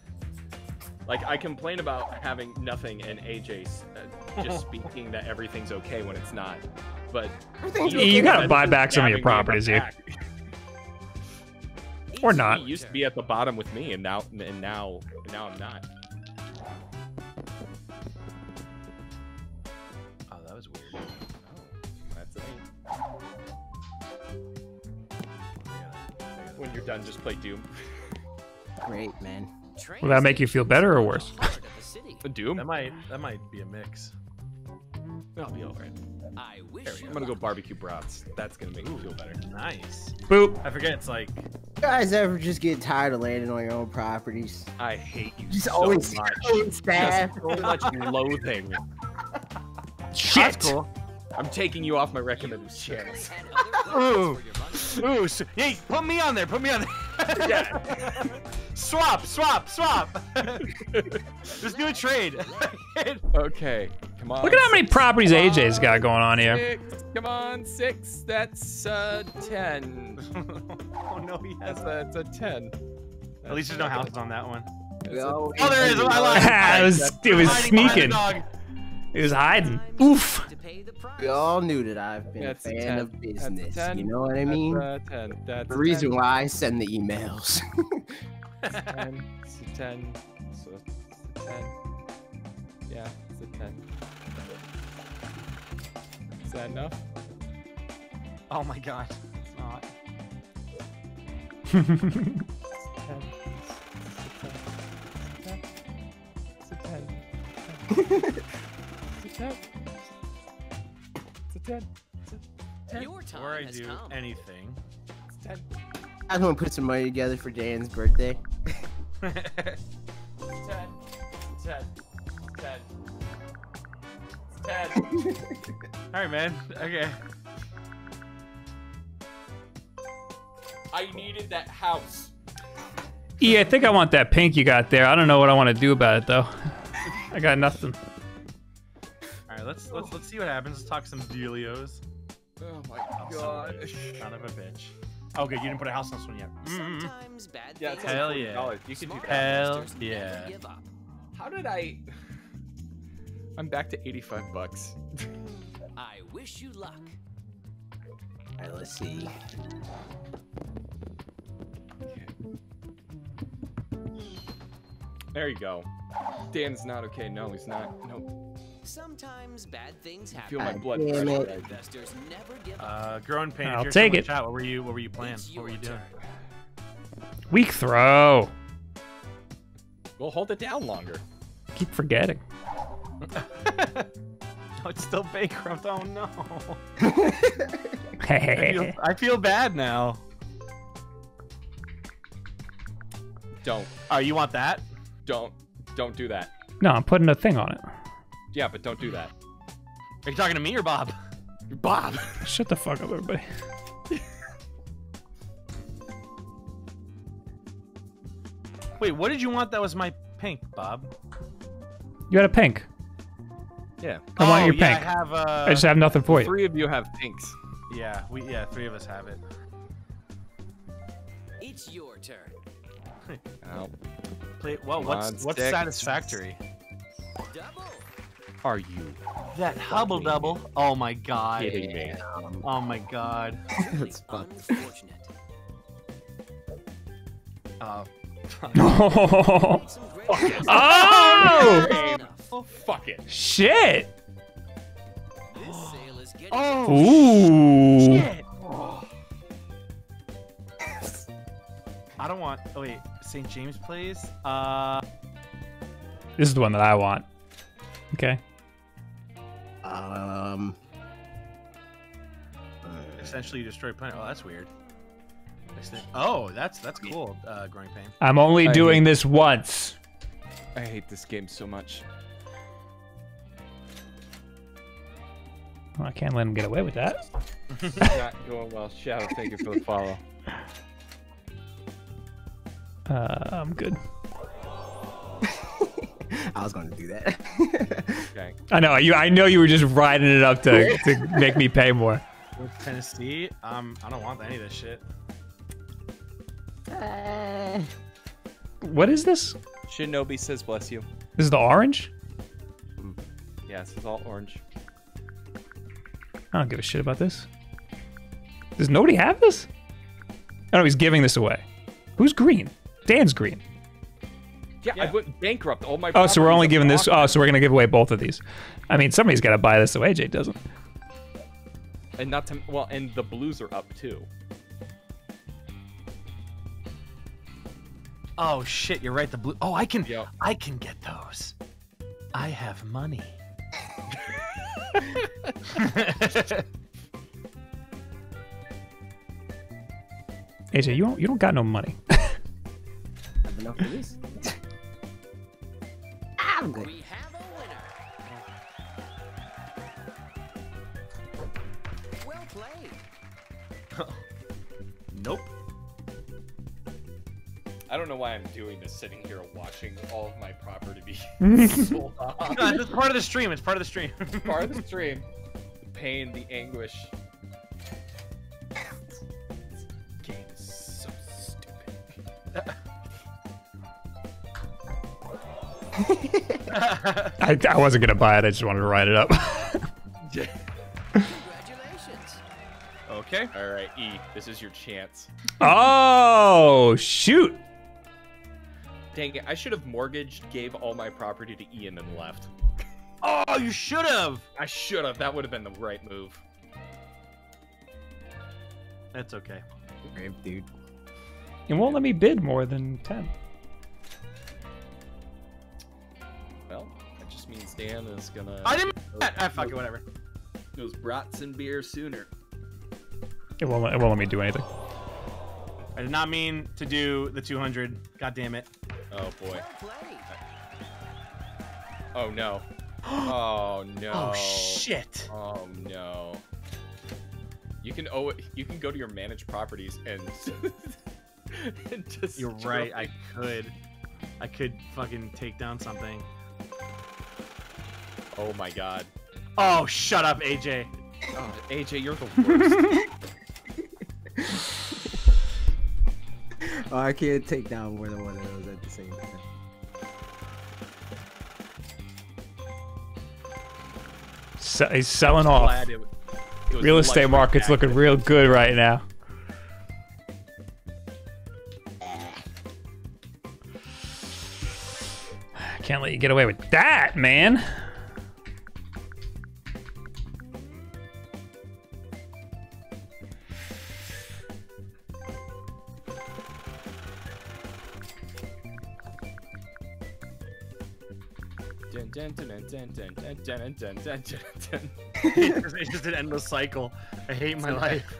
Like, I complain about having nothing and A J uh, just speaking that everything's okay when it's not. But everything's you, okay you gotta buy back some of your properties here, or not. You used to be at the bottom with me, and now and now and now I'm not. Oh, that was weird. Oh, that's it. When you're done, just play Doom. Great, man. Will that make you feel better or worse? Doom? That might, that might be a mix. I'll be over it. I wish go. I'm gonna go barbecue brats. That's gonna make Ooh, me feel better. Nice. Boop. I forget it's like. You guys ever just get tired of landing on your own properties? I hate you just so always much. Just so much loathing. Shit. That's cool. I'm taking you off my recommended channels. Ooh, ooh, so, hey, put me on there, put me on there. Yeah. Swap, swap, swap. Just do a trade. Okay, come on. Look at how many properties come A J's on, got going on here. Six. Come on, six, that's uh, ten. Oh no, he has that, that's a ten. That's At least there's no houses on that one. No. Oh, there is, I lied. It was, it was sneaking. He was hiding. Oof. We all knew that I've been That's a fan a of business. That's a you know what I mean? That's a ten. That's the reason ten. Why I send the emails. It's a ten. It's a ten. It's a ten. Yeah, it's a ten. Is that enough? Oh my god. It's not. It's a ten. It's a ten. It's a ten. It's a ten. Ten. Ten. Your time or I do come. Anything. Ten. I'm gonna put some money together for Dan's birthday. ten. Ten. Ten. Ten. Alright, man. Okay. I needed that house. Yeah, I think I want that pink you got there. I don't know what I want to do about it though. I got nothing. Let's let's let's see what happens. Let's talk some dealios. Oh my god! Son of a bitch. Oh good, you didn't put a house on this one yet. Mm-hmm. Bad yeah, it's hell yeah. Dollars. You can do that. Hell yeah. How did I? I'm back to eighty-five bucks. I wish you luck. All right, let's see. There you go. Dan's not okay. No, he's not. Nope. Sometimes bad things happen. Feel my blood pressure. Investors never give up. Uh, Growing Pain. I'll take it. Chat, what were you? What were you playing? What were you doing? Weak throw. We'll hold it down longer. Keep forgetting. Oh, it's still bankrupt. Oh no. I, feel, I feel bad now. Don't. Oh, you want that? Don't. Don't do that. No, I'm putting a thing on it. Yeah, but don't do that. Are you talking to me or Bob? Bob! Shut the fuck up, everybody. Wait, what did you want that was my pink, Bob? You had a pink. Yeah. I oh, want your yeah, pink. I, have, uh, I just have nothing for you. Three of you have pinks. Yeah, we yeah, three of us have it. It's your turn. Ow. Play, well, what's, what's satisfactory? Double. Are you? That hubble double. Me. Oh my god. Kidding me. Oh my god. That's fucked. Uh, oh! Oh! Fuck it. Shit! This sale is getting oh! Ooh! Shit! Oh. I don't want. Oh wait, Saint James, please. Uh. This is the one that I want. Okay. Um. Essentially, you destroy planet. Oh, that's weird. Oh, that's that's cool, uh, Growing Pain. I'm only I doing this once. I hate this game so much. Well, I can't let him get away with that. Not going well. Shadow, thank you for the follow. Uh, I'm good. I was going to do that. Okay. I know you. I know you were just riding it up to to make me pay more. With Tennessee, um, I don't want any of this shit. Uh, what is this? Shinobi says bless you. This is the orange? Mm. Yeah, this is all orange. I don't give a shit about this. Does nobody have this? Oh no, he's giving this away. Who's green? Dan's green. Yeah, yeah. I went bankrupt. All my oh, so we're only giving this. Oh, so we're going to give away both of these. I mean, somebody's got to buy this away. Jade doesn't. And not to, well, and the blues are up too. Oh shit, you're right, the blue. Oh, I can Yo. I can get those. I have money. A J, you don't you don't got no money. I have enough for this. I'm good. We have a winner. Well played. Nope. I don't know why I'm doing this, sitting here watching all of my property be sold off. No, it's part of the stream. It's part of the stream. It's part of the stream. The pain, the anguish. This game is so stupid. I, I wasn't gonna buy it. I just wanted to ride it up. Okay. All right, E. This is your chance. Oh shoot. Dang it, I should have mortgaged, gave all my property to Ian and left. Oh, you should have! I should have. That would have been the right move. That's okay. Brave dude. It won't let me bid more than ten. Well, that just means Dan is gonna... I didn't... Ah, fuck it, whatever. It was brats and beer sooner. It won't, it won't let me do anything. I did not mean to do the two hundred. God damn it. Oh, boy. Oh, no. Oh, no. Oh, shit. Oh, no. You can owe it. You can go to your managed properties and... and just You're right. I could. I could fucking take down something. Oh, my God. Oh, shut up, A J. Oh, A J, you're the worst. Oh, I can't take down more than one of those at the same time. So he's selling off. It was, it was real estate market's active. Looking real good right now. I can't let you get away with that, man. Dun, dun, dun, dun, dun, dun, dun, dun, dun. It's just an endless cycle. I hate my life.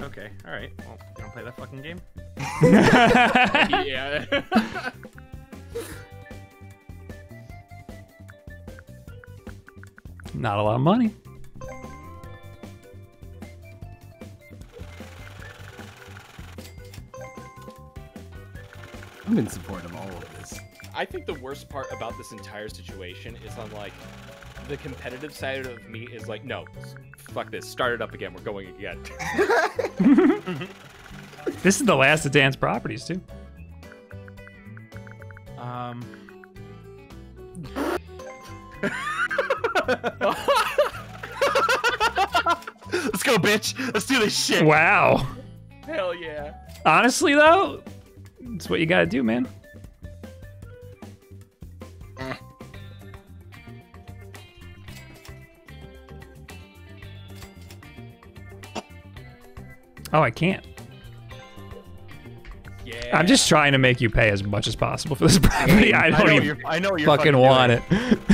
Okay, alright. Well, you wanna play that fucking game? Yeah. Not a lot of money. I'm in support of all of this. I think the worst part about this entire situation is I'm like, the competitive side of me is like, no, fuck this, start it up again, we're going again. This is the last of Dan's properties, too. Um. Let's go, bitch. Let's do this shit. Wow. Hell yeah. Honestly, though, that's what you gotta do, man. Mm. Oh, I can't. Yeah. I'm just trying to make you pay as much as possible for this property. I, mean, I don't I know even I know what you're fucking, fucking want it. It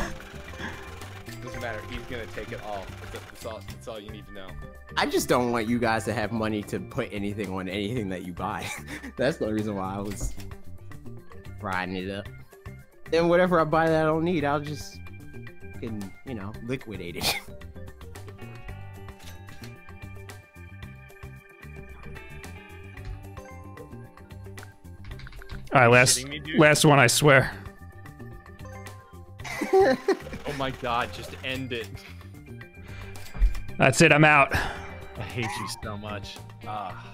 doesn't matter. He's gonna take it all. That's all, that's all you need to know. I just don't want you guys to have money to put anything on anything that you buy. That's the reason why I was riding it up. Then whatever I buy that I don't need, I'll just, fucking, you know, liquidate it. All right, last me, last one, I swear. Oh my god, just end it. That's it, I'm out. I hate you so much. Ah.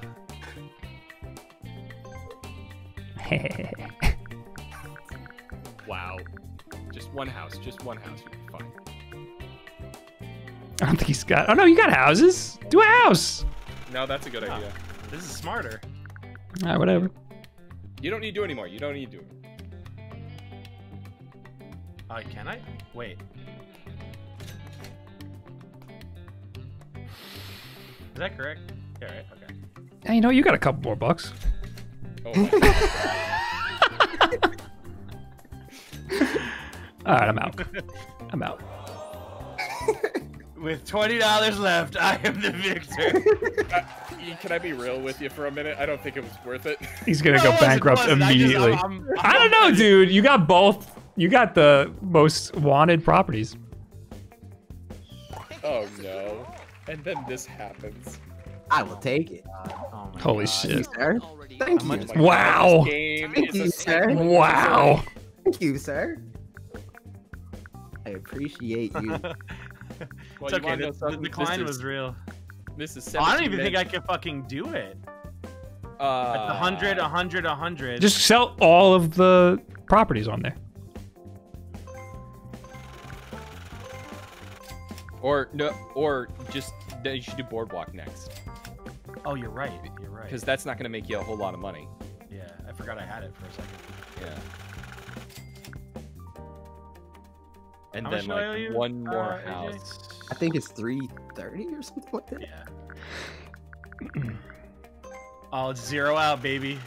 Wow. Just one house, just one house would be fine. I don't think he's got, oh no, you got houses. Do a house. No, that's a good yeah. idea. This is smarter. All right, whatever. You don't need to do anymore. You don't need to do it. Uh, can I? Wait. Is that correct? Yeah, right. Okay. Hey, you know, you got a couple more bucks. Oh. All right, I'm out. I'm out. With twenty dollars left, I am the victor. uh, can I be real with you for a minute? I don't think it was worth it. He's gonna no, go bankrupt immediately. I, just, I'm, I'm, I'm, I don't know, dude. You got both. You got the most wanted properties. Oh no! And then this happens. I will take it. Oh my Holy God. shit! Thank you, sir. Thank you. Like, wow. Thank you, sir. Wow. Thank you, sir. I appreciate you. Well, it's okay, the, the decline was real. This is I don't even minutes. think I could fucking do it. Uh, That's a hundred, a hundred, a hundred. Just sell all of the properties on there. Or no, or just you should do Boardwalk next. Oh, you're right. You're right. Because that's not going to make you a whole lot of money. Yeah, I forgot I had it for a second. Yeah. And How then like one more uh, house. I think it's three thirty or something like that. Yeah. I'll zero out, baby.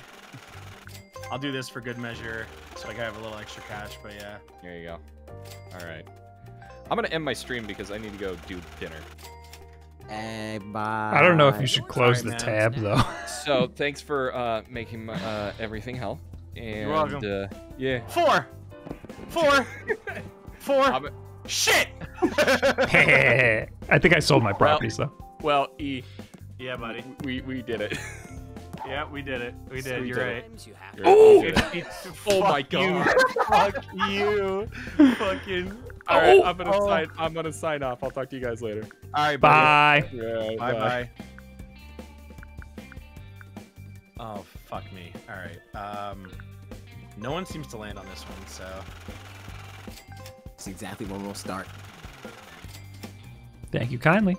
I'll do this for good measure, so I can have a little extra cash. But yeah. There you go. All right. I'm gonna end my stream because I need to go do dinner. Hey, bye. I don't know if you should close Sorry, the man. tab though. So thanks for uh, making my, uh, everything hell. And, You're welcome. Uh, yeah. Four. Four. Four. Shit! I think I sold my property, well, so. Well, E. Yeah, buddy. We we did it. Yeah, we did it. We did. So we You're did right. You You're oh! Right. It, it, oh my god. Fuck you. Fucking. All right, oh, I'm gonna oh. sign. I'm gonna sign off. I'll talk to you guys later. All right. Bye. Bye. Yeah, bye, bye. Bye. Oh fuck me. All right. Um. No one seems to land on this one, so. That's exactly when we'll start. Thank you kindly.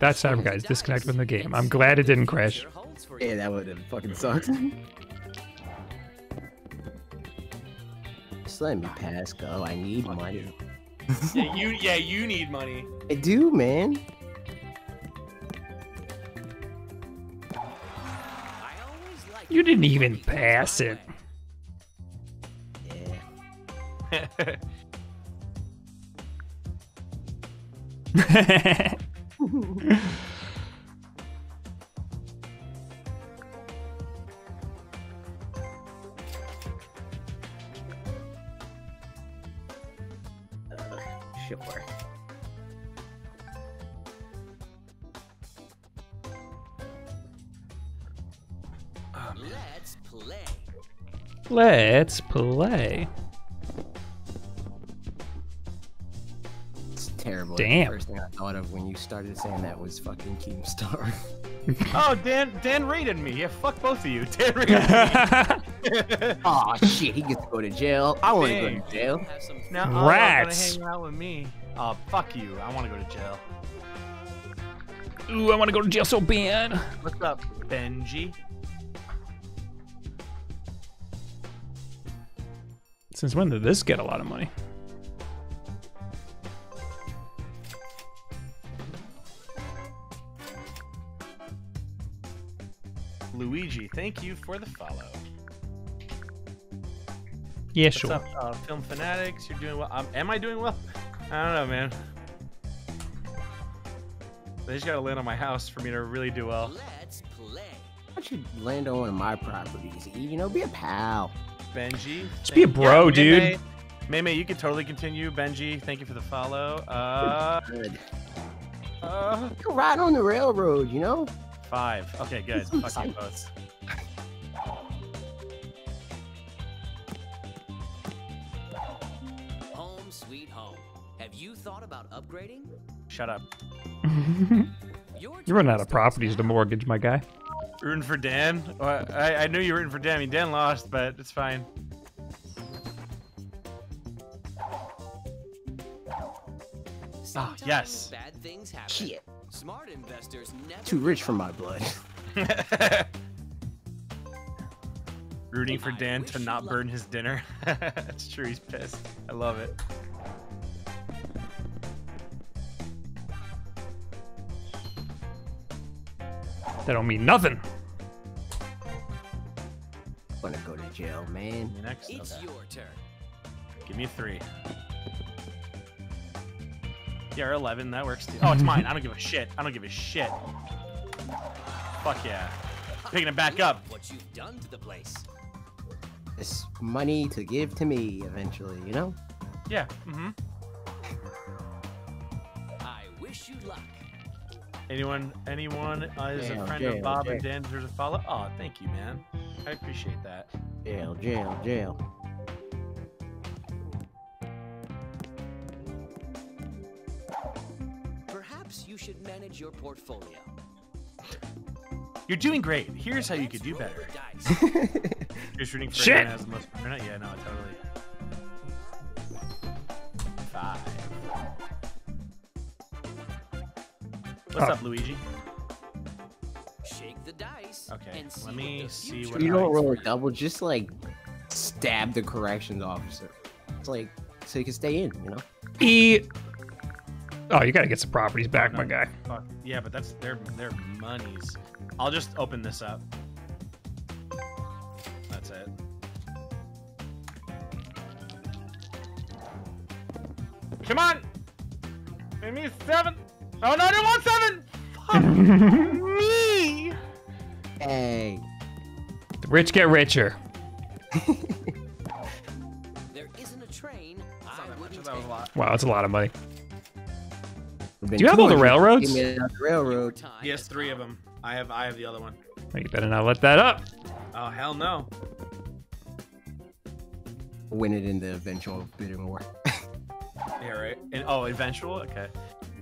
That's time, guys. Disconnect from the game. I'm glad it didn't crash. Yeah, that would have fucking sucked. Just let me pass go. I need money. yeah, you. Yeah, you need money. I do, man. You didn't even pass it. Yeah. uh, sure. Oh, Let's play. Let's play. terrible. Damn. The first thing I thought of when you started saying that was fucking Keemstar. Oh, Dan Dan raided me. Yeah, fuck both of you. Dan raided me. Aw, oh, shit. He gets to go to jail. I want to go to jail. Now, rats. Oh, hang out with me. Oh, fuck you. I want to go to jail. Ooh, I want to go to jail so bad. What's up, Benji? Since when did this get a lot of money? Luigi, thank you for the follow. Yeah, What's sure. Up, uh, Film Fanatics, you're doing well. Um, am I doing well? I don't know, man. They just gotta land on my house for me to really do well. Let's play. I should land on one of my properties. You know, be a pal. Benji. Just be a bro, yeah, dude. Mei Mei, Mei, you can totally continue. Benji, thank you for the follow. Uh, good. Uh, you can ride on the railroad, you know? Five. Okay, good. Fuck you both. Home sweet home. Have you thought about upgrading? Shut up. You run out of properties to mortgage, my guy. Rooting for Dan? Well, I, I knew you were rooting for Dan. I mean, Dan lost, but it's fine. Ah, oh, yes. Bad things happen. Shit. Smart investors never too rich for my blood. Rooting for Dan to not burn his dinner. That's true. He's pissed. I love it. That don't mean nothing. Wanna go to jail, man? Next, it's okay. Your turn. Give me a three. Yeah, eleven. That works too. Oh, it's mine. I don't give a shit. I don't give a shit. Fuck yeah. Picking it back up. What you've done to the place. It's money to give to me eventually, you know? Yeah. Mm-hmm. I wish you luck. Anyone, anyone is jail, a friend jail, of Bob jail. And Dan deserves a follow. Oh, thank you, man. I appreciate that. Jail, jail, jail. Perhaps you should manage your portfolio. You're doing great. Here's how you could do better. Just rooting for shit. As the most yeah, no, totally. Five. What's oh. up, Luigi? Shake the dice. Okay, and let me see what. You don't roll a double, just like stab the corrections officer. It's like so you can stay in, you know. E. Oh, you gotta get some properties back, oh, no. my guy. Fuck. Yeah, but that's their their monies. I'll just open this up. That's it. Come on, give me seven. Oh no, I want seven! Fuck me! Hey. The rich get richer. There isn't a train. I wouldn't that was a lot. Wow, that's a lot of money. Do you have all the railroads? Railroad. Yes, three of them. I have I have the other one. You better not let that up. Oh hell no. Win it in the eventual bidding war. Yeah, right. And oh, eventual? Okay.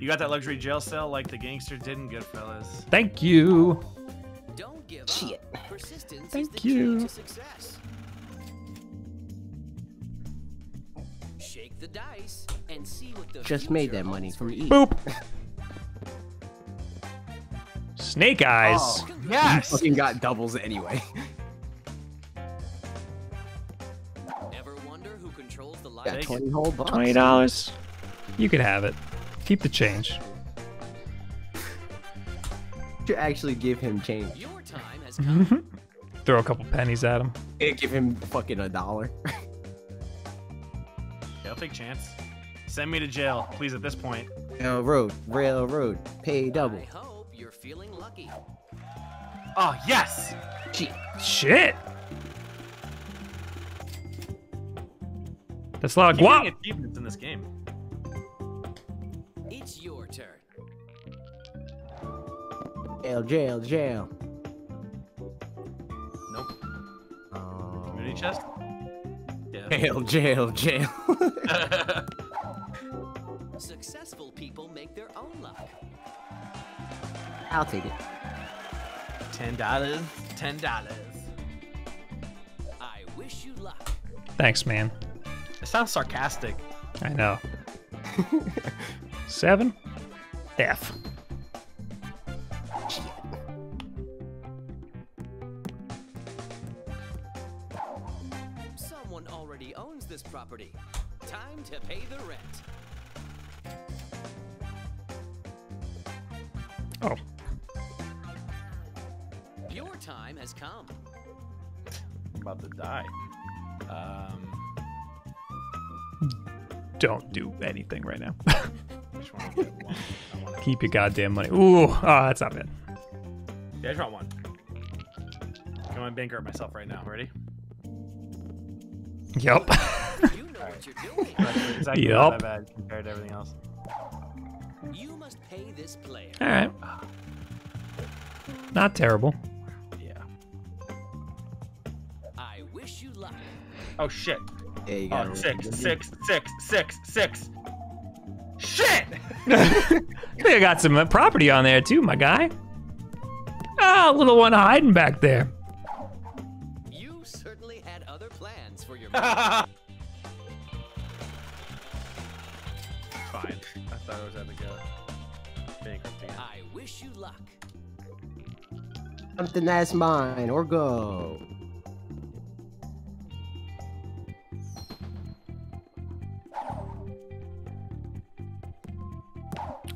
You got that luxury jail cell like the gangster did in Goodfellas. Thank you. Don't give shit. Up. Persistence Thank is the you. Key to success. Shake the dice and see what the just made that money from E. Boop. Snake eyes. Oh, yes. You fucking got doubles anyway. Never wonder who controls the light. twenty whole bucks. Twenty dollars. You could have it. Keep the change. To actually give him change. Your time has come. Throw a couple pennies at him. And give him fucking a dollar. Yeah, I'll take chance. Send me to jail, please. At this point. Railroad, railroad, pay double. I hope you're feeling lucky. Oh yes. Shit. Shit. That's a lot of guap. Achievements in this game. It's your turn. Jail, jail, jail. Nope. Um, Community chest? Yeah. Jail, jail, jail. Successful people. I'll take it. Ten dollars. Ten dollars. I wish you luck. Thanks, man. It sounds sarcastic. I know. Seven. F. Someone already owns this property. Time to pay the rent. Oh. Your time has come. I'm about to die. Um. Don't do anything right now. Keep your goddamn money. Ooh, oh, that's not bad. Yeah, I just want one. I'm going to bankrupt myself right now. Ready? Yep. You know what you're doing. That's exactly yep. Not that bad compared to everything else. You must pay this player. All right. Not terrible. Yeah. I wish you luck. Oh shit. Yeah, you got oh, six, six, six, six, six. Shit! They got some property on there too, my guy. Ah, oh, little one hiding back there. You certainly had other plans for your. Fine. I thought I was having to go. Bankrupting. I wish you luck. Something that's mine, or go.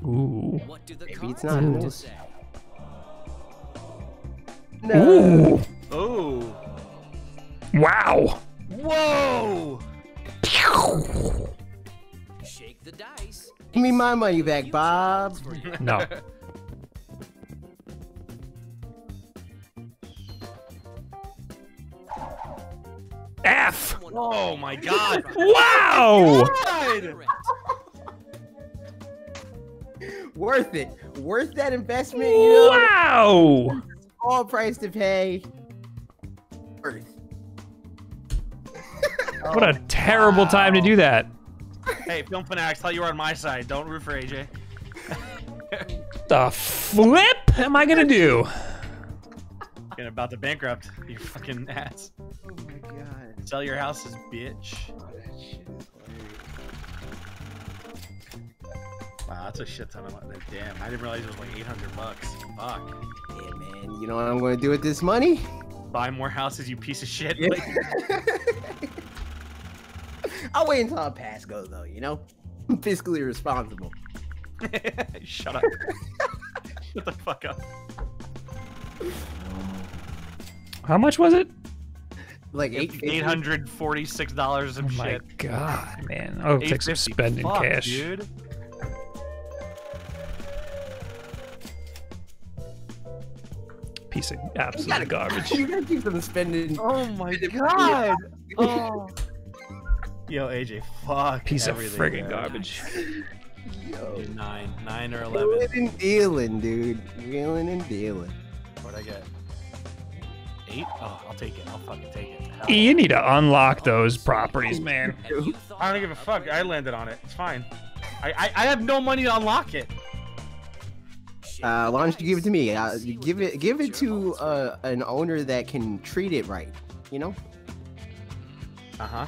Ooh. What do the maybe it's not ooh. Say? No. Ooh. Ooh. Wow. Whoa. Pew. Shake the dice. Give me my money back, Bob. No. F. Oh my God. Wow. God. Worth it. Worth that investment, you know? Wow! Small price to pay. Worth. What a terrible wow. time to do that. Hey, Film Fanatics, thought you were on my side. Don't root for A J. The flip am I gonna do? You're about to bankrupt, you fucking ass. Oh my God. Sell your houses, bitch. Oh, that shit is hilarious. Wow, that's a shit ton of money. Damn, I didn't realize it was like eight hundred bucks. Fuck. Yeah, man. You know what I'm going to do with this money? Buy more houses, you piece of shit. Yeah. I'll wait until our pass goes, though, you know? I'm fiscally responsible. Shut up. Shut the fuck up. How much was it? Like eight hundred forty-six dollars and oh shit. Oh my God, man. I'll take some spending fuck, cash. Dude. Piece of absolute you gotta, garbage. You gotta keep them spending. Oh my God. Oh. Yo, A J, fuck. Piece of friggin' garbage. Yo. Dude, nine, nine or eleven. Dealing and dealing, dude. Dealing and dealing. What'd I get? Eight? Oh, I'll take it. I'll fucking take it. Hell. You need to unlock those properties, man. I don't give a fuck. I landed on it. It's fine. I I, I have no money to unlock it. Uh, why don't you give it to me? Uh, give it, give it to uh, an owner that can treat it right. You know. Uh huh.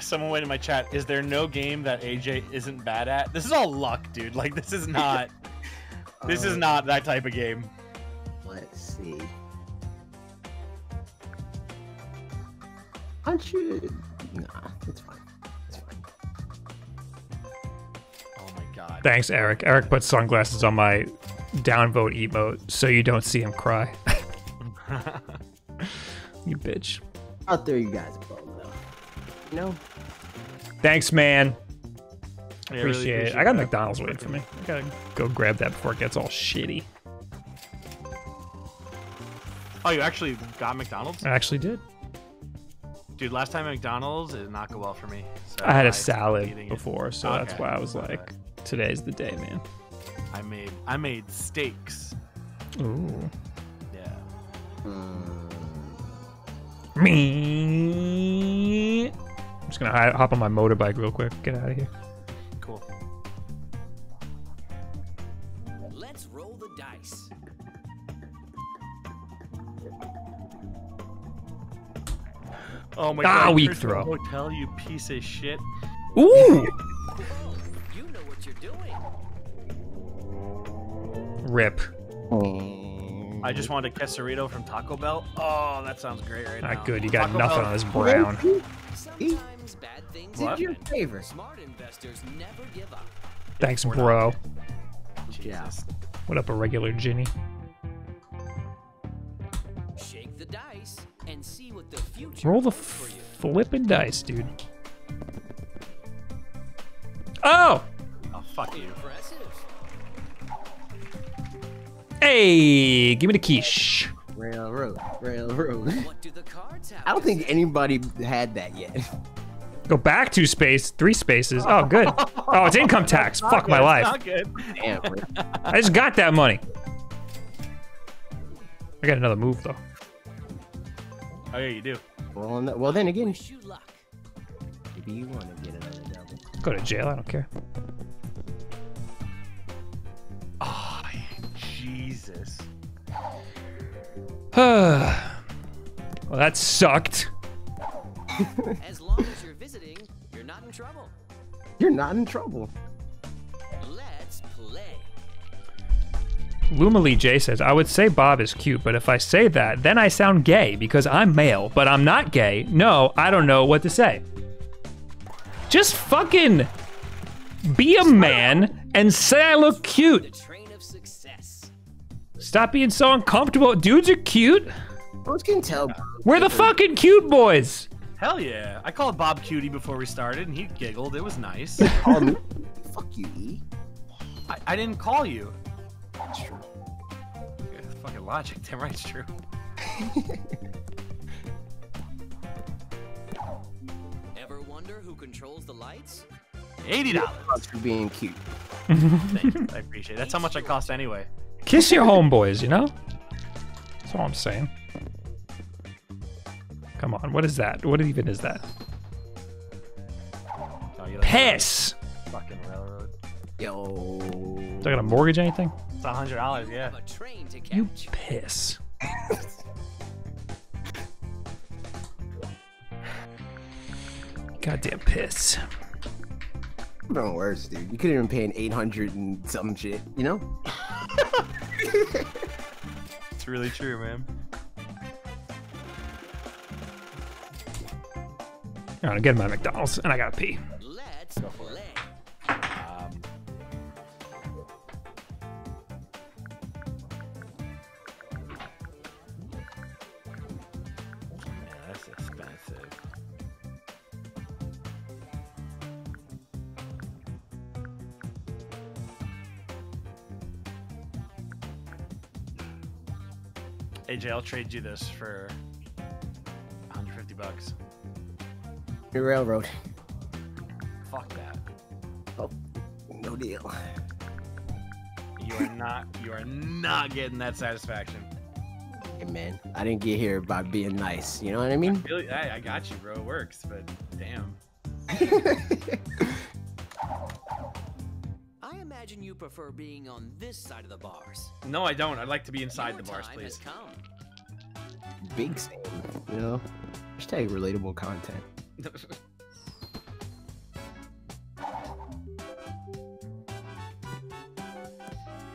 Someone went in my chat. Is there no game that A J isn't bad at? This is all luck, dude. Like this is not. uh, this is not that type of game. Let's see. Aren't you? Nah, it's fine. It's fine. Oh my God. Thanks, Eric. Eric put sunglasses on my downvote emote so you don't see him cry. You bitch. Out there, you guys are bold, though. You know? Thanks, man. Yeah, appreciate, really appreciate it. it. I got McDonald's waiting for me. I gotta go grab that before it gets all shitty. Oh, you actually got McDonald's? I actually did. Dude, last time at McDonald's, it did not go well for me. So I had a I salad before, so okay. That's why I was like, today's the day, man. I made I made steaks. Ooh. Yeah. Mm. Me. just gonna hi hop on my motorbike real quick. Get out of here. Cool. Let's roll the dice. Oh my ah, god! We throw. Hotel, you piece of shit. Ooh. You know what you're doing. Rip. Oh. I just wanted a quesarito from Taco Bell. Oh, that sounds great right Not now. Not good. You got Taco nothing Bell. On this brown. Sometimes bad things happen. Did your favor. Smart investors never give up. Thanks, bro. Jesus. Yeah. What up, a regular Ginny? Shake the dice and see what the future. Roll the flippin' dice, dude. Oh! Oh, fuck you. Hey, give me the quiche. Railroad, railroad. What do the cards have? I don't think anybody had that yet. Go back two space, three spaces. Oh, good. Oh, it's income tax. Fuck good. My life. Not good. Damn, I just got that money. I got another move though. Oh yeah, you do. Well, no, well then again, wish you luck. Maybe you want to get another double. Go to jail. I don't care. Oh, Jesus. Well, that sucked. As long as you're visiting, you're not in trouble. You're not in trouble. Let's play. Lumily J says, I would say Bob is cute, but if I say that, then I sound gay because I'm male, but I'm not gay. No, I don't know what to say. Just fucking be a man and say I look cute. Stop being so uncomfortable. Dudes are cute. Both can tell. We're the fucking cute boys. Hell yeah. I called Bob cutie before we started and he giggled. It was nice. um, fuck you, E. I, I didn't call you. That's true. Good fucking logic. Damn right it's true. Ever wonder who controls the lights? eighty dollars for being cute. Thanks. I appreciate it. That's how much I cost anyway. Kiss your homeboys, you know? That's all I'm saying. Come on, what is that? What even is that? Piss! Fucking railroad. Yo. Is I gonna mortgage anything? It's a hundred dollars, yeah. You piss. Goddamn piss. Even worse, dude. You could have been paying eight hundred and some shit, you know? It's really true, man. I'm gonna get my McDonald's and I gotta pee. Let's go for it. Um, yeah, that's expensive. A J, I'll trade you this for one hundred fifty bucks. Your railroad. Fuck that. Oh, no deal. You are not. You are not getting that satisfaction. Hey man, I didn't get here by being nice. You know what I mean? I, really, I, I got you, bro. It works, but damn. I imagine you prefer being on this side of the bars. No, I don't. I'd like to be inside Your the bars, please. Big same, you know. Hashtag relatable content.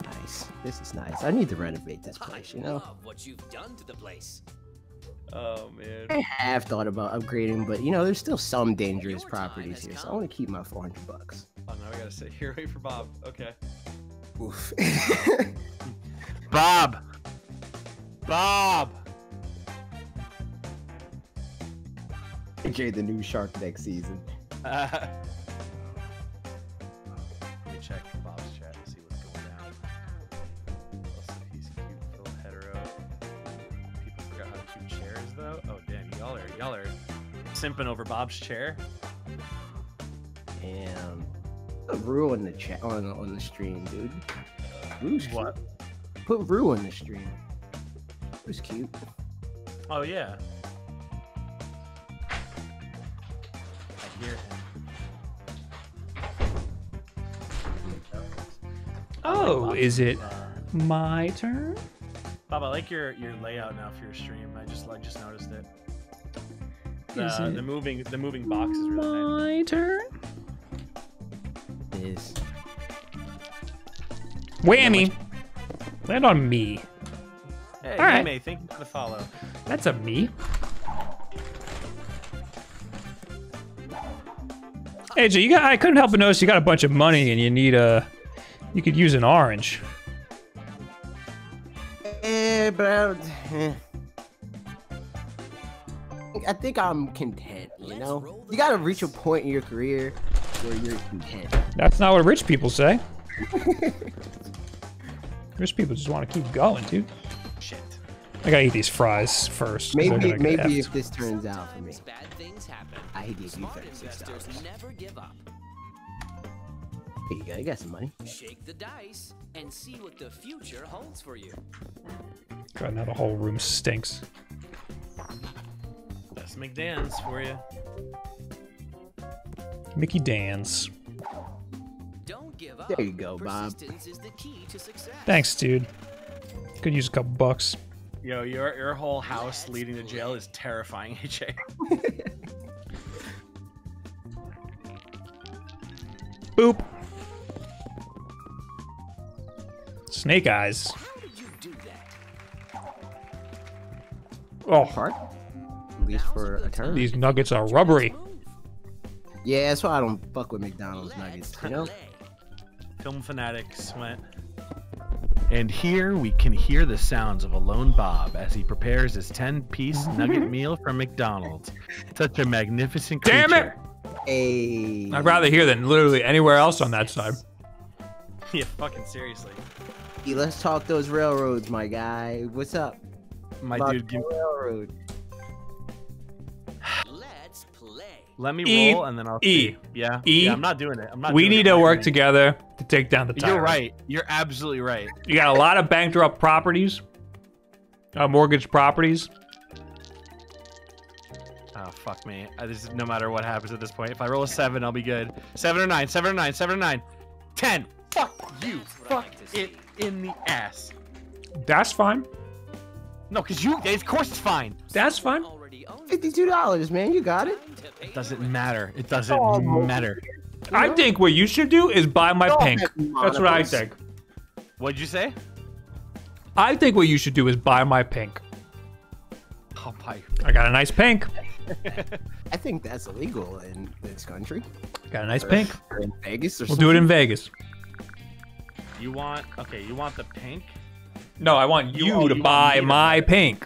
Nice. This is nice. I need to renovate this place, you know. I love what you've done to the place. Oh man. I have thought about upgrading, but you know, there's still some dangerous properties here, so I want to keep my four hundred bucks. Oh, now we gotta sit here wait for Bob. Okay. Oof. Bob. Bob. A J the new shark next season. Uh, let me check Bob's chat and see what's going down. Also, he's cute, Phil hetero. People forgot how cute chair is though. Oh damn, y'all are y'all are simping over Bob's chair. Damn, put Rue on the chat on on the stream, dude. Rue's what? Cute. Put Rue on the stream. Rue's cute. Oh yeah. hear him. Oh, like is it uh, my turn? Bob, I like your your layout now for your stream. I just I just noticed it. The, is it the moving the moving box is really nice. My turn. It is. Whammy! Land on me. Hey, all right. May, thank you for the follow. That's a me. A J, hey, you got, I couldn't help but notice you got a bunch of money and you need a, you could use an orange. Eh, but I, eh. I think I'm content, you know? You gotta reach a point in your career where you're content. That's not what rich people say. Rich people just want to keep going, dude. Shit. I gotta eat these fries first. Maybe, maybe if this turns out for me. Bad things happen. I hate these investors. Never give up. Here you go. You got some money. Shake the dice and see what the future holds for you. God, now the whole room stinks. That's McDan's for you. Mickey Dan's. There you go, Bob. Thanks, dude. Could use a couple bucks. Yo, your your whole house That's leading cool. to jail is terrifying, A J. Boop. Snake eyes. How did you do that? Oh, hard. At least for a turn. These nuggets are rubbery. Yeah, that's why I don't fuck with McDonald's nuggets, you know? Film fanatics went. And here we can hear the sounds of a lone Bob as he prepares his ten-piece nugget meal from McDonald's. Such a magnificent creature. Damn it! Hey. I'd rather hear than literally anywhere else on that side. Yeah, fucking seriously. Hey, let's talk those railroads, my guy. What's up? My About dude, give me railroad. Let's play. Let me e roll and then I'll E. See. Yeah. E yeah, I'm not doing it. I'm not we doing need it to work together. To take down the tyrant. You're right. You're absolutely right. You got a lot of bankrupt properties, uh, mortgage properties. Oh fuck me! I, this is, no matter what happens at this point, if I roll a seven, I'll be good. Seven or nine. Seven or nine. Seven or nine. Ten. Fuck you. Fuck it in the ass. That's fine. No, cause you. Of course it's fine. That's fine. Fifty-two dollars, man. You got it. It doesn't matter. It doesn't oh, matter. You know? I think what you should do is buy my pink. That's what I think. What'd you say? I think what you should do is buy my pink. I'll buy your pink. I got a nice pink. I think that's illegal in this country. Got a nice or, pink. Or in Vegas or we'll something. do it in Vegas. You want, okay, you want the pink? No, I want you, you oh, to you buy my pink.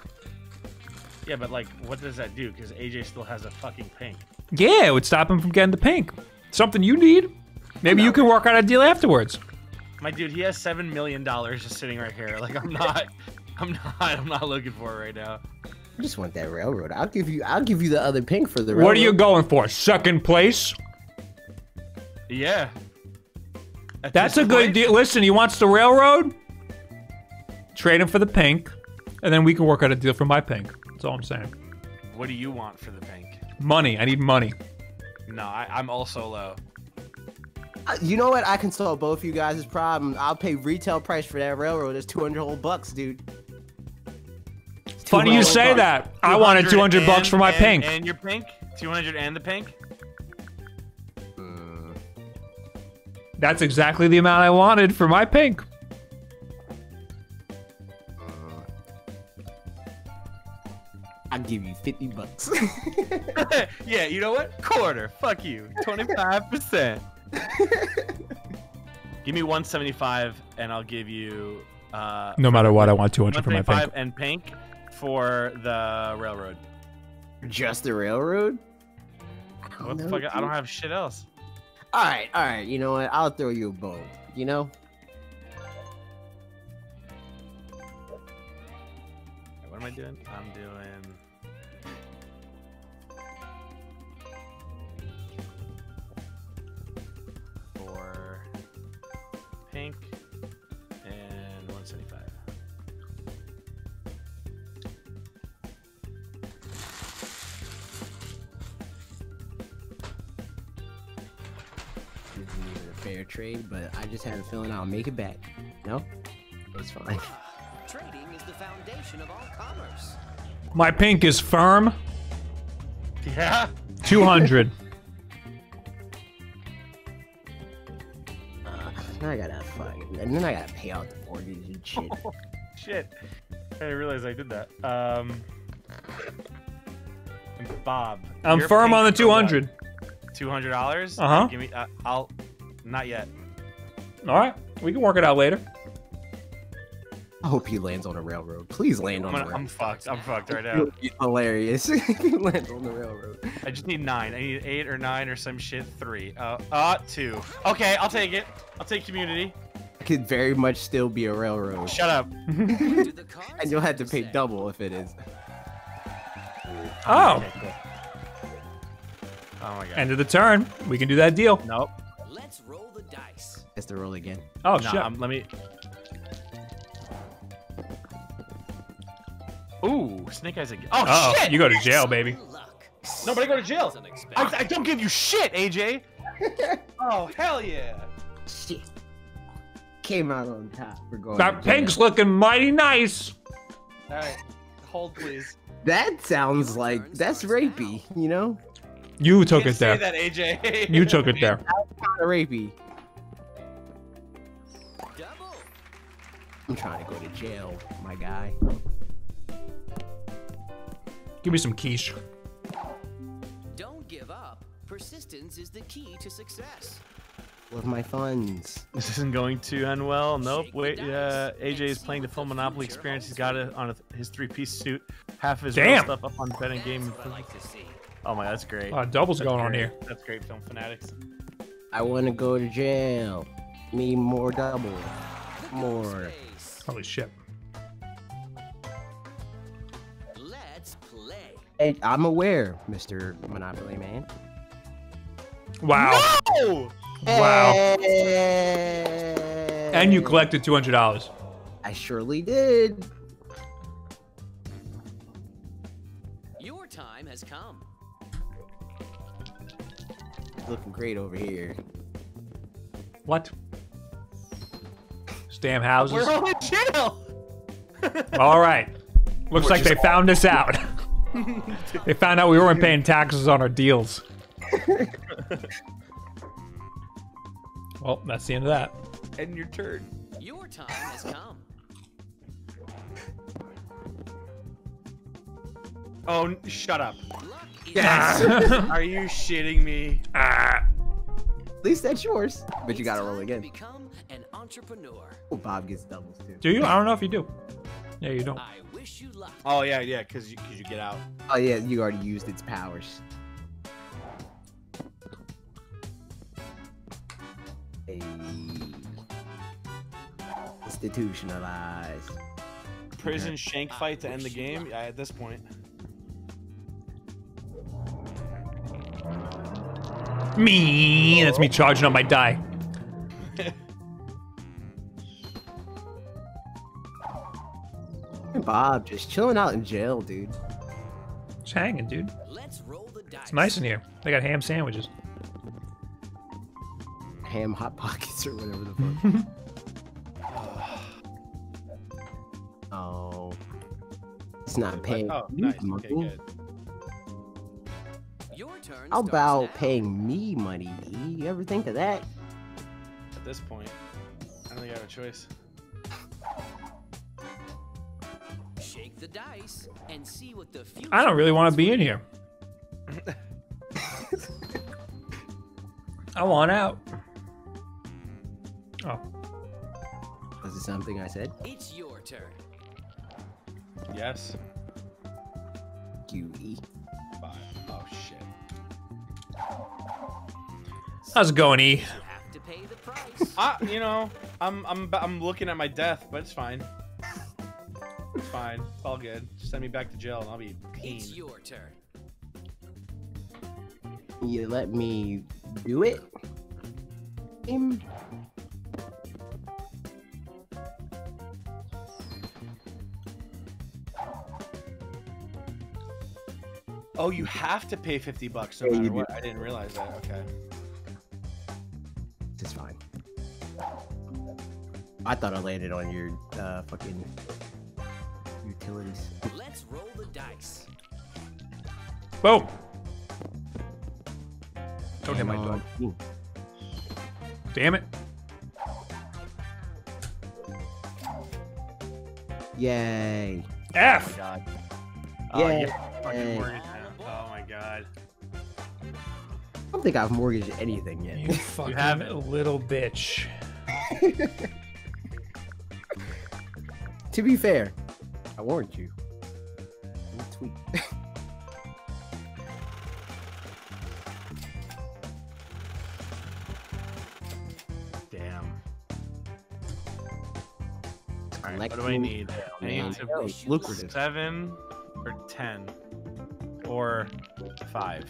Yeah, but like, what does that do? Because A J still has a fucking pink. Yeah, it would stop him from getting the pink. Something you need? Maybe you can work out a deal afterwards. My dude, he has seven million dollars just sitting right here. Like I'm not, I'm not, I'm not looking for it right now. I just want that railroad. I'll give you, I'll give you the other pink for the railroad. What are you going for? Second place? Yeah. At That's a good deal. Listen, he wants the railroad. Trade him for the pink, and then we can work out a deal for my pink. That's all I'm saying. What do you want for the pink? Money. I need money. No, I, I'm also low. Uh, you know what? I can solve both you guys' problems. I'll pay retail price for that railroad. It's two hundred whole bucks, dude. Funny you say bucks. that. I wanted two hundred and, bucks for my and, pink. And your pink? two hundred and the pink? Mm. That's exactly the amount I wanted for my pink. I'll give you fifty bucks. Yeah, you know what? Quarter. Fuck you. Twenty-five percent. Give me one seventy-five, and I'll give you. Uh, no matter what, I want two hundred for my pink. And pink for the railroad. Just the railroad? What the fuck? I don't have shit else. All right, all right. You know what? I'll throw you a bone. You know. What am I doing? I'm doing. Pink and one seventy-five. fair trade, but I just had a feeling I'll make it back. No? It's fine. Trading is the foundation of all commerce. My pink is firm. Yeah. two hundred. uh, now I gotta fucking, and then I gotta pay out the mortgage and shit. Oh, shit. I didn't realize I did that. Um, Bob. I'm firm on the two hundred. two hundred dollars? Uh-huh. Give me, uh, I'll, not yet. All right. We can work it out later. I hope he lands on a railroad. Please land on a railroad. I'm fucked. I'm fucked right now. It's hilarious. He lands on the railroad. I just need nine. I need eight or nine or some shit. Three. Uh, uh, two. Okay, I'll take it. I'll take community. I could very much still be a railroad. Shut up. And you'll have to pay double if it is. Oh. Oh my god. End of the turn. We can do that deal. Nope. Let's roll the dice. It's the roll again. Oh no, shit. I'm, let me. Ooh, Snake Eyes again. Oh, uh-oh. Shit! You go to jail, baby. No, but I go to jail. I, I don't give you shit, A J. Oh, hell yeah. Shit. Came out on top. We're going. That pink's looking mighty nice. All right, hold please. That sounds like that's rapey, you know. You took it there. Say that, A J. You took it there. That's kind of rapey. Double. I'm trying to go to jail, my guy. Give me some quiche. Don't give up. Persistence is the key to success. With my funds. This isn't going to end well. Nope. Wait. Uh, A J is playing the full Monopoly experience. He's got it on a, his three-piece suit. Half of his damn stuff up on betting game. Like oh my, that's great. Uh, doubles that's going great. on here. That's great, Film Fanatics. I want to go to jail. Need more double. More. Holy shit. I'm aware, Mister Monopoly Man. Wow. No! Wow. Hey. And you collected two hundred dollars. I surely did. Your time has come. Looking great over here. What? Damn houses. We're on a channel. All right. Looks We're like they found us out. They found out we weren't paying taxes on our deals. Well, that's the end of that. End your turn. Your time has come. Oh, shut up. Yes. Are you shitting me? At least that's yours. But you gotta roll again. Become an entrepreneur. Oh, Bob gets doubles too. Do you? I don't know if you do. Yeah, you don't. I wish you luck. Oh yeah, yeah, cause you, cause you get out. Oh yeah, you already used its powers. Hey. Institutionalized. Prison okay. shank fight to end the game. Yeah, at this point. Me. That's me charging on my die. Bob just chilling out in jail, dude. Just hanging, dude. Let's roll the dice. It's nice in here. They got ham sandwiches. Ham hot pockets or whatever the fuck. Oh, it's not paying. Oh, nice. Okay, good. Your turn. How about now. Paying me money? You ever think of that? At this point, I don't think I have a choice. Shake the dice and see what the future. I don't really want to be in here. I want out. Oh. Was it something I said? It's your turn. Yes. Q E. Bye. Oh shit. How's it going, E? You have to pay the price. I, you know, I'm I'm I'm looking at my death, but it's fine. It's fine. It's all good. Just send me back to jail and I'll be keen. It's your turn. You let me do it? Um, oh, you have to pay fifty bucks no matter what. I didn't realize that. Okay. It's fine. I thought I landed on your uh, fucking utilities. Let's roll the dice. Boom. Don't hit my dog. Ooh. Damn it. Yay. F. Oh my god. Yay. Oh, Yay. Oh my god. I don't think I've mortgaged anything yet. You fucking have a little bitch. To be fair, I warned you. Tweet. Damn. Alright, what do I need? I need to push lucrative. Seven or ten or five.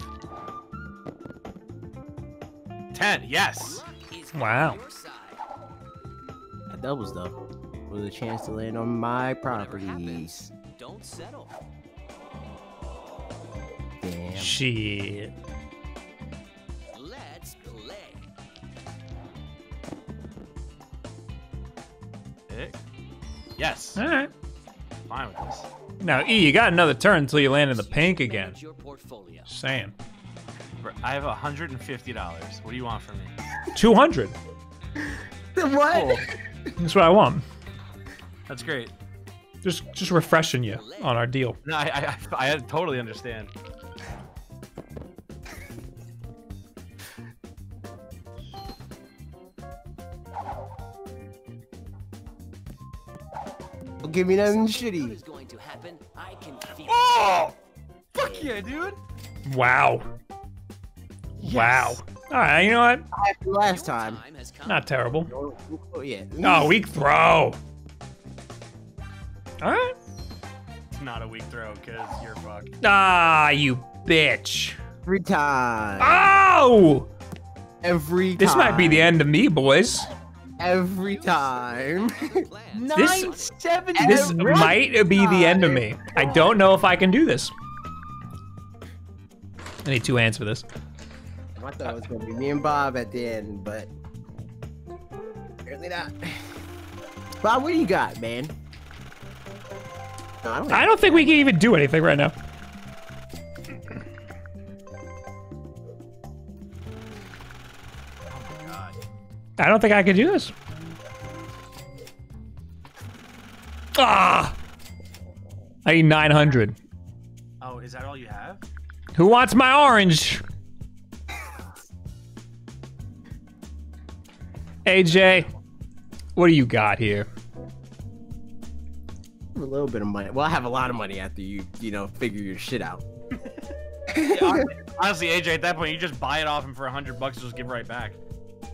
Ten, yes! Wow. That doubles though. With a chance to land on my property. Happens, don't settle. Damn. Shit. Let's play. Yes. All right. Fine with this. Now, E, you got another turn until you land in the pink again. Just saying. I have one hundred fifty dollars. What do you want from me? two hundred. What? Cool. That's what I want. That's great. Just, just refreshing you on our deal. No, I, I, I totally understand. Don't give me nothing shitty. Oh, fuck yeah, dude! Wow. Yes. Wow. All right, you know what? Last time, not terrible. Oh yeah. No, weak throw. All right. It's not a weak throw, because you're fucked. Ah, you bitch. Every time. Oh! Every time. This might be the end of me, boys. Every time. this this might be the end of me. I don't know if I can do this. I need two hands for this. I thought it was going to be me and Bob at the end, but apparently not. Bob, what do you got, man? No, I don't, I don't think we can even do anything right now. Oh my God. I don't think I can do this. Ah! I need nine hundred. Oh, is that all you have? Who wants my orange? A J, what do you got here? A little bit of money. Well, I have a lot of money after you, you know, figure your shit out. Yeah, honestly, A J, at that point, you just buy it off him for a hundred bucks and just give it right back.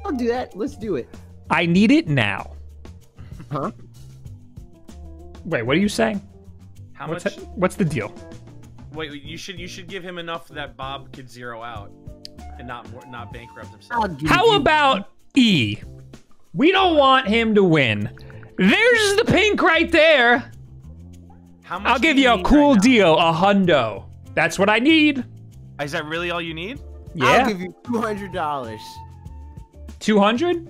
I'll do that. Let's do it. I need it now. Huh? Wait, what are you saying? How what's much? That, what's the deal? Wait, you should you should give him enough that Bob could zero out and not not bankrupt himself. How about E? We don't want him to win. There's the pink right there. How much I'll give you, you a cool right deal, a hundo. That's what I need. Is that really all you need? Yeah. I'll give you two hundred dollars. two hundred?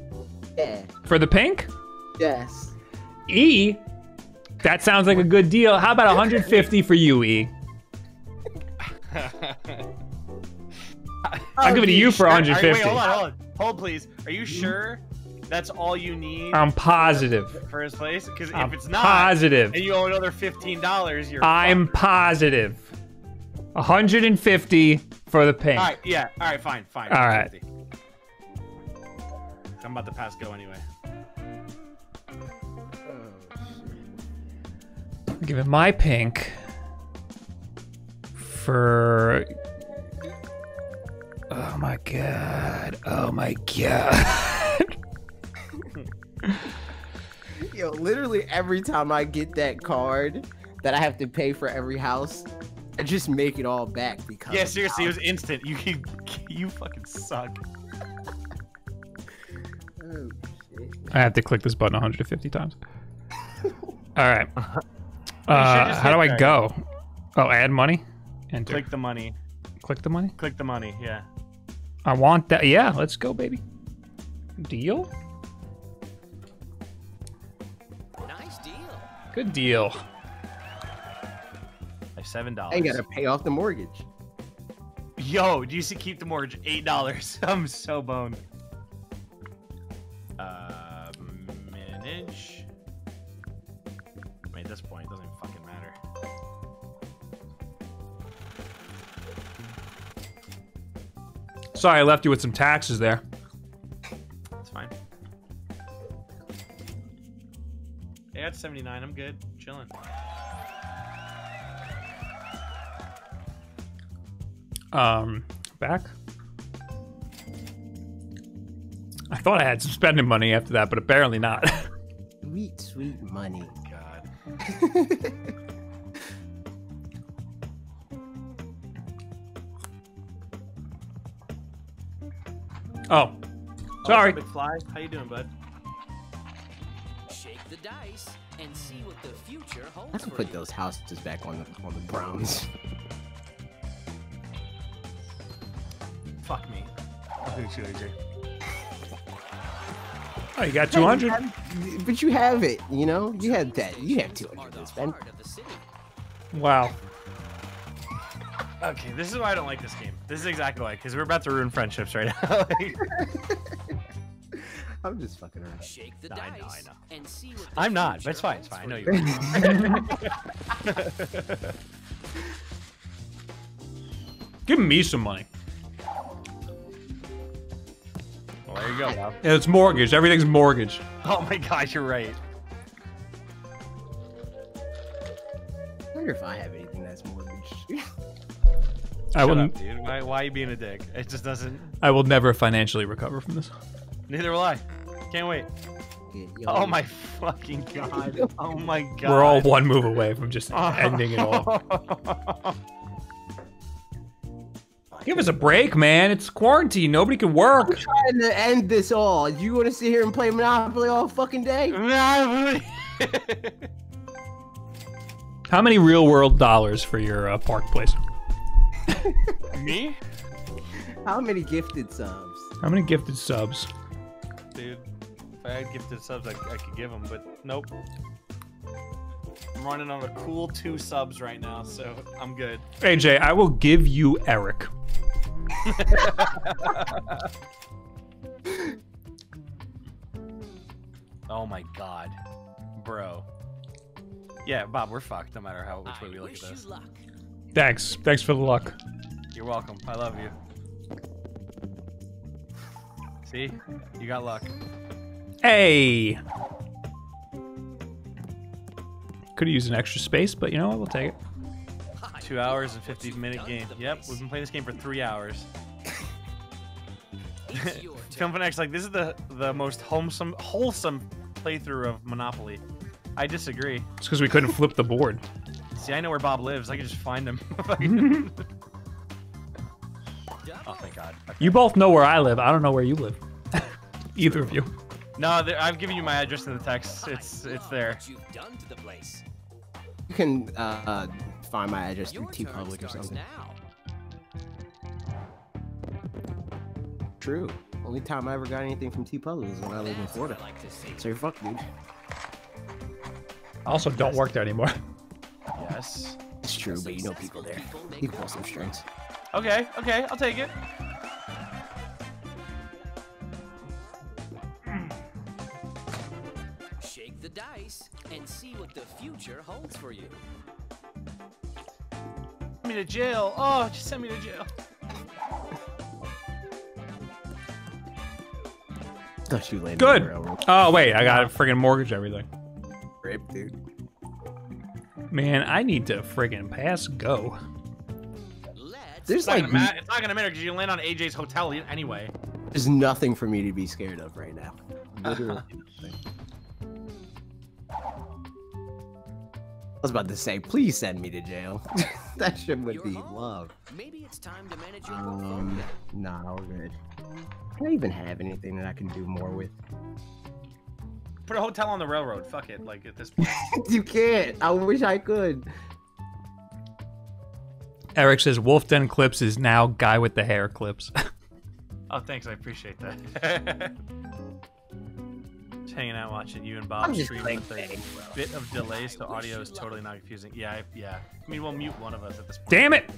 Yeah. For the pink? Yes. E? That sounds like a good deal. How about one hundred fifty for you, E? I'll give it to you for one hundred fifty. Right, wait, hold on, hold on. Hold, please. Are you sure that's all you need? I'm positive. For his place? Because if it's not, positive. And you owe another fifteen dollars, you're I'm fucked. Positive. one hundred fifty for the pink. All right, yeah. All right, fine, fine. All right. I'm about to pass go anyway. I'll give it my pink for... Oh my god. Oh my god. Yo, literally every time I get that card that I have to pay for every house, I just make it all back because yeah, seriously, it was instant. You you, you fucking suck. Oh, shit. I have to click this button one hundred fifty times. All right. Uh, how do I go? Oh, add money? Enter. Click the money. Click the money? Click the money, yeah. I want that. Yeah, let's go, baby. Deal? Good deal. I have seven dollars. I gotta pay off the mortgage. Yo, do you see? Keep the mortgage. Eight dollars. I'm so boned. Uh, manage. I mean, at this point, it doesn't even fucking matter. Sorry, I left you with some taxes there. That's fine. Hey, that's seventy-nine. I'm good. Chilling. Um, back. I thought I had some spending money after that, but apparently not. Sweet, sweet money. God. Oh, sorry. Oh, Big Fly, how you doing, bud? Shake the dice and see what the future holds. I can put those houses back on the on the Browns. Fuck me. Oh, you got two hundred? But you have it, you know? You had that. You have two hundred to spend. Wow. Okay, this is why I don't like this game. This is exactly why, because we're about to ruin friendships right now. I'm just fucking around. Shake the no, dice I know, I know. And see what I'm not, but it's fine. It's fine. I know you're right. Give me some money. Well, there you go. Now. It's mortgage. Everything's mortgage. Oh my gosh, you're right. I wonder if I have anything that's mortgage. I Shut up, dude. Why, why are you being a dick? It just doesn't. I will never financially recover from this. Neither will I. Can't wait. Oh my fucking god. Oh my god. We're all one move away from just ending it all. Give us a break, man. It's quarantine. Nobody can work. I'm trying to end this all. You want to sit here and play Monopoly all fucking day? Monopoly. How many real world dollars for your uh, park place? Me? How many gifted subs? How many gifted subs? Dude, if I had gifted subs, I, I could give them, but nope. I'm running on a cool two subs right now, so I'm good. A J, I will give you Eric. Oh my god, bro. Yeah, Bob, we're fucked no matter how which way we look at this. Thanks. Thanks for the luck. You're welcome. I love you. See? You got luck. Hey! Could have used an extra space, but you know what? We'll take it. Two hours and fifty minute game. Yep, we've been playing this game for three hours. Company X like, this is the, the most wholesome, wholesome playthrough of Monopoly. I disagree. It's because we couldn't flip the board. See, I know where Bob lives. I can just find him. Oh, thank God. Okay. You both know where I live. I don't know where you live. Either of you. No, I've given you my address in the text. It's it's there. You've done to the place. You can uh, find my address through TeePublic or something. Now. True. Only time I ever got anything from TeePublic is when I live in Florida. Like so you're fucked, dude. I also don't work there anymore. Yes. It's true, but you know people there. You can pull some strings. Okay, okay, I'll take it. Shake the dice and see what the future holds for you. Send me to jail. Oh, just send me to jail. Good. Oh, wait, I got to friggin' mortgage everything. Rip, dude. Man, I need to friggin' pass go. There's it's, like, not gonna it's not gonna matter because you land on A J's hotel anyway. There's nothing for me to be scared of right now. Literally nothing. I was about to say, please send me to jail. That shit would be love. Maybe it's time to manage your um, nah, all good. I don't even have anything that I can do more with. Put a hotel on the railroad. Fuck it. Like at this point. You can't. I wish I could. Eric says Wolf Den Clips is now guy with the hair clips. Oh, thanks. I appreciate that. just hanging out watching you and Bob stream with a bit of delay, so audio is totally not confusing. Yeah, I, yeah. I mean, we'll mute one of us at this point. Damn it!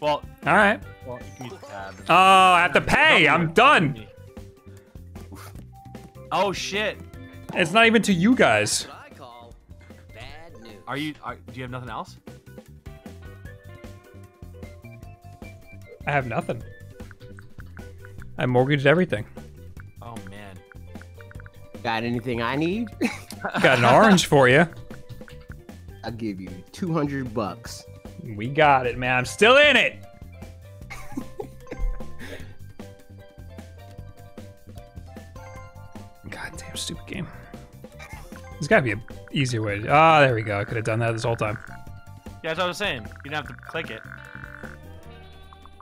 Well, all right. Well, you can use the tab. Oh, I have to pay. I'm done. Oh shit! It's not even to you guys. Are you? Are, do you have nothing else? I have nothing. I mortgaged everything. Oh man. Got anything I need? Got an orange for you. I'll give you two hundred bucks. We got it, man. I'm still in it. Goddamn stupid game. There's gotta be an easier way to... Ah, there we go. I could have done that this whole time. Yeah, that's what I was saying. You didn't have to click it.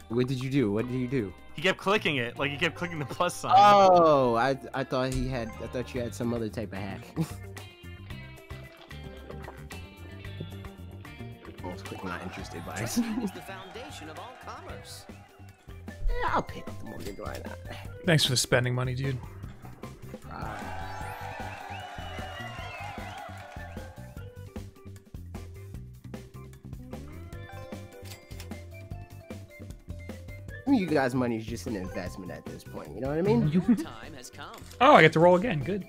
What did you do? What did you do? He kept clicking it, like he kept clicking the plus sign. Oh, I I thought he had. I thought you had some other type of hack. I was clicking not interested by it. Is the foundation of all commerce. Yeah, I'll pay up the mortgage, why not? Thanks for the spending money, dude. Uh, You guys' money is just an investment at this point. You know what I mean? Your time has come. Oh, I get to roll again. Good.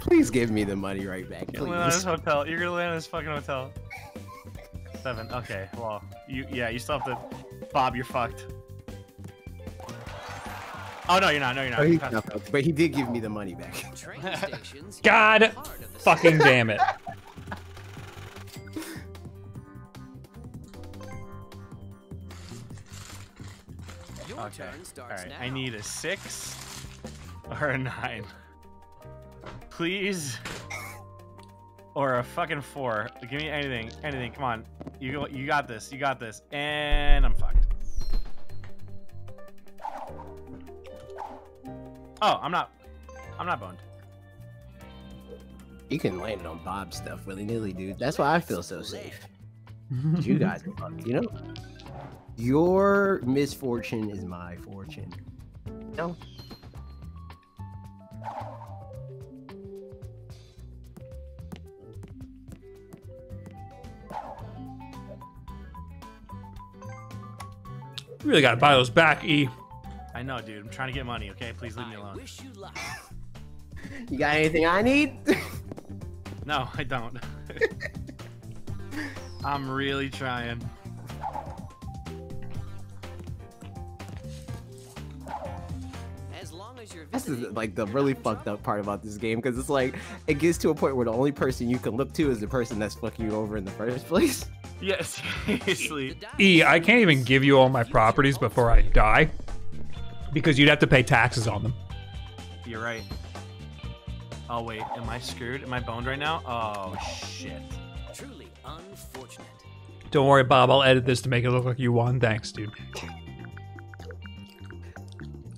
Please give me the money right back. You're gonna land on this hotel. You're gonna land on this fucking hotel. Seven. Okay. Well, you yeah, you still have to. Bob, you're fucked. Oh no, you're not. No, you're not. Oh, he, no, but he did give me the money back. God, fucking damn it. Okay. All right. Now. I need a six or a nine, please, or a fucking four. Give me anything, anything. Come on, you go. You got this. You got this. And I'm fucked. Oh, I'm not. I'm not boned. You can land on Bob's stuff willy-nilly, dude. That's why I feel so safe. You guys are fucked, you know. Your misfortune is my fortune. No. You really gotta buy those back, E. I know, dude. I'm trying to get money, okay? Please leave me alone. You got anything I need? No, I don't. I'm really trying. This is like the really fucked up part about this game, because it's like it gets to a point where the only person you can look to is the person that's fucking you over in the first place. Yes, seriously. E, I can't even give you all my properties before I die because you'd have to pay taxes on them. You're right. Oh wait, am I screwed? Am I boned right now? Oh shit. Truly unfortunate. Don't worry, Bob. I'll edit this to make it look like you won. Thanks, dude.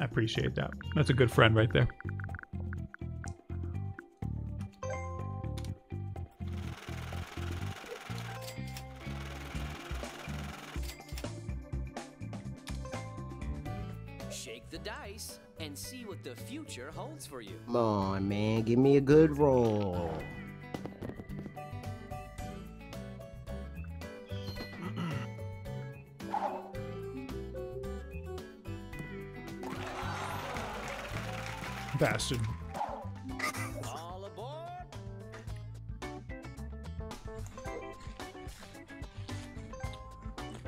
I appreciate that. That's a good friend right there. Shake the dice and see what the future holds for you. Come on, man. Give me a good roll. Bastard. All aboard.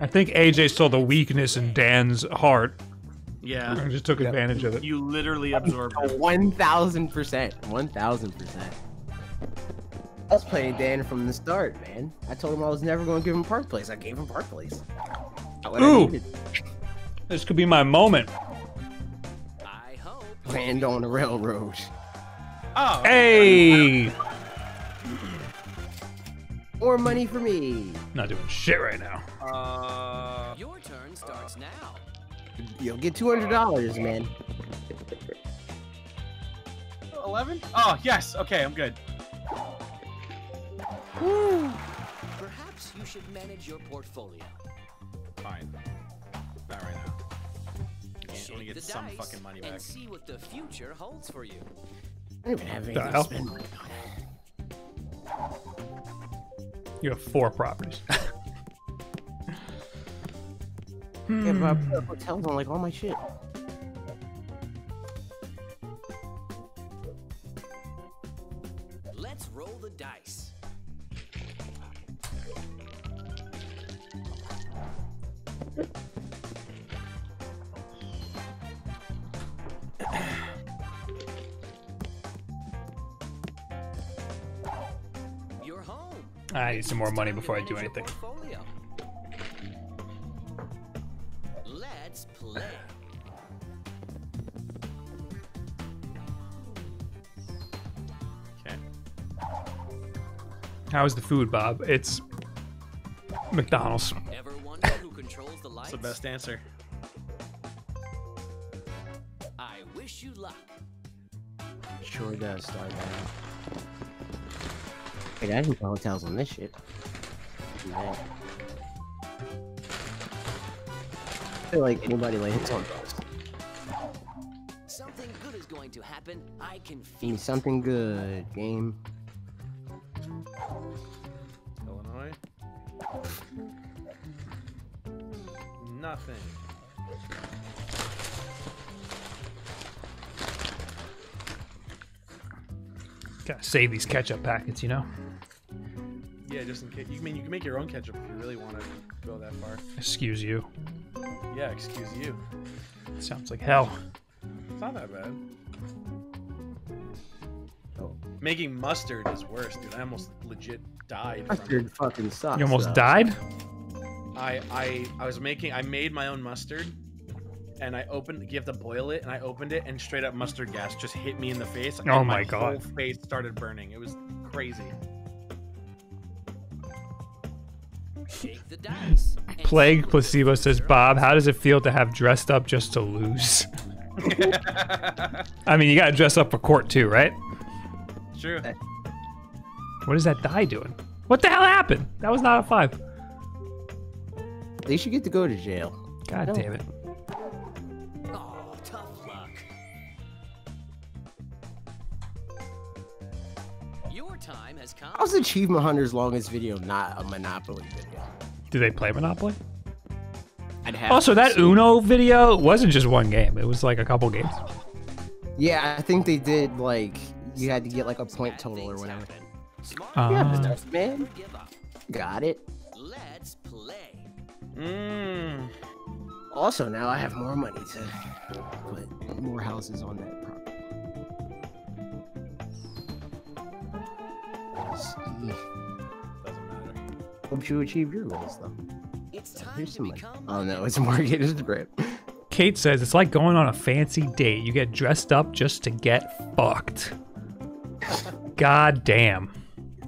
I think A J saw the weakness in Dan's heart. Yeah. And just took advantage yep. of it. You literally absorbed it. one thousand percent. one thousand percent. I was playing Dan from the start, man. I told him I was never going to give him Park Place. I gave him Park Place. Ooh. This could be my moment. Land on the railroad. Oh. Hey. More money for me. Not doing shit right now. Uh. Your turn starts now. You'll get two hundred dollars, uh, man. Eleven? Oh yes. Okay, I'm good. Woo. Perhaps you should manage your portfolio. Fine. Not right now. you only get some fucking money back. And see what the future holds for you. I don't even have anything to spend money on. You have four properties. hmm. Yeah, but I put up hotels on like all my shit. Let's roll the dice. I need some more money before I do anything. Let's play. Okay. How is the food, Bob? It's McDonald's. Ever wonder who controls the lights? That's the best answer. I wish you luck. Sure does, Starman. Wait, I didn't put hotels on this shit. I feel like anybody like hits on those. Something good is going to happen. I can feel something good, game. Illinois. Nothing. Gotta save these ketchup packets, you know. Yeah, just in case. You mean you can make your own ketchup if you really want to go that far. Excuse you. Yeah, excuse you. Sounds like hell. It's not that bad. Oh. Making mustard is worse, dude. I almost legit died. Mustard from fucking sucks. You almost though. died? I I I was making. I made my own mustard, and I opened. You have to boil it, and I opened it, and straight up mustard gas just hit me in the face. Oh and my, my god! My whole face started burning. It was crazy. Shake the dice. Plague Placebo says, Bob, how does it feel to have dressed up just to lose? I mean, you gotta dress up for court too, right? True. What is that die doing? What the hell happened? That was not a five. They should get to go to jail. God no. damn it. Oh, tough luck. Your time has come. How's Achievement Hunter's longest video not a Monopoly video? Do they play Monopoly? I'd have also, that Uno video wasn't just one game. It was like a couple games. Yeah, I think they did like, you had to get like a point total or whatever. Uh, yeah, man. Got it. Let's play. Mm. Also, now I have more money to put more houses on that property. Doesn't matter. Hope you achieve your goals, though. It's time Here's to become oh no, it's marketed grip. Kate says it's like going on a fancy date. You get dressed up just to get fucked. God damn.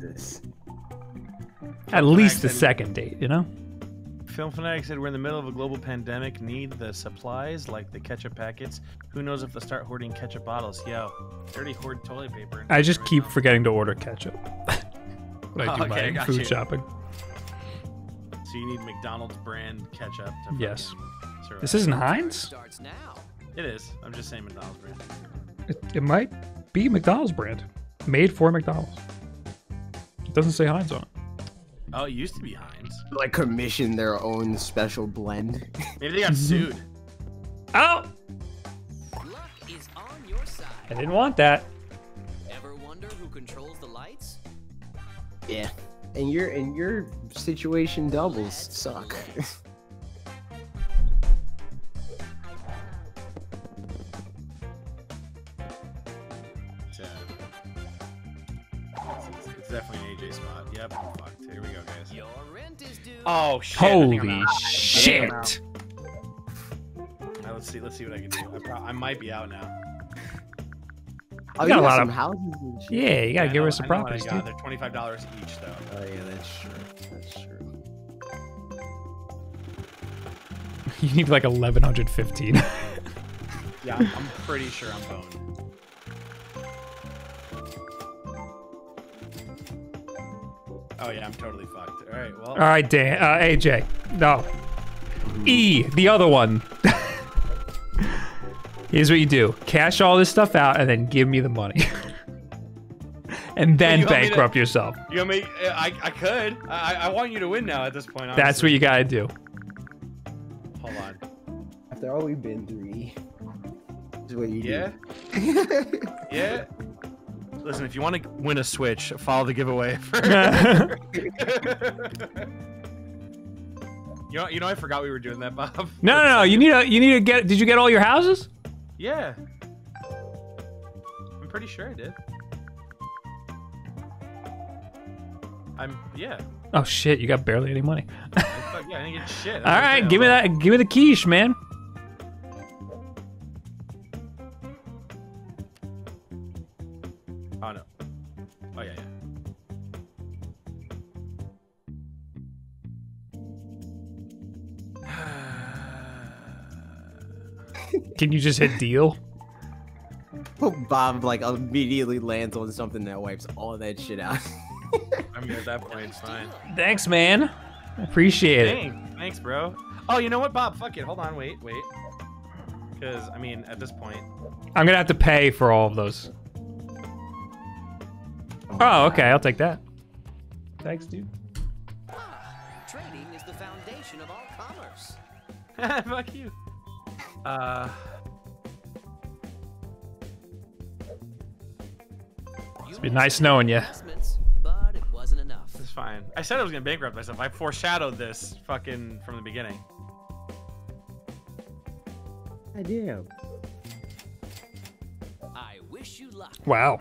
Jesus. At Film least the said, second date, you know. Film Fanatic said we're in the middle of a global pandemic. Need the supplies like the ketchup packets. Who knows if they'll start hoarding ketchup bottles? Yo, dirty hoard toilet paper. I just right keep now. forgetting to order ketchup. When I do oh, okay, my food you. shopping. So you need McDonald's brand ketchup to Yes. Survive. This isn't Heinz? It is. I'm just saying McDonald's brand. It, it might be McDonald's brand. Made for McDonald's. It doesn't say Heinz on it. Oh, it used to be Heinz. Like commissioned their own special blend. Maybe they got sued. Oh! Luck is on your side. I didn't want that. Ever wonder who controls the lights? Yeah, and your and your situation doubles suck. It's, uh, it's, it's definitely an A J spot. Yep. Fucked. Here we go, guys. Your rent is due. Oh shit! Holy shit! Right, let's see. Let's see what I can do. I, pro I might be out now. Oh, you got, you got a lot of houses and shit. Yeah, you gotta yeah, give her some properties, dude. They're twenty-five dollars each, though. Oh yeah, that's true. That's true. You need like eleven hundred fifteen. Yeah, I'm, I'm pretty sure I'm boned. Oh yeah, I'm totally fucked. All right, well. All right, Dan. Uh, A J. No. E, the other one. Here's what you do. Cash all this stuff out and then give me the money. And then you bankrupt to, yourself. You want me, I, I could. I, I want you to win now at this point, honestly. That's what you gotta do. Hold on. After all we've been through, this is what you yeah. do. Yeah? Yeah? Listen, if you want to win a Switch, follow the giveaway. You know, you know, I forgot we were doing that, Bob. No, no, no. You need to, you need to get. Did you get all your houses? Yeah. I'm pretty sure I did. I'm. Yeah. Oh shit! You got barely any money. Yeah, I didn't get shit. All right, give me that. Give me the quiche, man. Oh, no. Oh, yeah, yeah. Can you just hit deal? Bob, like, immediately lands on something that wipes all of that shit out. I mean, at that point, it's fine. Thanks, man. I appreciate Dang. it. Thanks, bro. Oh, you know what, Bob? Fuck it. Hold on. Wait, wait. Because, I mean, at this point... I'm going to have to pay for all of those. Oh, okay, I'll take that. Thanks, dude. Trading is the foundation of all commerce. Fuck you. Uh... It's been nice knowing you. But it wasn't enough. It's fine. I said I was gonna bankrupt myself. I foreshadowed this fucking from the beginning. I do. I wish you luck. Wow.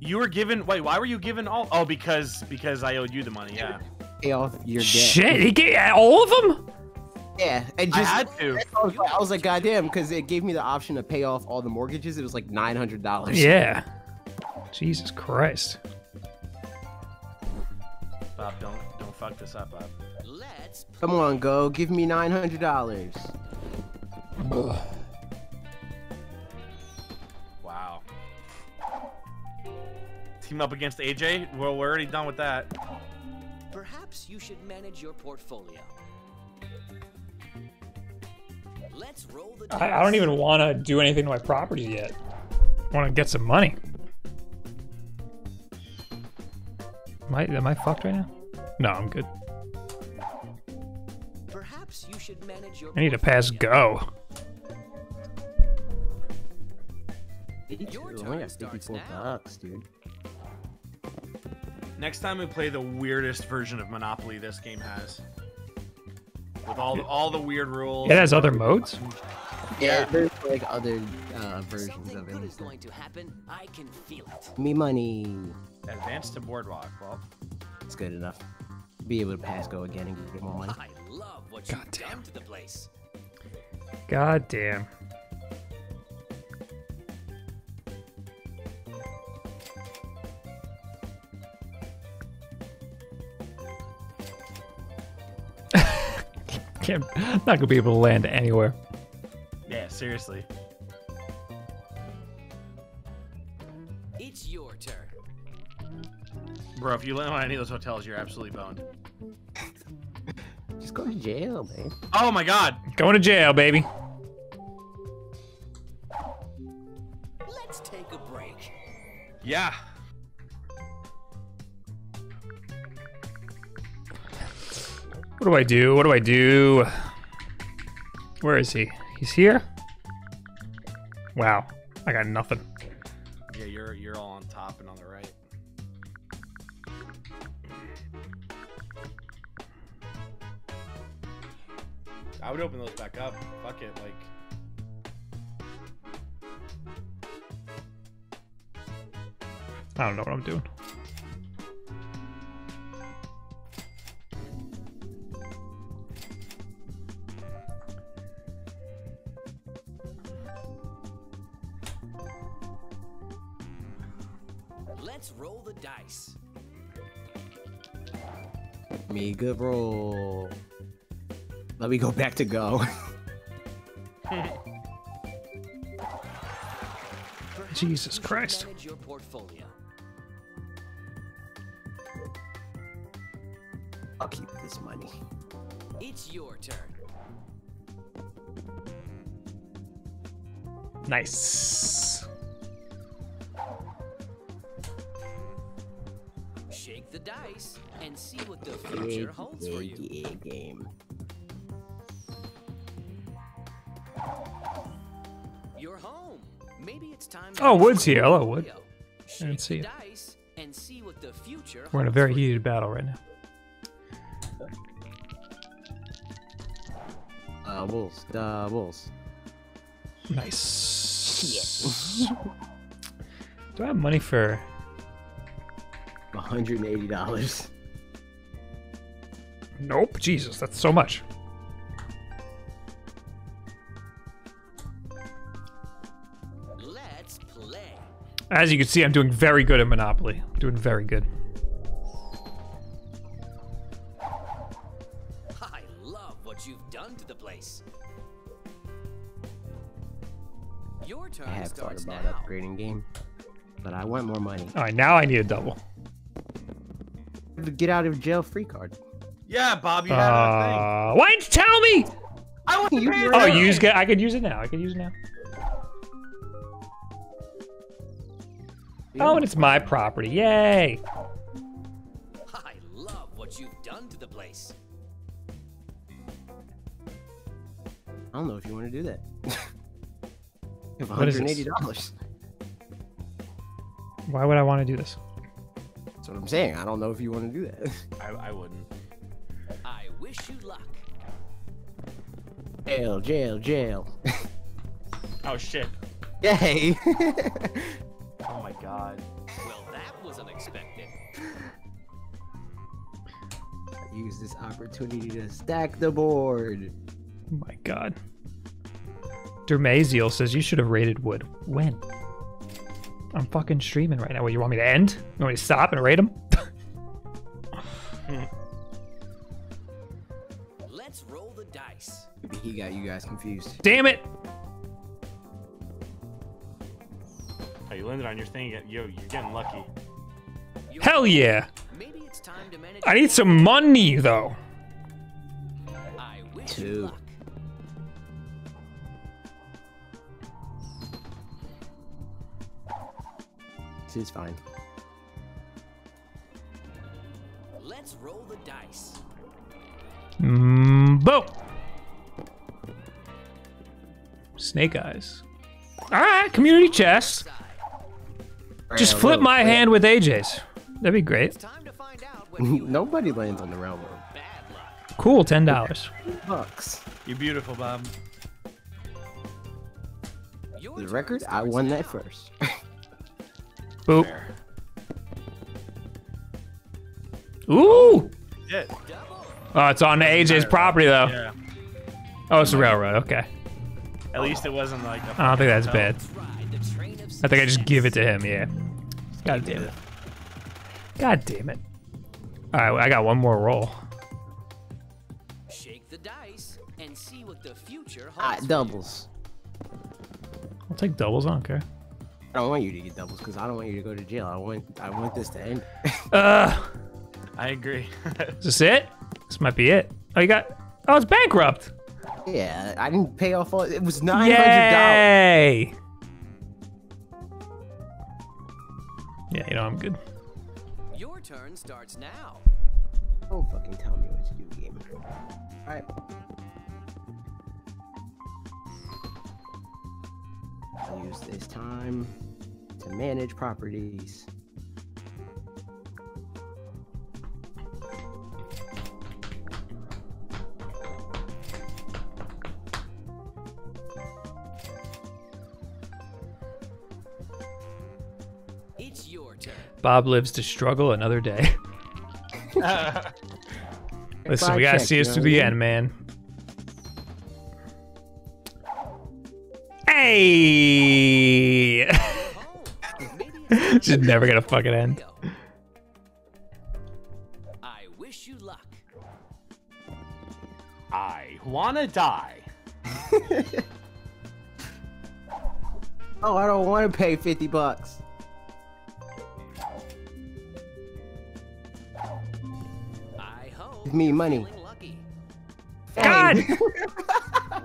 You were given. Wait, why were you given all? Oh, because because I owed you the money. Yeah. Pay off your debt. Shit, he gave all of them. Yeah, and just I had to. I was like, I was like goddamn, because it gave me the option to pay off all the mortgages. It was like nine hundred dollars. Yeah. Jesus Christ. Bob, don't don't fuck this up, Bob. Let's. Come on, go. Give me nine hundred dollars. Wow. Team up against A J. Well, we're already done with that. Perhaps you should manage your portfolio. Let's roll the dice. I, I don't even want to do anything to my property yet. I want to get some money. Am I, am I fucked right now? No, I'm good. Perhaps you should manage your I need to pass go. Your turn. I got fifty-four bucks, dude. Next time we play the weirdest version of Monopoly this game has. With all, all the weird rules. It has other modes? Yeah, there's like other uh, versions Something of it. Good is going to happen. I can feel it. Me money. Advance to boardwalk, Bob. It's good enough. Be able to pass go again and get more money. I love what God you damn. to the place. God damn. I'm not gonna be able to land anywhere. Yeah, seriously. It's your turn. Bro, if you land on any of those hotels, you're absolutely boned. Just go to jail, man. Oh my god! Going to jail, baby. Let's take a break. Yeah. What do I do? What do I do? Where is he? He's here? Wow. I got nothing. Yeah, you're you're all on top and on the right. I would open those back up. Fuck it, like. I don't know what I'm doing. Me good roll. Let me go back to go. Jesus Christ. Your portfolio. I'll keep this money. It's your turn. Nice. Shake the dice and see what the future holds for you. Game. You're home. Maybe it's time. Oh, Wood's here. Hello, Wood. I didn't see it. And see what the future We're in a very heated battle right now. Uh, wolves, uh, wolves. Nice. Yes. Do I have money for one hundred eighty dollars? Nope. Jesus, that's so much. Let's play. As you can see, I'm doing very good at Monopoly. Doing very good. I love what you've done to the place. Your turn I have starts thought about now. Upgrading game, but I want more money. All right, now I need a double. Get out of jail free card. Yeah, Bob, you had uh, a thing. Why didn't you tell me? I want you. Oh, you use it. I could use it now. I could use it now. Oh, and it's my property. Yay! I love what you've done to the place. I don't know if you want to do that. one hundred eighty dollars. Why would I want to do this? That's what I'm saying. I don't know if you want to do that. I, I wouldn't. I wish you luck. Jail, jail, jail. Oh shit. Yay. Oh my god. Well, that was unexpected. I use this opportunity to stack the board. Oh my god. Dermaziel says you should have raided Wood. When? I'm fucking streaming right now. What, you want me to end? You want me to stop and raid him? Let's roll the dice. He got you guys confused. Damn it! Oh, you landed on your thing. Yo, you're getting lucky. Hell yeah! Maybe it's time to manage. I need some money though. I wish Two. you luck. This is fine. Let's roll the dice. Mm, boom. Snake eyes. All right, community chest. Just flip my hand with A J's. That'd be great. Nobody lands on the railroad. Cool, ten dollars. Bucks. You're beautiful, Bob. The record, I won that first. Boop. Ooh! Shit. Oh, it's on A J's property though. Yeah. Oh, it's a railroad. Okay. At least it wasn't like. A I don't think that's hotel. bad. I think I just give it to him. Yeah. God damn it. God damn it. All right, I got one more roll. Shake the dice and see what the future holds. Hot doubles. I'll take doubles. I don't care. I don't want you to get doubles because I don't want you to go to jail. I want I want this to end. uh, I agree. Is this it? This might be it. Oh, you got... Oh, it's bankrupt. Yeah, I didn't pay off all... It was nine hundred dollars. Yay! Yeah, you know, I'm good. Your turn starts now. Don't fucking tell me what to do, game. All right. I'll use this time to manage properties. It's your turn. Bob lives to struggle another day. Listen, we gotta check, see us through the end, man. Hey! She's never gonna fucking end. I wish you luck. I wanna die. Oh, I don't wanna pay fifty bucks. I hope give me money. God!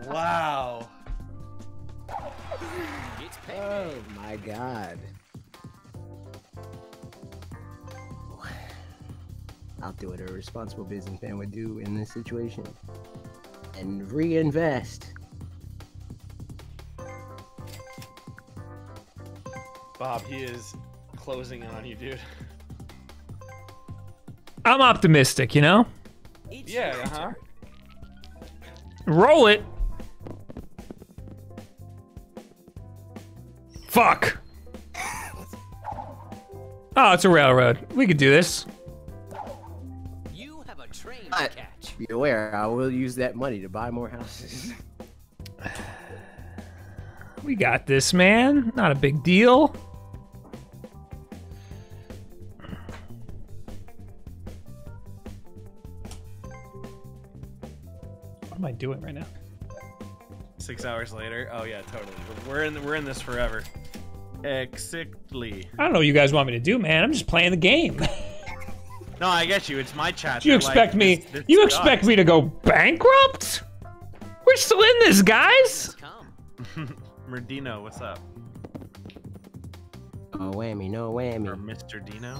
Wow. Oh my god. I'll do what a responsible businessman would do in this situation. And reinvest. Bob, he is closing on you, dude. I'm optimistic, you know? Yeah, uh-huh. Roll it! Fuck! Oh, it's a railroad. We could do this. You have a train to catch. Be aware, I will use that money to buy more houses. We got this, man. Not a big deal. What am I doing right now? Six hours later. Oh yeah, totally. We're in. We're in this forever. Exactly. I don't know what you guys want me to do, man. I'm just playing the game. No, I get you. It's my chat. You expect like, me? This, this you expect dogs. me to go bankrupt? We're still in this, guys. Merdino, what's up? Oh whammy, no whammy. Or Mister Dino.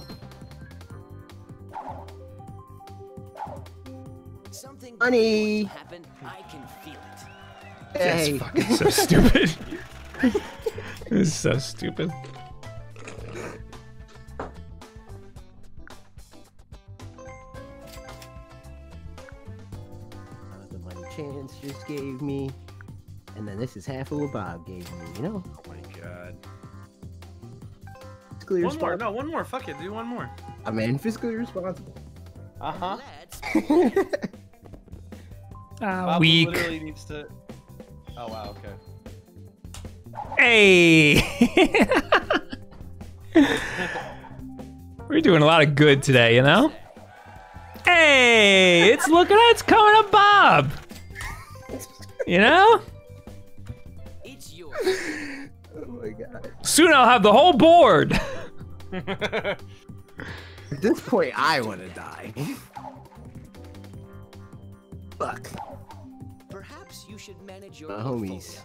Something funny happened. I can feel it. Hey. That's fucking so stupid. This is so stupid. Not the money chance just gave me. And then this is half of what Bob gave me, you know? Oh my god. Fiscally one more, no, one more. Fuck it, do one more. I'm in fiscally responsible. Uh-huh. uh, weak. Literally needs to... Oh, wow, okay. Hey! We're doing a lot of good today, you know? Hey! It's looking at it's coming up, Bob! You know? Oh my god. Soon I'll have the whole board! At this point, I want to die. Fuck. Perhaps you should manage your uh, homies.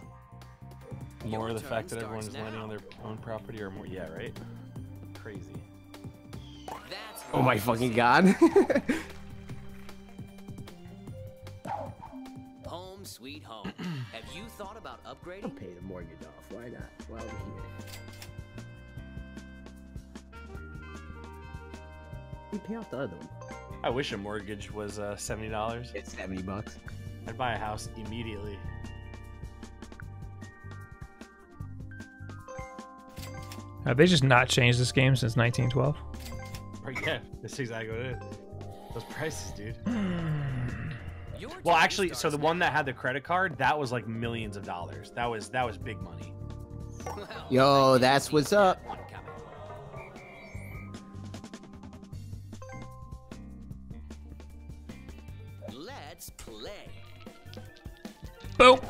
More your of the fact that everyone is now. landing on their own property or more. Yeah, right? Crazy. That's oh my fucking god. Home sweet home. Have you thought about upgrading? I'll pay the mortgage off. Why not? Why are we here? You pay off the other one. I wish a mortgage was uh, seventy dollars. It's seventy bucks. I'd buy a house immediately. Have they just not changed this game since nineteen twelve? Yeah, that's exactly what it is. Those prices, dude. Well, actually, so the one that had the credit card, that was like millions of dollars. That was that was big money. Yo, that's what's up. Let's play. Boop.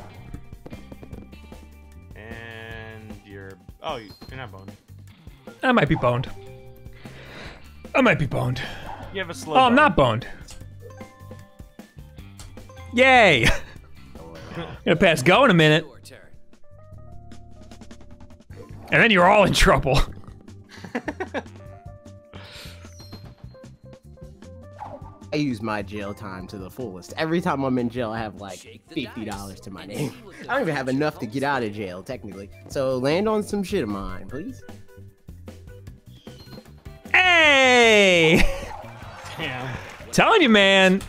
And you're oh, you're not boned. I might be boned. I might be boned. You have a slow. Oh, I'm not boned. Yay! Gonna pass go in a minute. And then you're all in trouble. I use my jail time to the fullest. Every time I'm in jail, I have like fifty dollars to my name. I don't even have enough to get out of jail, technically. So land on some shit of mine, please. Hey! Damn. Telling you, man.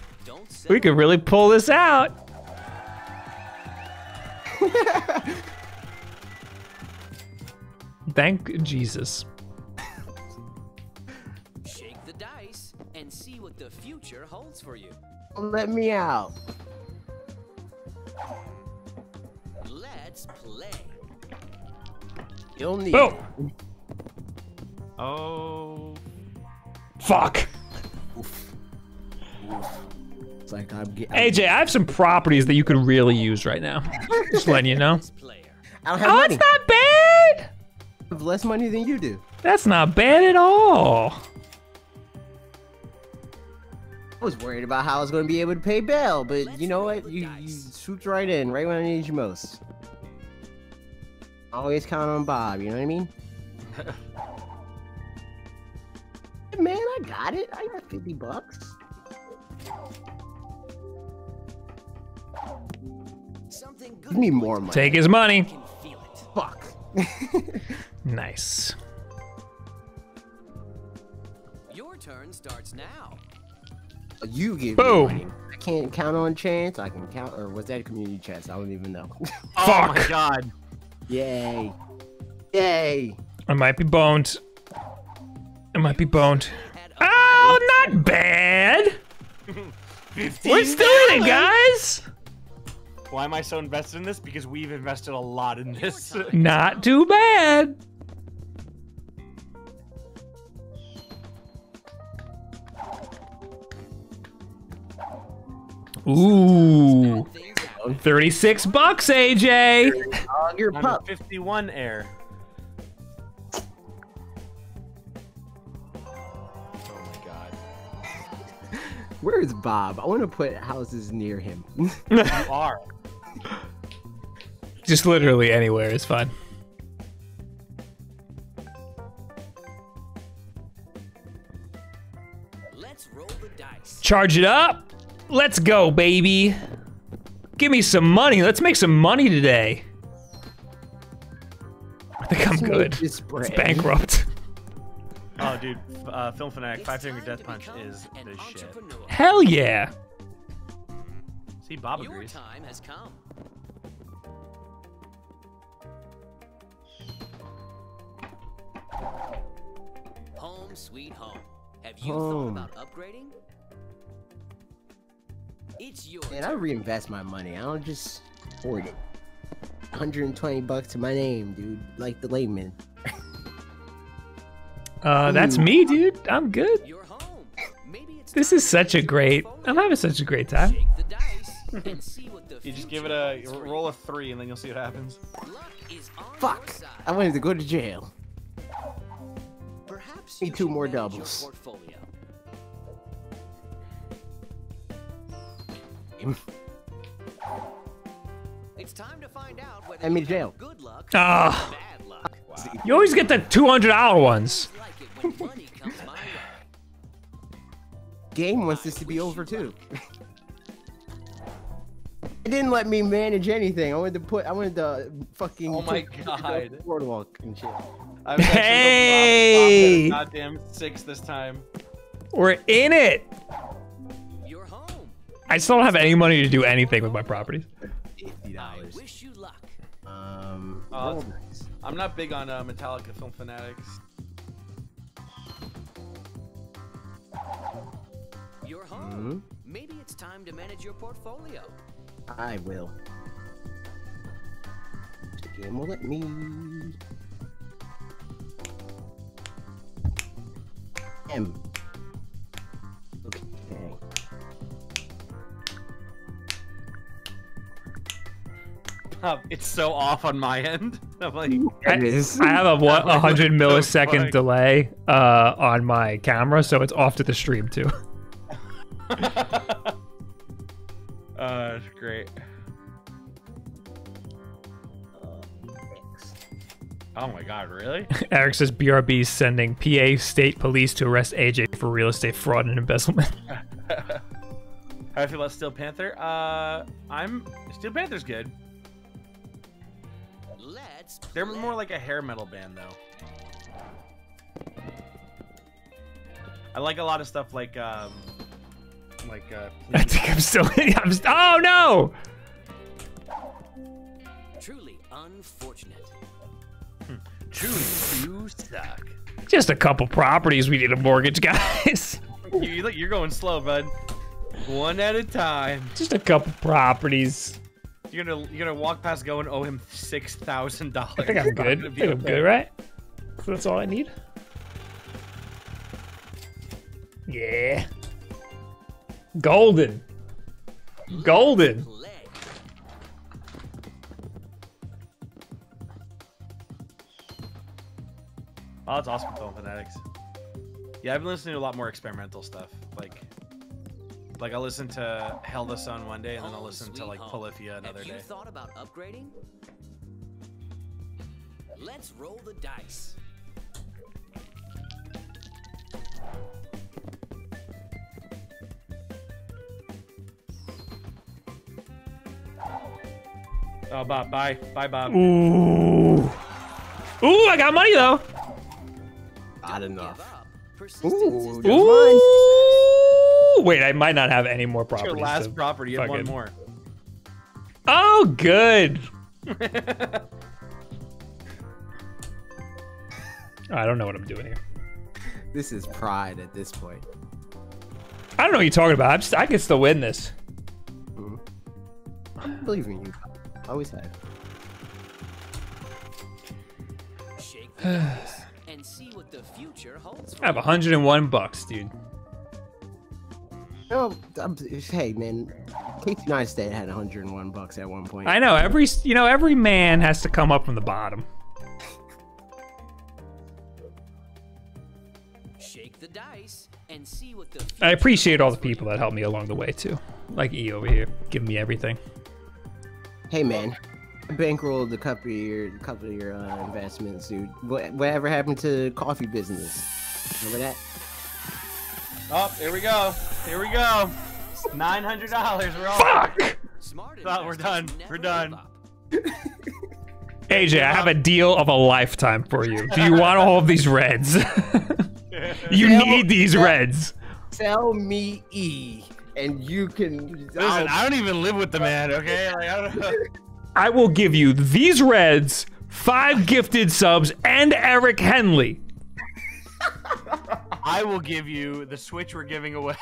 We could really pull this out. Thank Jesus. Shake the dice and see what the future holds for you. Let me out. Let's play. You'll need. Oh. Oh. Fuck. Oof. Oof. Like I'm getting, I'm A J, I have some properties that you could really use right now. Just letting you know. I don't have oh, money. It's not bad. I have less money than you do. That's not bad at all. I was worried about how I was going to be able to pay bail, but Let's you know what? You, you swooped right in, right when I needed you most. Always count on Bob, you know what I mean? Man, I got it. I got fifty bucks. Something good. Give me more money. Take his money. Fuck. Nice. Your turn starts now. You give Boom. me money. I can't count on chance. I can count, or was that community chest? I don't even know. Fuck. Oh my god. Yay. Yay. I might be boned. I might be boned. Oh, not bad. We're still in it, guys. Why am I so invested in this? Because we've invested a lot in this. Not too bad. Ooh. thirty-six bucks, A J. Your pup. fifty-one air. Where is Bob? I want to put houses near him. You are. Just literally anywhere is fine. Let's roll the dice. Charge it up. Let's go, baby. Give me some money. Let's make some money today. I think I'm good. It's bankrupt. Oh, dude, uh, Film Fanatic, Five Finger Death Punch is the shit. Hell yeah! See, Bob agrees. Your time has come. Home sweet home. Have you home. thought about upgrading? It's yours. Man, I reinvest my money. I don't just hoard it. one hundred twenty bucks to my name, dude. Like the layman. Uh, that's me, dude. I'm good. You're home. Maybe it's this is such a great. I'm having such a great time. You just give it a roll of three, and then you'll see what happens. Fuck! I wanted to go to jail. Perhaps need two more doubles. It's time to find out whether I'm in jail. Good luck. Ah. Wow. You always get the two hundred dollar ones. Game wants this to be over too. It didn't let me manage anything. I wanted to put, I wanted to fucking. Oh my god. Boardwalk and shit. I'm hey! Off, off goddamn six this time. We're in it. You're home. I still don't have any money to do anything with my properties. fifty dollars. I wish you luck. Um. Oh, I'm not big on uh, Metallica Film Fanatics. You're home. Mm-hmm. Maybe it's time to manage your portfolio. I will. The game will let me. M. Okay. Uh, it's so off on my end. I'm like, it is. I have a what, one hundred millisecond so delay uh, on my camera, so it's off to the stream too. uh, that's great. Oh my god, really? Eric says B R B sending P A State Police to arrest A J for real estate fraud and embezzlement. How do you feel about Steel Panther? Uh, I'm Steel Panther's good. They're more like a hair metal band, though. I like a lot of stuff like, um, like. Uh, I think I'm still. I'm st oh no! Truly unfortunate. Hmm. Truly, you suck. Just a couple properties we need a mortgage, guys. You're going slow, bud. One at a time. Just a couple properties. You're gonna you're gonna walk past Go and owe him six thousand dollars. I think I'm good. I think I'm good, right? So that's all I need. Yeah. Golden. Golden. Oh, that's awesome, Film Fanatics. Yeah, I've been listening to a lot more experimental stuff, like. Like, I'll listen to Hell the Sun one day, and then I'll listen to, like, Polyphia another day. Have you thought about upgrading? Let's roll the dice. Oh, Bob, bye. Bye, Bob. Ooh. Ooh, I got money, though. Not enough. Ooh. Ooh. Wait, I might not have any more properties. That's your last so property. You have one more. Oh, good. I don't know what I'm doing here. This is pride at this point. I don't know what you're talking about. I'm st I can still win this. Mm-hmm. I believe in you. I always have. Shake the dice and see what the future holds. I have a hundred and one bucks, dude. No, I'm, hey man, Casey Neistat had a hundred and one bucks at one point. I know every you know every man has to come up from the bottom. Shake the dice and see what the. I appreciate all the people that helped me along the way too, like E over here, giving me everything. Hey man, I bankrolled a couple of your couple of your uh, investments, dude. What whatever happened to the coffee business? Remember that? Oh, here we go. Here we go. Nine hundred dollars. We're all. Fuck. Thought we're done. We're done. A J, I have a deal of a lifetime for you. Do you want all of these reds? You sell, need these sell, reds. Sell me E, and you can. Listen, I'll, I don't even live with the man. Okay. Like, I don't know. I will give you these reds, five gifted subs, and Eric Henley. I will give you the Switch we're giving away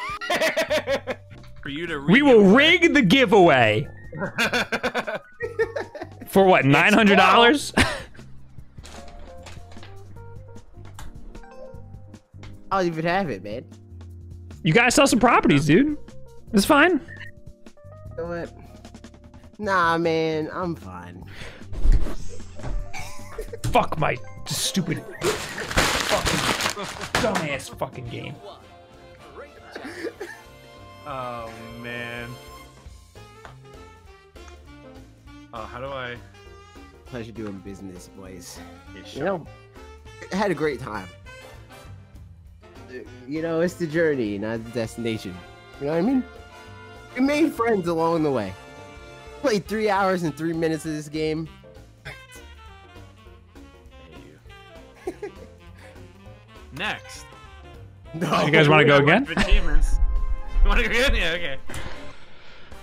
for you to. We will rig away. the giveaway for what? Nine hundred dollars. I don't even have it, man. You guys sell some properties, dude. It's fine. You know what? Nah, man, I'm fine. Fuck my stupid. Dumbass fucking game. Oh man. Oh, how do I? How's you doing business, boys? Yeah, sure. You know, I had a great time. You know, it's the journey, not the destination. You know what I mean? We made friends along the way. Played three hours and three minutes of this game. Next. No. You guys want to go again? You want to go again? Yeah, okay.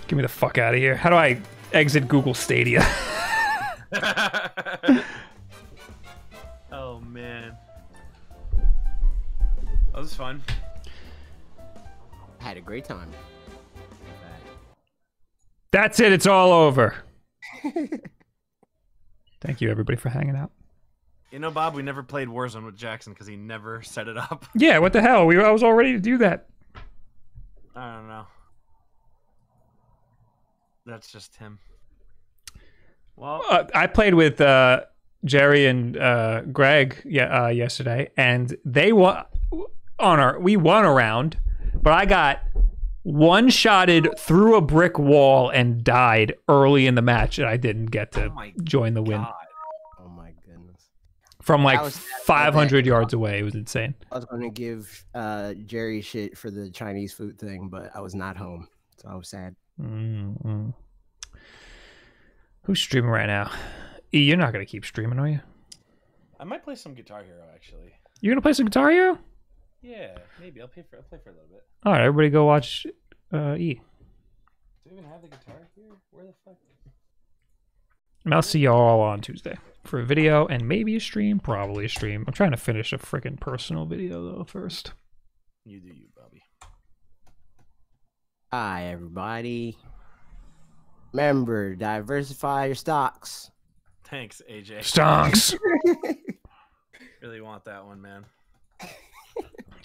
Get me the fuck out of here. How do I exit Google Stadia? Oh, man. That was fun. I had a great time. That's it. It's all over. Thank you, everybody, for hanging out. You know, Bob, we never played Warzone with Jackson because he never set it up. Yeah, what the hell? We, I was all ready to do that. I don't know. That's just him. Well, uh, I played with uh, Jerry and uh, Greg yeah, uh, yesterday, and they won. On our, we won a round, but I got one-shotted through a brick wall and died early in the match, and I didn't get to oh join the win. God. From like five hundred yards away. It was insane. I was going to give uh, Jerry shit for the Chinese food thing, but I was not home. So I was sad. Mm-hmm. Who's streaming right now? E, you're not going to keep streaming, are you? I might play some Guitar Hero, actually. You're going to play some Guitar Hero? Yeah, maybe. I'll play for, I'll play for a little bit. All right, everybody go watch uh, E. Do we even have the guitar here? Where the fuck? And I'll see y'all on Tuesday for a video and maybe a stream, probably a stream. I'm trying to finish a freaking personal video though first. You do you, Bobby. Hi, everybody. Remember, diversify your stocks. Thanks, A J. Stocks. Really want that one, man.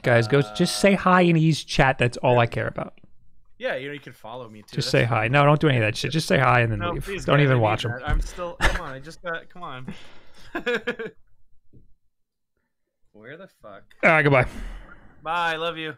Guys, go uh, just say hi in E's chat. That's all yeah. I care about. Yeah, you know, you can follow me too. Just That's say hi. No, don't do any of that shit. Just say hi and then no, leave. Please, don't guys, even watch them. I'm still. Come on, I just got. Come on. Where the fuck? All right, goodbye. Bye. Love you.